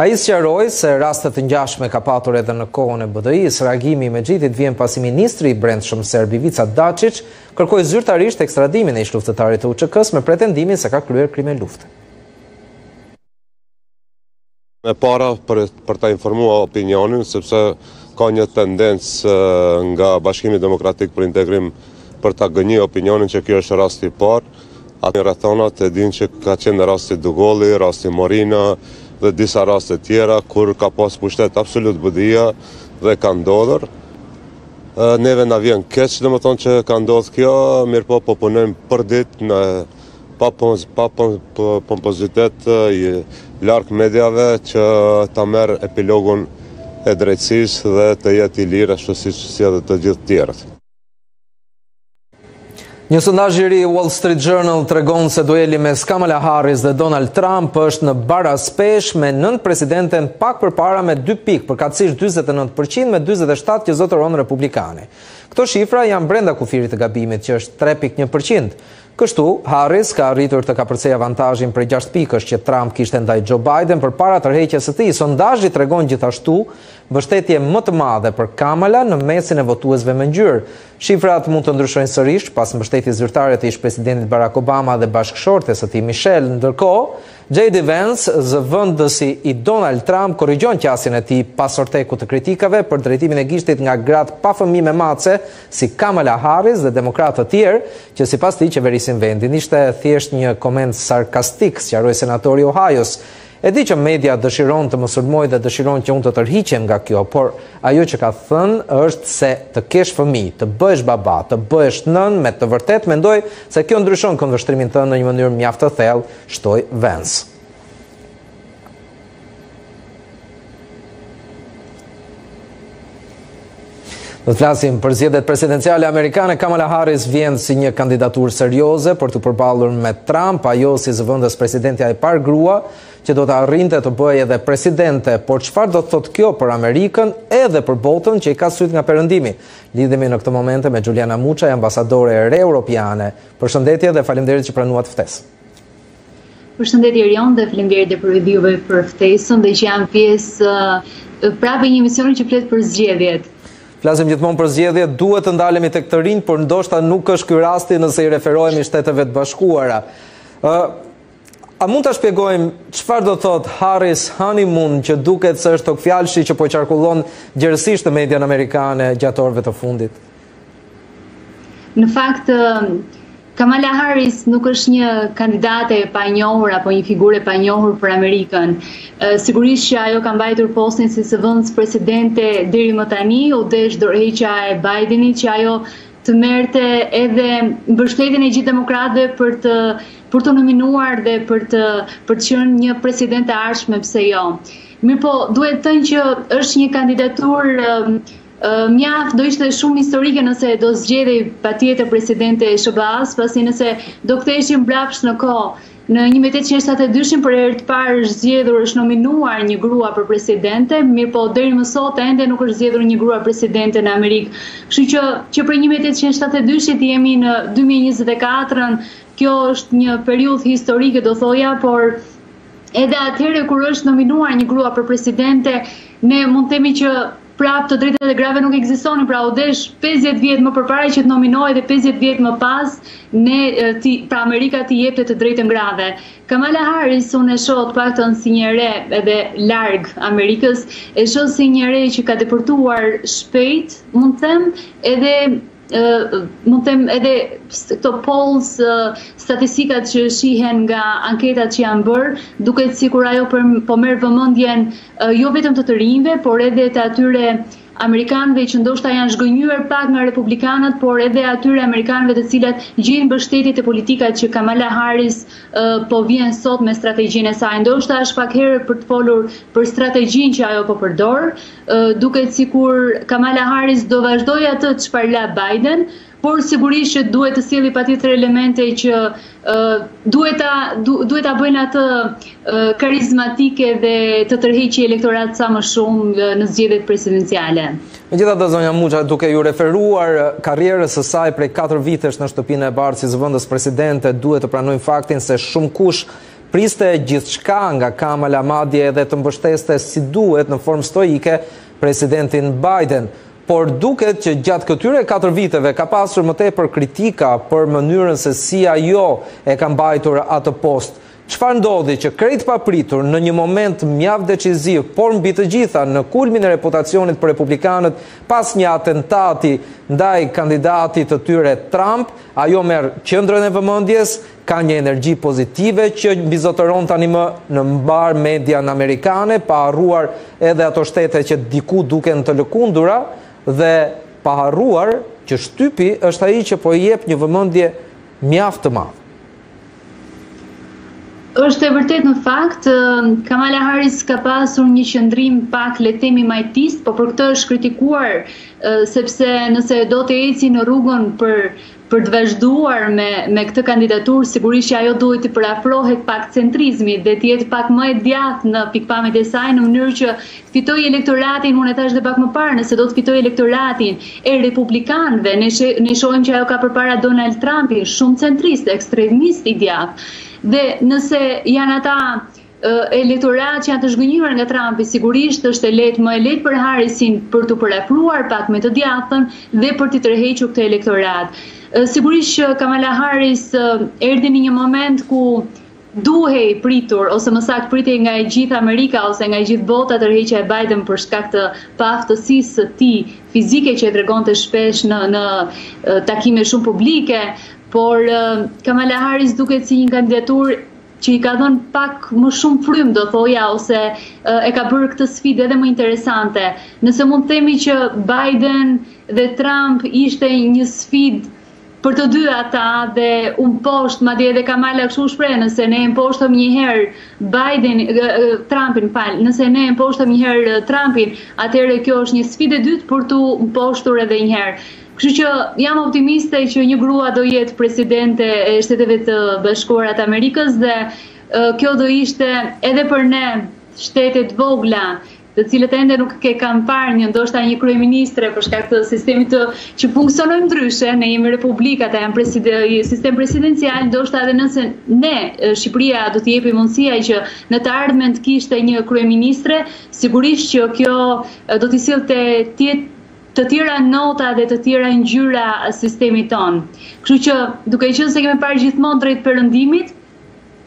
Ai sqaroi se raste të ngjashme ka patur edhe në kohën e B D I-s. Reagimi i Megjitit vjen pasi ministri i brendshëm serb Ivica Dačić kërkoi zyrtarisht ekstradimin e ish-luftëtarit të U Ç K-s me pretendimin se ka kryer krime lufte. Me para për, për ta informuar opinionin, sepse ka një tendencë nga Bashkimi Demokratik për Integrim për ta gënjur opinionin që kjo është rasti i parë. Atë rrethonat e dinë që ka qenë rasti Dugolli, rasti Morina dhe disa raste tjera kur ka pas pushtet absolut B D I-ja dhe ka ndodhur. Neve na vjen keq, domethënë që ka ndodhur kjo, mirë po po punojmë për ditë në pa pompozitet larg mediave që ta merr epilogun e drejtësisë dhe të jetë i lirë ashtu siç edhe të gjithë tjerët. Një sondazh i ri i Wall Street Journal tregon se dueli mes Kamala Harris dhe Donald Trump është në barazpesh me nën presidenten pak përpara me dy pikë, përkatësisht njëzet e nëntë përqind me njëzet e shtatë që zotëron Republikani. Këto shifra janë brenda kufirit të gabimit që është tre pikë një përqind. Kështu, Harris ka arritur të kapërcej avantazhin për gjashtë pikësh që Trump kishte ndaj Joe Biden përpara tërheqjes së tij. Sondazhi tregon gjithashtu mbështetje më të madhe për Kamala në mesin e votuesve me ngjyrë. Shifrat mund të ndryshojnë sërish pas mbështetjes zyrtare të ish-presidentit Barack Obama dhe bashkëshortes së tij Michelle, ndërkohë, J D Vance, zëvendësi i Donald Trump, korrigjon qasjen e tij pas ortekut të kritikave për drejtimin e gishtit nga gratë pa fëmijë me mace si Kamala Harris dhe demokratë të tjerë që sipas tij qeverisin vendin. Ishte thjesht një koment sarkastik, sqaroi senatori i Ohio-s. E di që media dëshiron të më sulmoj dhe dëshiron që unë të tërhiqem nga kjo, por ajo që ka thënë është se të kesh fëmijë, të bësh baba, të bësh nën, me të vërtet mendoj se kjo ndryshon kundërshtrimin tënë në një mënyrë mjaft të thellë, shtoi Vance. Do të flasim për zgjedhjet presidenciale amerikane. Kamala Harris vjen si një kandidaturë serioze për të përballur me Trump, ajo si zëvendës presidentja e parë grua që do të arrinte të bëjë edhe presidente, por çfarë do të thotë kjo për Amerikën edhe për botën që i ka syt nga perëndimi? Lidhemi në këtë moment me Juliana Muçaj, ambasadore e re europiane. Përshëndetje dhe faleminderit që pranuat ftesën. Përshëndetje Rion dhe faleminderit edhe për videove për ftesën dhe që janë pjesë prapë një emisioni që flet për zgjedhjet. Flasim gjithmonë për zgjedhje, duhet të ndalemi tek të rinj, por ndoshta nuk është ky rasti nëse i referohemi Shteteve të Bashkuara. A mund ta shpjegojmë çfarë do thot Harris honeymoon që duket se është tokfjalshi që po qarkullon gjerësisht në median amerikane gjatë orëve të fundit? Në fakt, Kamala Harris nuk është një kandidate e panjohur apo një figurë e panjohur për Amerikën. Sigurisht që ajo ka mbajtur postin si zëvendës presidente deri më tani, u desh dorëheqja e Bidenit që ajo të merrte edhe mbështetjen e gjithë demokratëve për të për të nominuar dhe për të për të qenë një president të ardhshëm, pse jo. Mirë po, duhet të thënë që është një kandidaturë mjaft, do ishte shumë historike nëse do zgjedhej patjetër presidente S B A-s, pasi nëse do ktheheshim mbrapsht në kohë, në një mijë e tetëqind e shtatëdhjetë e dy për herë të parë është zgjedhur, është nominuar një grua për presidente, mirë po deri më sot ende nuk është zgjedhur një grua presidente në Amerikë. Kështu që që për një mijë e tetëqind e shtatëdhjetë e dy jemi në dy mijë e njëzet e katër, kjo është një periudhë historike do thoja, por edhe atëherë kur është nominuar një grua për presidente, ne mund të themi që prap të drejtat e grave nuk ekzistonin, pra u desh pesëdhjetë vjet më përpara që të nominohej dhe pesëdhjetë vjet më pas, ne ti pra Amerika ti jepte të drejtën grave. Kamala Harris unë e shoh të paktën si një re edhe larg Amerikës, e shoh si një re që ka deportuar shpejt, mund të them, edhe Uh, mund të them edhe këto polls, uh, statistikat që shihen nga anketat që janë bërë, duket sikur ajo për, po merr vëmendjen uh, jo vetëm të të rinjve, por edhe të atyre amerikanëve që ndoshta janë zhgënjur pak nga republikanët, por edhe atyre amerikanëve të cilat gjejnë mbështetje te politikat që Kamala Harris uh, po vjen sot me strategjinë e saj. Ndoshta është pak herë për të folur për strategjinë që ajo po përdor, uh, duket sikur Kamala Harris do vazhdojë atë çfarë la Biden, por sigurisht që duhet të sjelli patjetër elemente që uh, duhet ta du, duhet ta bëjnë atë uh, karizmatike dhe të tërheqë elektorat sa më shumë në zgjedhjet presidenciale. Megjithatë, zonja Muça, duke ju referuar karrierës së saj prej katër vitesh në shtëpinë e bardhë si zëvendës presidente, duhet të pranojmë faktin se shumë kush priste gjithçka nga Kamala, madje edhe të mbështeste si duhet në formë stoike presidentin Biden. Por duket që gjatë këtyre katër viteve ka pasur më tepër kritika për mënyrën se si ajo e ka mbajtur atë post. Çfarë ndodhi që krejt papritur në një moment mjaft deciziv, por mbi të gjitha në kulmin e reputacionit për republikanët pas një atentati ndaj kandidatit të tyre Trump, ajo merr qendrën e vëmendjes, ka një energji pozitive që bizotëron tani më në mbar median amerikane, pa harruar edhe ato shtete që diku duken të lëkundura, dhe pa harruar që shtypi është ai që po i jep një vëmendje mjaft të madhe. Është e vërtet në fakt, Kamala Harris ka pasur një qëndrim pak le të themi majtist, por për këtë është kritikuar sepse nëse do të eci në rrugën për për të vazhduar me me këtë kandidaturë, sigurisht që ajo duhet të përafrohet pak centrizmit dhe të jetë pak më e djathtë në pikpamjet e saj në mënyrë që fitojë elektoratin, unë e thash dhe pak më parë, nëse do të fitojë elektoratin e republikanëve, ne ne shohim që ajo ka përpara Donald Trumpin, shumë centrist, ekstremist i djathtë. Dhe nëse janë ata elektorat që janë të zhgënjur nga Trumpi, sigurisht është e lehtë, më e lehtë për Harrisin për të përafruar pak me të djathtën dhe për të tërhequr këtë elektorat. Sigurisht që Kamala Harris erdhi në një moment ku duhej pritur, ose më saktë pritej nga e gjithë Amerika ose nga e gjithë bota tërheqja e Biden për shkak të paaftësisë së tij fizike që e tregonte shpesh në në takime shumë publike, por Kamala Harris duket si një kandidaturë që i ka dhënë pak më shumë frymë, do thoja, ose e ka bërë këtë sfidë edhe më interesante. Nëse mund të themi që Biden dhe Trump ishte një sfidë për të dy ata dhe u mposhtë, madje edhe Kamala kështu shpreh, nëse ne mposhtëm një herë Biden, Trumpin, fal, nëse ne mposhtëm një herë Trumpin, atëherë kjo është një sfidë e dytë për të mposhtur edhe një herë. Kështu që jam optimiste që një grua do jetë presidente e Shteteve të Bashkuara të Amerikës dhe kjo do ishte edhe për ne shtetet vogla, të cilët ende nuk e kanë parë një ndoshta një kryeministre për shkak të sistemit të që funksionojmë ndryshe, ne jemi republika, ata janë preside, sistem presidencial, ndoshta edhe nëse ne Shqipëria do të jepi mundësia që në të ardhmen të kishte një kryeministre, sigurisht që kjo do t'i sillte të, të tjera nota dhe të tjera ngjyra sistemit ton. Kështu që duke qenë se kemi parë gjithmonë drejt perëndimit,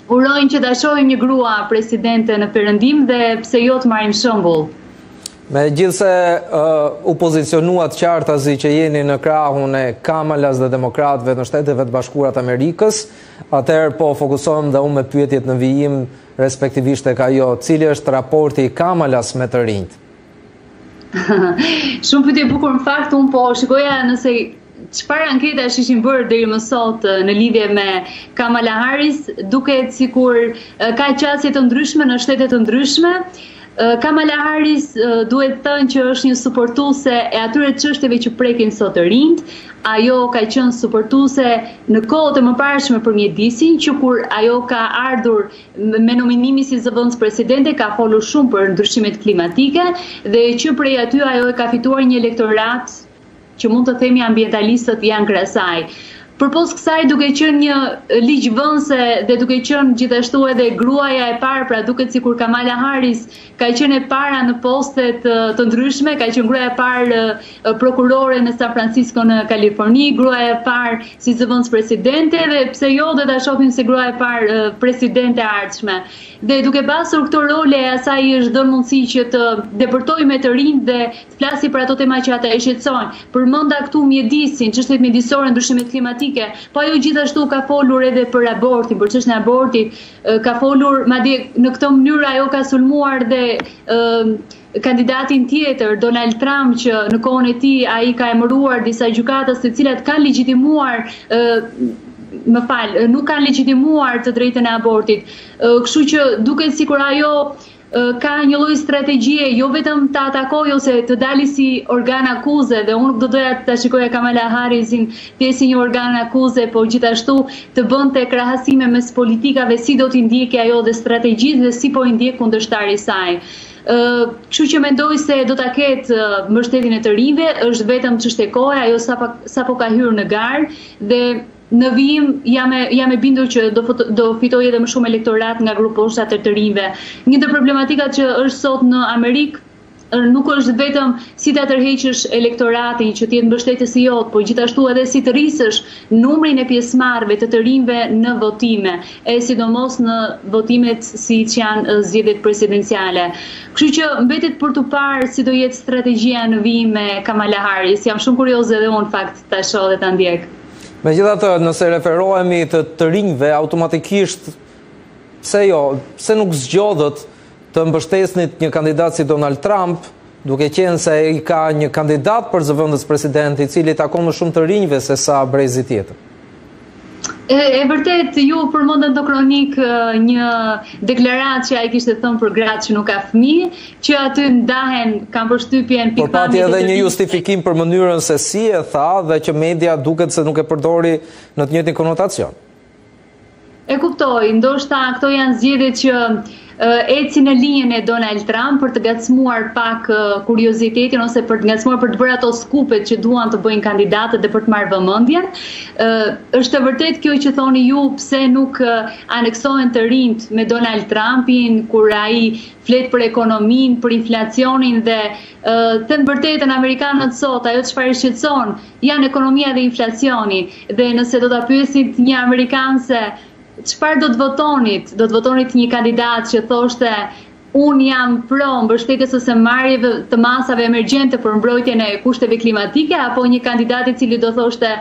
urojnë që ta shohim një grua presidente në perëndim dhe pse jo të marrim shembull. Megjithse uh, u pozicionuat qartazi që jeni në krahun e Kamalas dhe demokratëve në Shteteve të Bashkuara të Amerikës, atëherë po fokusohem dhe unë me pyetjet në vijim respektivisht tek ajo, cili është raporti i Kamalas me të rinjt? Shumë pyetje bukur, në fakt unë po shikoja nëse çfarë anketash ishin bërë deri më sot në lidhje me Kamala Harris, duket sikur ka qasje të ndryshme në shtete të ndryshme. Kamala Harris duhet të thënë që është një suportuese e atyre çështjeve që prekin sot të rinjt. Ajo ka qenë suportuese në kohët e mëparshme për mjedisin, që kur ajo ka ardhur me nominimin si zëvendëspresidente ka folur shumë për ndryshimet klimatike dhe që prej aty ajo e ka fituar një elektorat që mund të themi ambientalistët janë krasaj. Përpos kësaj duke qenë një ligjvënëse dhe duke qenë gjithashtu edhe gruaja e parë, pra duket sikur Kamala Harris ka qenë e para në postet të ndryshme, ka qenë gruaja e parë prokurore në San Francisco në Kaliforni, gruaja e parë si zëvendëspresidente dhe pse jo do ta shohim si gruaja e parë presidente e ardhshme. Dhe duke pasur këto role asaj i është dhënë mundësi që të depërtojë me të rinj dhe të flasi për ato tema që ata e shqetësojnë. Përmenda këtu mjedisin, çështjet mjedisore, ndryshimet klimatike, po ajo gjithashtu ka folur edhe për abortin, për çështën e abortit, ka folur, madje në këtë mënyrë ajo ka sulmuar dhe kandidatin tjetër, Donald Trump, që në kohën e tij ai ka emëruar disa gjykatës të cilat kanë legjitimuar Më fal, nuk kanë legjitimuar të drejtën e abortit. Kështu që duket sikur ajo ka një lloj strategjie, jo vetëm të atakoj ose të dali si organ akuze, dhe unë do doja ta shikoja Kamala Harrisin si një organ akuze, po gjithashtu të bënte krahasime mes politikave, si do t'i ndjekë ajo dhe strategjitë dhe si po i ndjek kundërshtari i saj. Kështu që mendoj se do ta ketë mbështetjen e të rinjve, është vetëm çështje kohe, ajo sapo ka hyrë në garë dhe Në vijim jam e bindur që do fitoj edhe më shumë elektorat nga gruposhat e të rinjve. Një ndër problematikat që është sot në Amerikë nuk është vetëm si të tërheqësh elektoratin që t'jetë mbështetës i jotë, por gjithashtu edhe si të rrisësh numrin e pjesëmarrësve të të rinjve në votime, e sidomos në votimet si që janë zgjedhjet presidenciale. Kështu që mbetet për të parë si do jetë strategjia në vijim me Kamala Harris. Jam shumë kurioze dhe unë fakt ta shoh dhe ta ndjek. Megjithatë, nëse referohemi të të rinjve, automatikisht, pse jo, pse nuk zgjodhet të mbështesnit një kandidat si Donald Trump, duke qenë se ai ka një kandidat për zëvendëspresident i cili takon më shumë të rinjve se sa brezi tjetër. E vërtet, ju përmendën në kronik një deklaratë që ai kishte thënë për gratë që nuk ka fëmijë, që aty ndahen, kanë përshtypjen pikpamje. Por pati edhe një justifikim për mënyrën se si e tha dhe që media duket se nuk e përdori në të njëjtin konotacion. E kuptoj, ndoshta këto janë zgjedhje që eci në linjën e Donald Trump për të gacmuar pak kuriozitetin ose për të gacmuar për të bërë ato skupet që duan të bëjnë kandidatët dhe për të marrë vëmendjen. Është vërtet kjo që thoni ju, pse nuk aneksohen të rinjt me Donald Trumpin kur ai flet për ekonominë, për inflacionin dhe të vërtetën amerikanët sot, ajo çfarë shqetëson janë ekonomia dhe inflacioni. Dhe nëse do ta pyesit një amerikan se çfarë do të votonit? Do të votonit një kandidat që thoshte unë jam pro mbështetjes ose marrjeve të masave emergjente për mbrojtjen e kushteve klimatike, apo një kandidat i cili do thoshte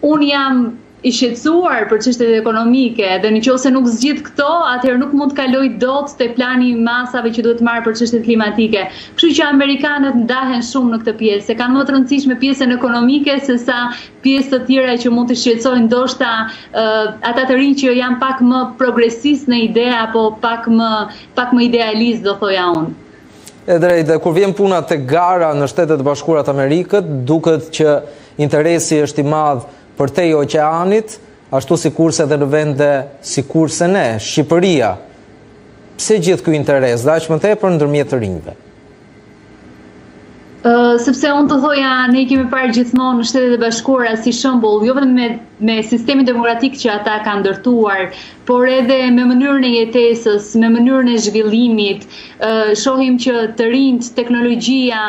unë jam i shqetësuar për çështjet ekonomike dhe nëse nuk zgjidh këto, atëherë nuk mund të kaloj dot te plani i masave që duhet marrë për çështjet klimatike. Kështu që amerikanët ndahen shumë në këtë pjesë, se kanë më të rëndësishme pjesën ekonomike sesa pjesë të tjera që mund të shqetësojnë ndoshta ata të rinj që janë pak më progresistë në ide apo pak më pak më idealist, do thoja unë. E drejtë, kur vjen puna te gara në Shtetet e Bashkuara të Amerikës, duket që interesi është i madh për te i oqeanit, ashtu si kurse dhe në vende si kurse ne, Shqipëria. Pse gjithë ky interes, dhe aq më tepër ndërmjet të rinjve? Sepse unë të thoja, ne kemi parë gjithmonë në Shtetet e Bashkuara si shembull, jo vetëm me, me sistemin demokratik që ata kanë ndërtuar, por edhe me mënyrën e jetesës, me mënyrën e zhvillimit, shohim që të rinjt, teknologjia,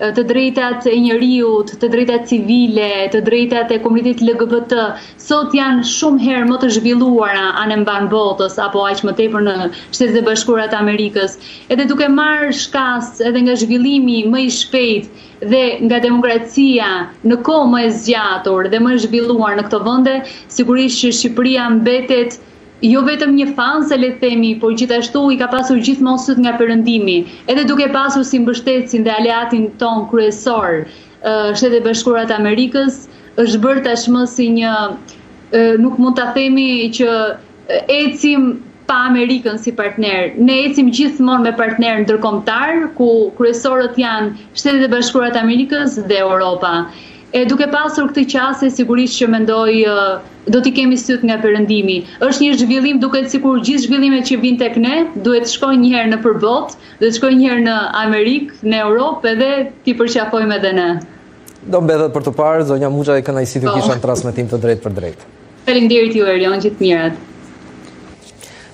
të drejtat e njerëzit, të drejtat civile, të drejtat e komunitetit L G B T, sot janë shumë herë më të zhvilluara anë mban botës apo aq më tepër në Shtetet e Bashkuara të Amerikës. Edhe duke marrë shkas edhe nga zhvillimi më i shpejtë dhe nga demokracia në kohë më e zgjatur dhe më e zhvilluar në këto vende, sigurisht që Shqipëria mbetet jo vetëm një fan, se le të themi, por gjithashtu i ka pasur gjithmonë syt nga perëndimi, edhe duke pasur si mbështetësin dhe aleatin ton kryesor Shtetet e Bashkuara të Amerikës, është bërë tashmë si një, nuk mund ta themi që ecim pa Amerikën si partner. Ne ecim gjithmonë me partner ndërkombëtar, ku kryesorët janë Shtetet e Bashkuara të Amerikës dhe Europa. E duke pasur këtë qasje, sigurisht që mendoj do t'i kemi syt nga perëndimi. Është një zhvillim, duket sikur gjithë zhvillimet që vijnë tek ne duhet shkojnë një herë nëpër botë, duhet shkojnë një herë në Amerikë, në Europë dhe t'i përqafojmë edhe ne. Do mbetet për të parë, zonja Muçaj, kënaqësi të kisha në transmetim të drejtë për drejtë. Faleminderit ju Erion, gjithë mirat.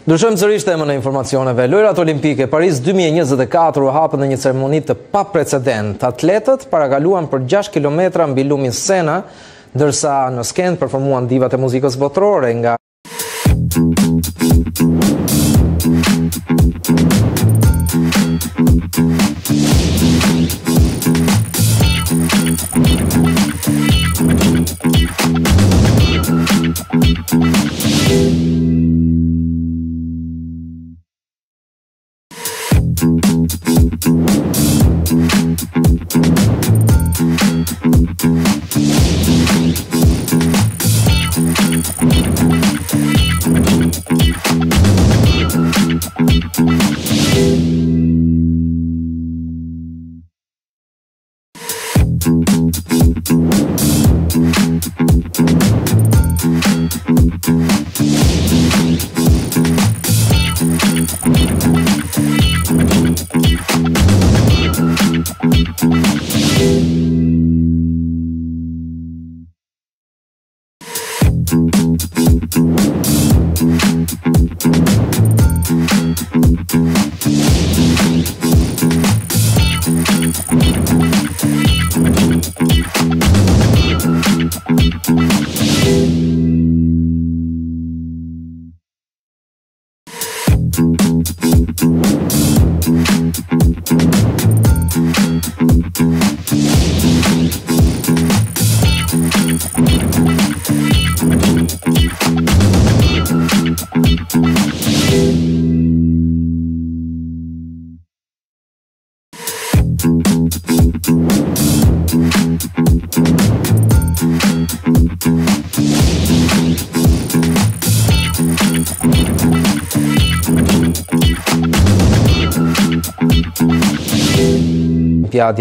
Ndryshojmë sërish temën e informacioneve. Lojrat olimpike Paris dy mijë e njëzet e katër u hapën në një ceremoni të paprecedent. Atletët parakaluan për gjashtë kilometra mbi lumin Sena, ndërsa në skenë performuan divat e muzikës botërore nga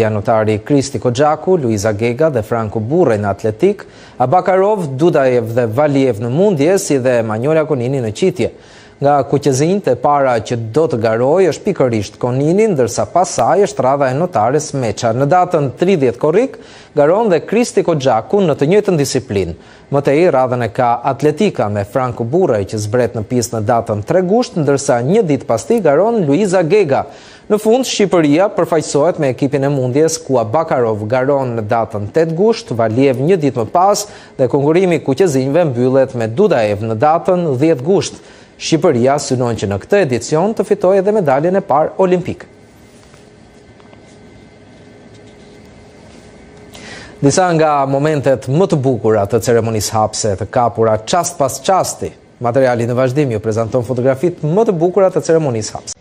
Janotari Kristi Kojaku, Luisa Gjega dhe Franku Burej në atletik, Abakarov, Dudaev dhe Valiev në mundje, si dhe Manjola Konini në qitje. Nga kuqezinjtë e para që do të garoj është pikërisht Konini, ndërsa pasaj është radha e notares Meça. Në datën tridhjetë korrik, garon dhe Kristi Kojaku në të njëjtën disiplinë. Më tej radhën e ka atletika me Franku Burej që zbret në pjesë në datën tre gusht, ndërsa një ditë pas tij garon Luisa Gjega. Në fund, Shqipëria përfaqësohet me ekipin e mundjes ku Abakarov garon në datën tetë gusht, Valiev një ditë më pas dhe konkurimi kuqezinjve mbyllet me Dudaev në datën dhjetë gusht. Shqipëria synon që në këtë edicion të fitojë edhe medaljen e parë olimpike. Disa nga momentet më të bukura të ceremonisë hapse të kapura çast pas çasti. Materiali në vazhdim ju prezanton fotografitë më të bukura të ceremonisë hapse.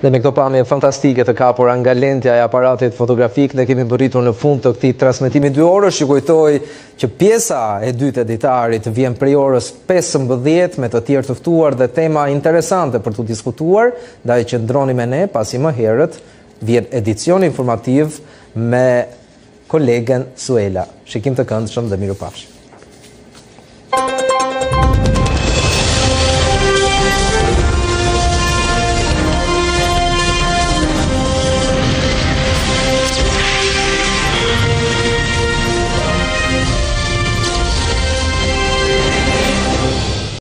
Dhe me këto pamje fantastike të kapura nga lentja e aparatit fotografik ne kemi mbërritur në fund të këtij transmetimi dy orësh. Ju kujtoj që pjesa e dytë e ditarit vjen prej orës pesëmbëdhjetë me të tjerë të ftuar dhe tema interesante për të diskutuar, ndaj qëndroni me ne pasi më herët vjen edicioni informativ me kolegen Suela. Shikim të këndshëm dhe mirupafshim.